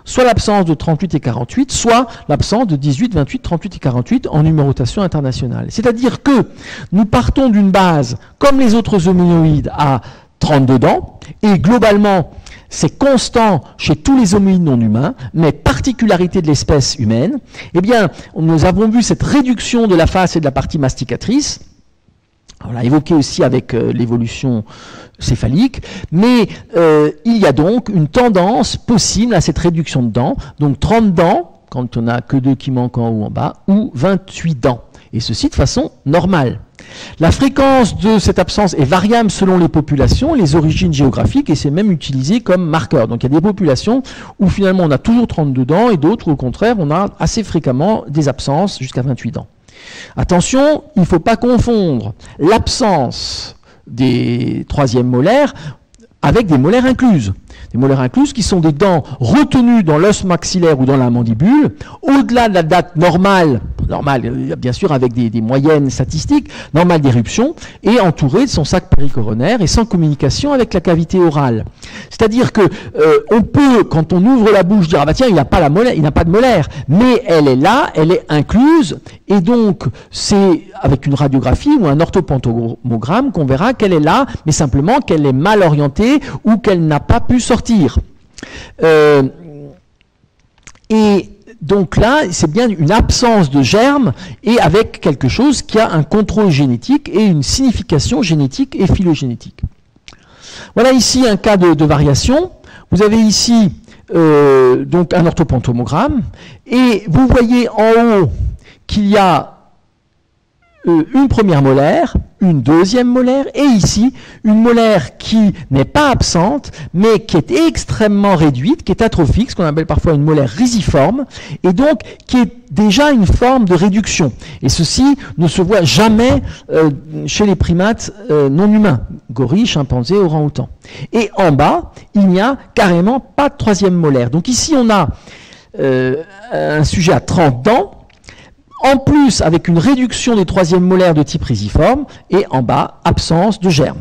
soit l'absence de trente-huit et quarante-huit, soit l'absence de dix-huit, vingt-huit, trente-huit et quarante-huit en numérotation internationale. C'est-à-dire que nous partons d'une base, comme les autres hominoïdes, à trente-deux dents, et globalement, c'est constant chez tous les hominoïdes non humains, mais particularité de l'espèce humaine, eh bien, nous avons vu cette réduction de la face et de la partie masticatrice. On l'a évoqué aussi avec euh, l'évolution céphalique, mais euh, il y a donc une tendance possible à cette réduction de dents, donc trente dents, quand on n'a que deux qui manquent en haut ou en bas, ou vingt-huit dents, et ceci de façon normale. La fréquence de cette absence est variable selon les populations, les origines géographiques, et c'est même utilisé comme marqueur. Donc il y a des populations où finalement on a toujours trente-deux dents, et d'autres au contraire on a assez fréquemment des absences jusqu'à vingt-huit dents. Attention, il ne faut pas confondre l'absence des troisièmes molaires avec des molaires incluses. des molaires incluses, qui sont des dents retenues dans l'os maxillaire ou dans la mandibule, au-delà de la date normale, normale bien sûr avec des, des moyennes statistiques, normale d'éruption, et entourées de son sac péricoronaire et sans communication avec la cavité orale. C'est-à-dire que euh, on peut, quand on ouvre la bouche, dire ah bah tiens, il n'a pas la molaire, il n'a pas de molaire, mais elle est là, elle est incluse, et donc c'est avec une radiographie ou un orthopantomogramme qu'on verra qu'elle est là, mais simplement qu'elle est mal orientée ou qu'elle n'a pas pu sortir. Euh, et donc là, c'est bien une absence de germe et avec quelque chose qui a un contrôle génétique et une signification génétique et phylogénétique. Voilà ici un cas de, de variation. Vous avez ici euh, donc un orthopantomogramme et vous voyez en haut qu'il y a euh, une première molaire, une deuxième molaire, et ici, une molaire qui n'est pas absente, mais qui est extrêmement réduite, qui est atrophique, ce qu'on appelle parfois une molaire risiforme, et donc qui est déjà une forme de réduction. Et ceci ne se voit jamais euh, chez les primates euh, non humains, gorilles, chimpanzés, orang-outans. Et en bas, il n'y a carrément pas de troisième molaire. Donc ici, on a euh, un sujet à trente dents, en plus avec une réduction des troisièmes molaires de type risiforme, et en bas, absence de germe.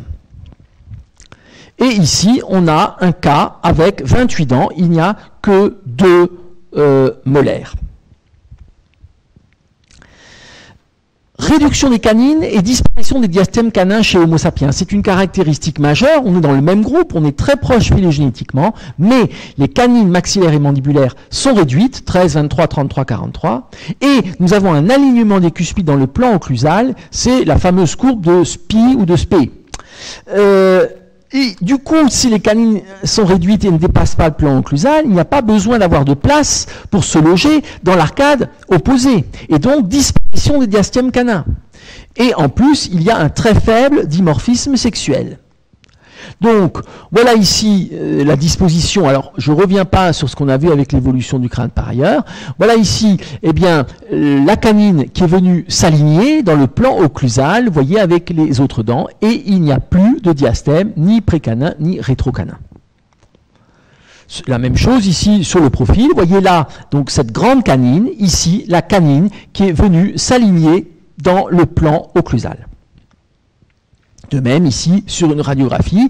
Et ici, on a un cas avec vingt-huit dents, il n'y a que deux euh, molaires. Réduction des canines et disparition des diastèmes canins chez Homo sapiens. C'est une caractéristique majeure, on est dans le même groupe, on est très proche phylogénétiquement, mais les canines maxillaires et mandibulaires sont réduites, treize, vingt-trois, trente-trois, quarante-trois, et nous avons un alignement des cuspides dans le plan occlusal, c'est la fameuse courbe de S P I ou de S P E. Euh, et du coup, si les canines sont réduites et ne dépassent pas le plan occlusal, il n'y a pas besoin d'avoir de place pour se loger dans l'arcade opposée, et donc disparition des diastèmes canins. Et en plus, il y a un très faible dimorphisme sexuel. Donc, voilà ici euh, la disposition. Alors, je ne reviens pas sur ce qu'on a vu avec l'évolution du crâne par ailleurs. Voilà ici, eh bien, euh, la canine qui est venue s'aligner dans le plan occlusal, vous voyez, avec les autres dents, et il n'y a plus de diastème, ni précanin, ni rétrocanin. La même chose ici sur le profil, vous voyez là donc cette grande canine, ici la canine qui est venue s'aligner dans le plan occlusal. De même ici sur une radiographie,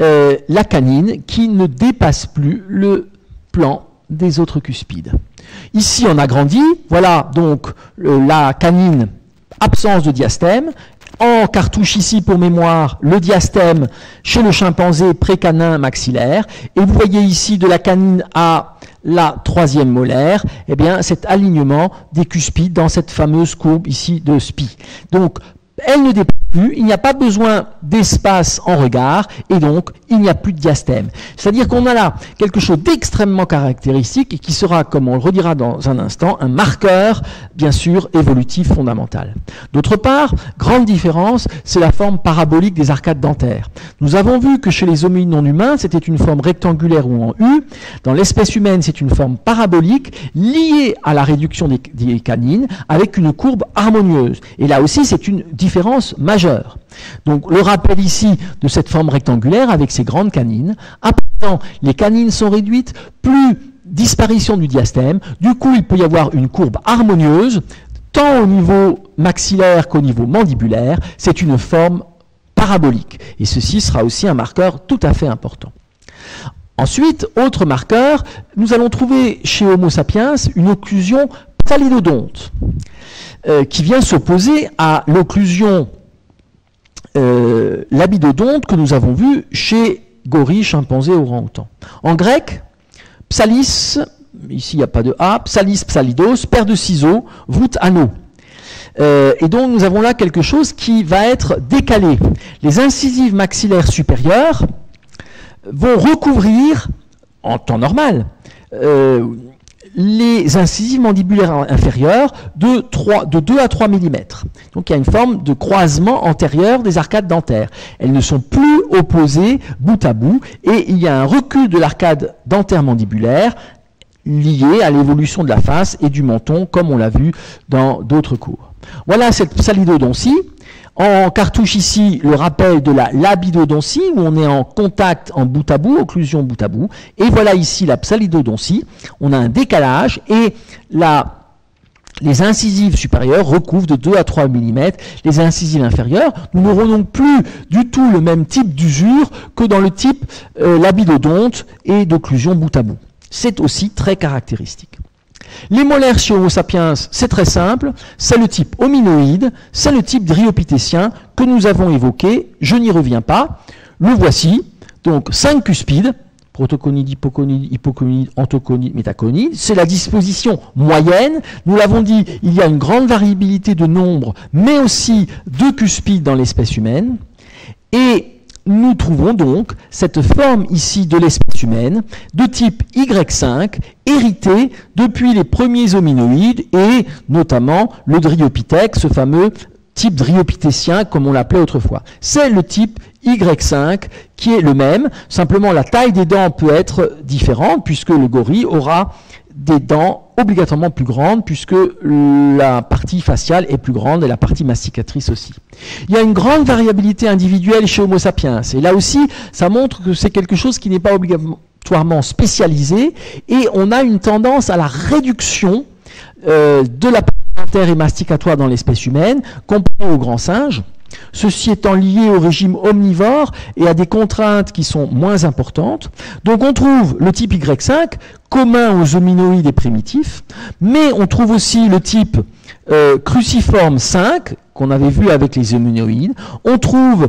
euh, la canine qui ne dépasse plus le plan des autres cuspides. Ici on agrandit, voilà donc le, la canine, absence de diastème. En cartouche ici, pour mémoire, le diastème chez le chimpanzé précanin maxillaire. Et vous voyez ici, de la canine à la troisième molaire, eh bien, cet alignement des cuspides dans cette fameuse courbe ici de S P I. Donc, elle ne dépasse plus, il n'y a pas besoin d'espace en regard, et donc, il n'y a plus de diastème. C'est-à-dire qu'on a là quelque chose d'extrêmement caractéristique et qui sera, comme on le redira dans un instant, un marqueur, bien sûr, évolutif fondamental. D'autre part, grande différence, c'est la forme parabolique des arcades dentaires. Nous avons vu que chez les hominines non humains, c'était une forme rectangulaire ou en U. Dans l'espèce humaine, c'est une forme parabolique liée à la réduction des, des canines avec une courbe harmonieuse. Et là aussi, c'est une différence majeure. Donc le rappel ici de cette forme rectangulaire avec ses grandes canines. Après, les canines sont réduites, plus disparition du diastème. Du coup, il peut y avoir une courbe harmonieuse, tant au niveau maxillaire qu'au niveau mandibulaire. C'est une forme parabolique. Et ceci sera aussi un marqueur tout à fait important. Ensuite, autre marqueur, nous allons trouver chez Homo sapiens une occlusion paléodonte, euh, qui vient s'opposer à l'occlusion Euh, l'abidodonte que nous avons vu chez gorilles, chimpanzés, orang-outans. En grec, psalis, ici il n'y a pas de A, psalis, psalidos, paire de ciseaux, voûte, anneau. Euh, et donc nous avons là quelque chose qui va être décalé. Les incisives maxillaires supérieures vont recouvrir, en temps normal, euh, les incisives mandibulaires inférieures de, trois, de deux à trois millimètres. Donc il y a une forme de croisement antérieur des arcades dentaires. Elles ne sont plus opposées bout à bout et il y a un recul de l'arcade dentaire mandibulaire lié à l'évolution de la face et du menton comme on l'a vu dans d'autres cours. Voilà cette psalidodoncie. En cartouche ici, le rappel de la labidodoncie, où on est en contact en bout à bout, occlusion bout à bout. Et voilà ici la psalidodoncie. On a un décalage et la... les incisives supérieures recouvrent de deux à trois millimètres les incisives inférieures. Nous n'aurons donc plus du tout le même type d'usure que dans le type euh, labidodonte et d'occlusion bout à bout. C'est aussi très caractéristique. Les molaires chez Homo sapiens, c'est très simple, c'est le type hominoïde, c'est le type dryopithécien que nous avons évoqué, je n'y reviens pas. Le voici, donc cinq cuspides. Protoconides, hypoconides, hypoconides, antoconides, métaconides. C'est la disposition moyenne. Nous l'avons dit, il y a une grande variabilité de nombre, mais aussi de cuspides dans l'espèce humaine. Et nous trouvons donc cette forme ici de l'espèce humaine de type Y cinq, héritée depuis les premiers hominoïdes et notamment le dryopithèque, ce fameux type dryopithécien comme on l'appelait autrefois. C'est le type Y cinq qui est le même, simplement la taille des dents peut être différente puisque le gorille aura des dents obligatoirement plus grandes puisque la partie faciale est plus grande et la partie masticatrice aussi. Il y a une grande variabilité individuelle chez Homo sapiens et là aussi ça montre que c'est quelque chose qui n'est pas obligatoirement spécialisé et on a une tendance à la réduction euh, de la et masticatoire dans l'espèce humaine, comparé aux grands singes, ceci étant lié au régime omnivore et à des contraintes qui sont moins importantes. Donc on trouve le type Y cinq, commun aux hominoïdes et primitifs, mais on trouve aussi le type euh, cruciforme cinq, qu'on avait vu avec les hominoïdes, on trouve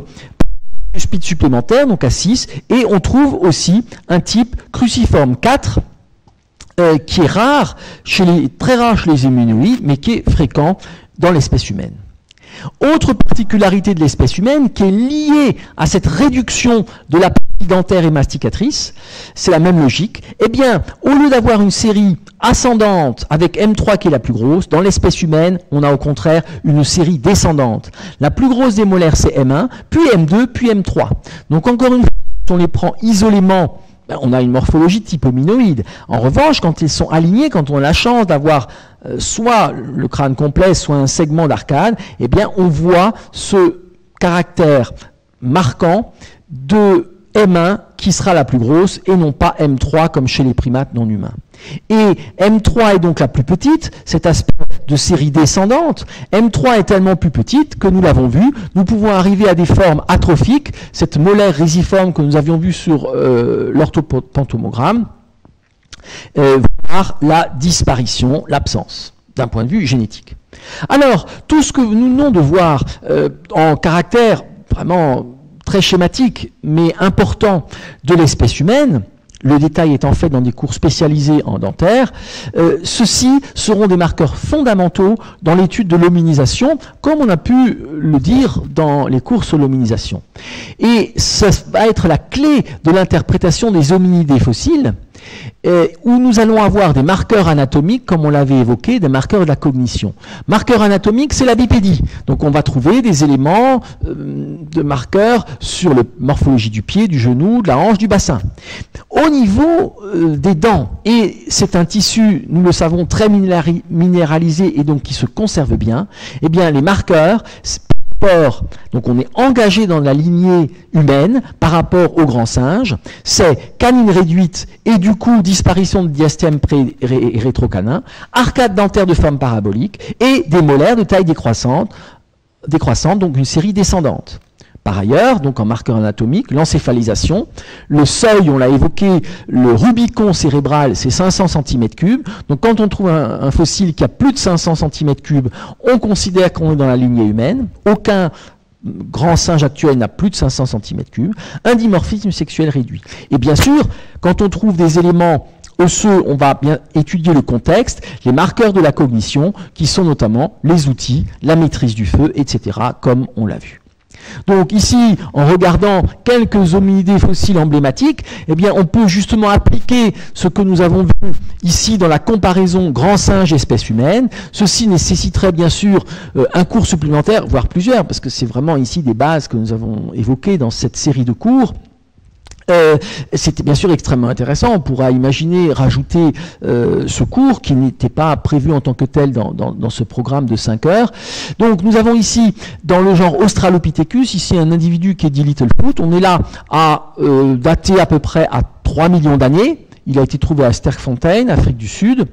cuspide supplémentaire, donc à six, et on trouve aussi un type cruciforme quatre, qui est rare chez les, très rare chez les hominoïdes, mais qui est fréquent dans l'espèce humaine. Autre particularité de l'espèce humaine qui est liée à cette réduction de la partie dentaire et masticatrice, c'est la même logique. Eh bien, au lieu d'avoir une série ascendante avec M trois qui est la plus grosse, dans l'espèce humaine, on a au contraire une série descendante. La plus grosse des molaires, c'est M un, puis M deux, puis M trois. Donc encore une fois, on les prend isolément, on a une morphologie de type hominoïde. En revanche, quand ils sont alignés, quand on a la chance d'avoir euh, soit le crâne complet, soit un segment d'arcade, eh bien, on voit ce caractère marquant de M un qui sera la plus grosse et non pas M trois comme chez les primates non humains. Et M trois est donc la plus petite, cet aspect de série descendante. M trois est tellement plus petite que nous l'avons vu, nous pouvons arriver à des formes atrophiques, cette molaire résiforme que nous avions vue sur euh, l'orthopantomogramme, euh, voir la disparition, l'absence, d'un point de vue génétique. Alors, tout ce que nous venons de voir euh, en caractère vraiment très schématique, mais important de l'espèce humaine, le détail étant fait dans des cours spécialisés en dentaire, euh, ceux-ci seront des marqueurs fondamentaux dans l'étude de l'hominisation, comme on a pu le dire dans les cours sur l'hominisation. Et ça va être la clé de l'interprétation des hominidés fossiles, euh, où nous allons avoir des marqueurs anatomiques, comme on l'avait évoqué, des marqueurs de la cognition. Marqueurs anatomiques, c'est la bipédie. Donc on va trouver des éléments euh, de marqueurs sur la morphologie du pied, du genou, de la hanche, du bassin. Au niveau euh, des dents, et c'est un tissu, nous le savons, très minéralisé et donc qui se conserve bien, eh bien les marqueurs, donc on est engagé dans la lignée humaine par rapport aux grands singes, c'est canine réduite et du coup disparition de diastème pré- ré- rétrocanin, arcade dentaire de forme parabolique et des molaires de taille décroissante, décroissante donc une série descendante. Par ailleurs, donc en marqueur anatomique, l'encéphalisation, le seuil, on l'a évoqué, le rubicon cérébral, c'est cinq cents centimètres cubes. Donc quand on trouve un, un fossile qui a plus de cinq cents centimètres cubes, on considère qu'on est dans la lignée humaine. Aucun grand singe actuel n'a plus de cinq cents centimètres cubes. Un dimorphisme sexuel réduit. Et bien sûr, quand on trouve des éléments osseux, on va bien étudier le contexte, les marqueurs de la cognition, qui sont notamment les outils, la maîtrise du feu, et cetera, comme on l'a vu. Donc ici, en regardant quelques hominidés fossiles emblématiques, eh bien, on peut justement appliquer ce que nous avons vu ici dans la comparaison grand singe-espèce humaine. Ceci nécessiterait bien sûr euh, un cours supplémentaire, voire plusieurs, parce que c'est vraiment ici des bases que nous avons évoquées dans cette série de cours. Euh, C'était bien sûr extrêmement intéressant. On pourra imaginer rajouter euh, ce cours qui n'était pas prévu en tant que tel dans, dans, dans ce programme de cinq heures. Donc nous avons ici, dans le genre Australopithecus, ici un individu qui est dit Littlefoot. On est là à euh, dater à peu près à trois millions d'années. Il a été trouvé à Sterkfontein, Afrique du Sud.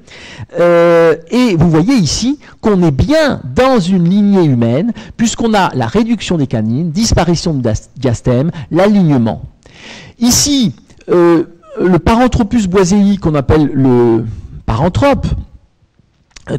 Euh, et vous voyez ici qu'on est bien dans une lignée humaine, puisqu'on a la réduction des canines, disparition de diastème, l'alignement. Ici, euh, le Paranthropus boisei, qu'on appelle le paranthrope,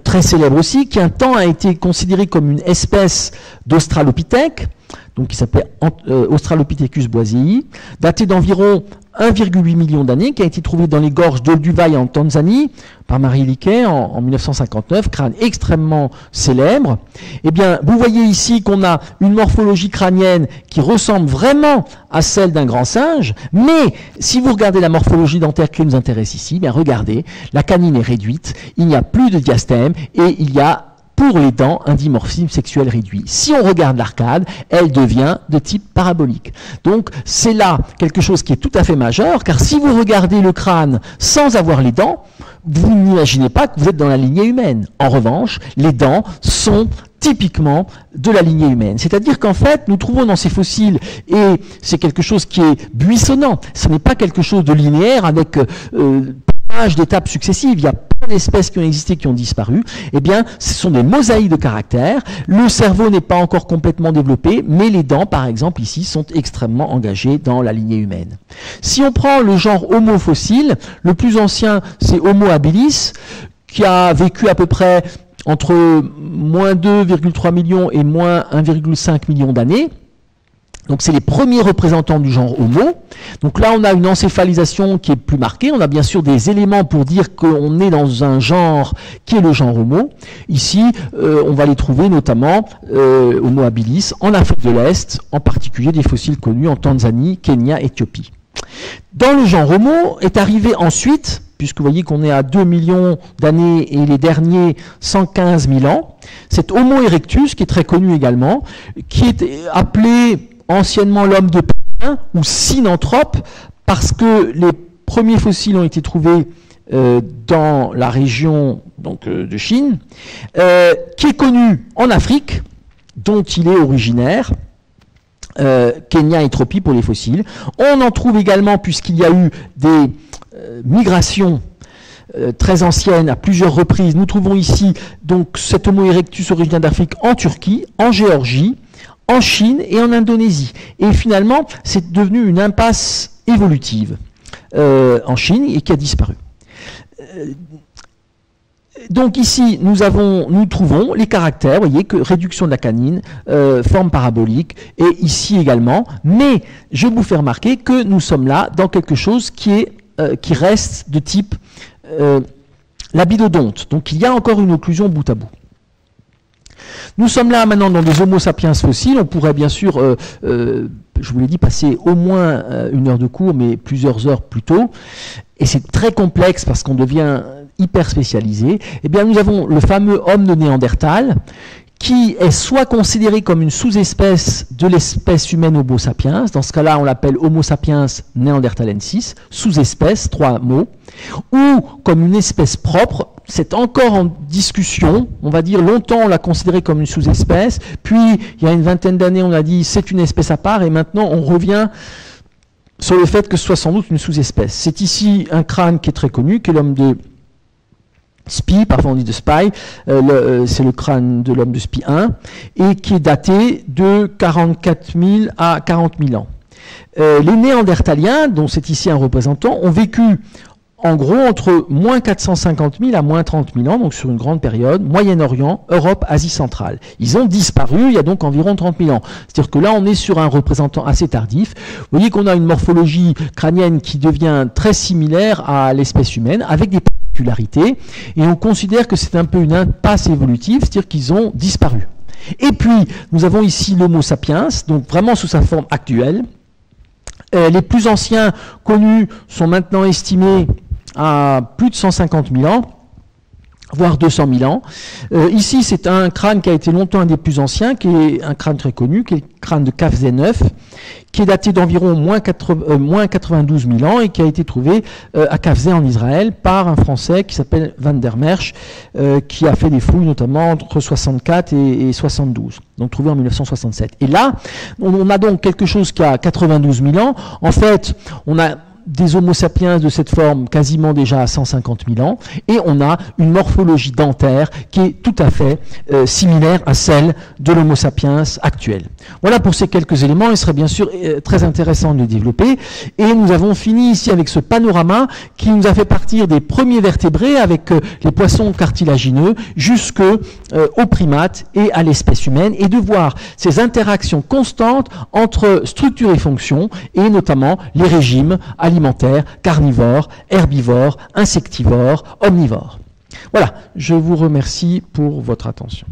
très célèbre aussi, qui un temps a été considéré comme une espèce d'australopithèque, donc qui s'appelait euh, Australopithecus boisei, daté d'environ un virgule huit million d'années, qui a été trouvé dans les gorges d'Olduvai en Tanzanie par Marie Liquet en, en mille neuf cent cinquante-neuf, crâne extrêmement célèbre. Eh bien, vous voyez ici qu'on a une morphologie crânienne qui ressemble vraiment à celle d'un grand singe, mais si vous regardez la morphologie dentaire qui nous intéresse ici, bien regardez, la canine est réduite, il n'y a plus de diastème et il y a pour les dents, un dimorphisme sexuel réduit. Si on regarde l'arcade, elle devient de type parabolique. Donc, c'est là quelque chose qui est tout à fait majeur, car si vous regardez le crâne sans avoir les dents, vous n'imaginez pas que vous êtes dans la lignée humaine. En revanche, les dents sont typiquement de la lignée humaine. C'est-à-dire qu'en fait, nous trouvons dans ces fossiles, et c'est quelque chose qui est buissonnant, ce n'est pas quelque chose de linéaire avec euh, page d'étapes successives, il y a plein d'espèces qui ont existé, qui ont disparu, eh bien, ce sont des mosaïques de caractères. Le cerveau n'est pas encore complètement développé, mais les dents, par exemple, ici, sont extrêmement engagées dans la lignée humaine. Si on prend le genre Homo fossile, le plus ancien, c'est Homo habilis, qui a vécu à peu près entre moins deux virgule trois millions et moins un virgule cinq million d'années. Donc c'est les premiers représentants du genre Homo. Donc là on a une encéphalisation qui est plus marquée. On a bien sûr des éléments pour dire qu'on est dans un genre qui est le genre Homo. Ici euh, on va les trouver notamment euh, Homo habilis en Afrique de l'Est, en particulier des fossiles connus en Tanzanie, Kenya, Éthiopie. Dans le genre Homo est arrivé ensuite, puisque vous voyez qu'on est à deux millions d'années et les derniers cent quinze mille ans, cet Homo erectus qui est très connu également, qui est appelé anciennement l'homme de Pékin ou synanthrope, parce que les premiers fossiles ont été trouvés euh, dans la région donc, euh, de Chine, euh, qui est connu en Afrique, dont il est originaire, euh, Kenya et Tropie pour les fossiles. On en trouve également, puisqu'il y a eu des euh, migrations Euh, très ancienne, à plusieurs reprises. Nous trouvons ici donc cet Homo erectus originaire d'Afrique en Turquie, en Géorgie, en Chine et en Indonésie. Et finalement, c'est devenu une impasse évolutive euh, en Chine et qui a disparu. Euh, donc ici, nous, avons, nous trouvons les caractères, vous voyez, que réduction de la canine, euh, forme parabolique, et ici également. Mais je vous fais remarquer que nous sommes là dans quelque chose qui, est, euh, qui reste de type Euh, l'abidodonte. Donc il y a encore une occlusion bout à bout. Nous sommes là maintenant dans des Homo sapiens fossiles. On pourrait bien sûr, euh, euh, je vous l'ai dit, passer au moins euh, une heure de cours, mais plusieurs heures plus tôt. Et c'est très complexe parce qu'on devient hyper spécialisé. Eh bien, nous avons le fameux homme de Néandertal qui est soit considéré comme une sous-espèce de l'espèce humaine Homo sapiens, dans ce cas-là on l'appelle Homo sapiens neanderthalensis, sous-espèce, trois mots, ou comme une espèce propre, c'est encore en discussion, on va dire longtemps on l'a considéré comme une sous-espèce, puis il y a une vingtaine d'années on a dit c'est une espèce à part, et maintenant on revient sur le fait que ce soit sans doute une sous-espèce. C'est ici un crâne qui est très connu, qui est l'homme de Spy, parfois on dit de Spy, euh, euh, c'est le crâne de l'homme de Spy un, et qui est daté de quarante-quatre mille à quarante mille ans. Euh, les Néandertaliens, dont c'est ici un représentant, ont vécu en gros entre moins quatre cent cinquante mille à moins trente mille ans, donc sur une grande période, Moyen-Orient, Europe, Asie centrale. Ils ont disparu il y a donc environ trente mille ans. C'est-à-dire que là, on est sur un représentant assez tardif. Vous voyez qu'on a une morphologie crânienne qui devient très similaire à l'espèce humaine, avec des particularités, et on considère que c'est un peu une impasse évolutive, c'est-à-dire qu'ils ont disparu. Et puis, nous avons ici l'Homo sapiens, donc vraiment sous sa forme actuelle. Euh, les plus anciens connus sont maintenant estimés à plus de cent cinquante mille ans. voire deux cent mille ans. Euh, ici, c'est un crâne qui a été longtemps un des plus anciens, qui est un crâne très connu, qui est le crâne de Kafzéneuf, qui est daté d'environ moins, euh, moins quatre-vingt-douze mille ans et qui a été trouvé euh, à Kafzé en Israël par un Français qui s'appelle Van der Mersch, euh, qui a fait des fouilles notamment entre soixante-quatre et, et soixante-douze, donc trouvé en mille neuf cent soixante-sept. Et là, on, on a donc quelque chose qui a quatre-vingt-douze mille ans. En fait, on a des homo sapiens de cette forme quasiment déjà à cent cinquante mille ans, et on a une morphologie dentaire qui est tout à fait euh, similaire à celle de l'homo sapiens actuel. Voilà pour ces quelques éléments, il serait bien sûr euh, très intéressant de les développer, et nous avons fini ici avec ce panorama qui nous a fait partir des premiers vertébrés avec euh, les poissons cartilagineux jusque euh, aux primates et à l'espèce humaine, et de voir ces interactions constantes entre structure et fonction, et notamment les régimes alimentaires alimentaires, carnivores, herbivores, insectivores, omnivores. Voilà, je vous remercie pour votre attention.